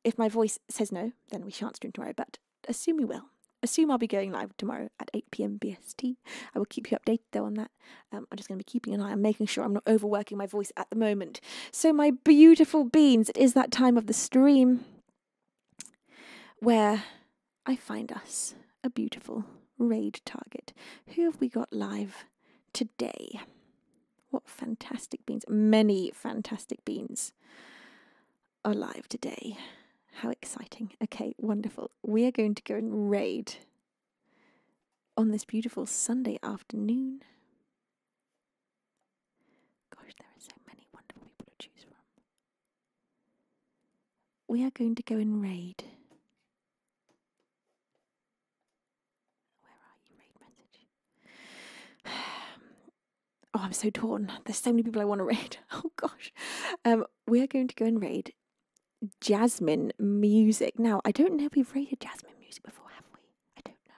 if my voice says no, then we shan't stream tomorrow, but assume we will. Assume I'll be going live tomorrow at 8 PM BST. I will keep you updated though on that. I'm just going to be keeping an eye on making sure I'm not overworking my voice at the moment. So my beautiful beans, it is that time of the stream where I find us a beautiful raid target. Who have we got live today? What fantastic beans, many fantastic beans are live today. How exciting. Okay, wonderful. We are going to go and raid on this beautiful Sunday afternoon. Gosh, there are so many wonderful people to choose from. We are going to go and raid. Where are you, raid message? Oh, I'm so torn. There's so many people I want to raid. Oh, gosh. We are going to go and raid Jasmine Music. Now, I don't know if we've raided Jasmine Music before, have we? I don't know.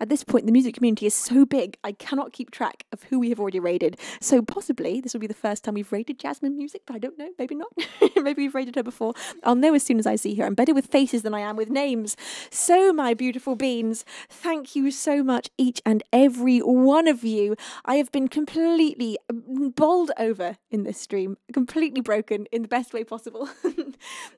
At this point, the music community is so big, I cannot keep track of who we have already raided. So possibly this will be the first time we've raided Jasmine Music, but I don't know. Maybe not. Maybe we've raided her before. I'll know as soon as I see her. I'm better with faces than I am with names. So, my beautiful beans, thank you so much, each and every one of you. I have been completely bowled over in this stream, completely broken in the best way possible.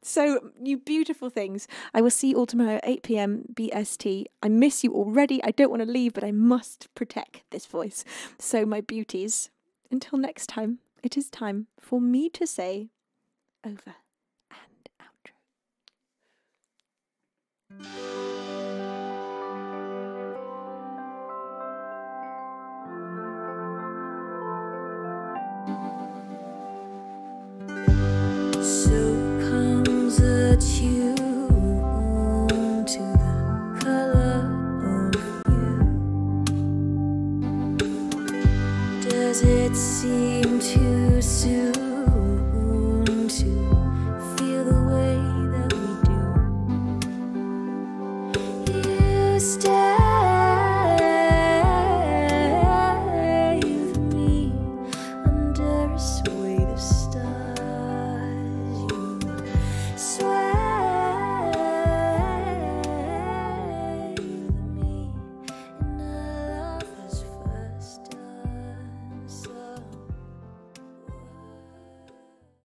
So, you beautiful things. I will see you all tomorrow, 8 PM BST. I miss you already. I don't want to leave, but I must protect this voice. So, my beauties, until next time, it is time for me to say over and outro. Attuned to the color of you. Does it seem too soon to feel the way that we do? You stay with me under a swathe of stars. You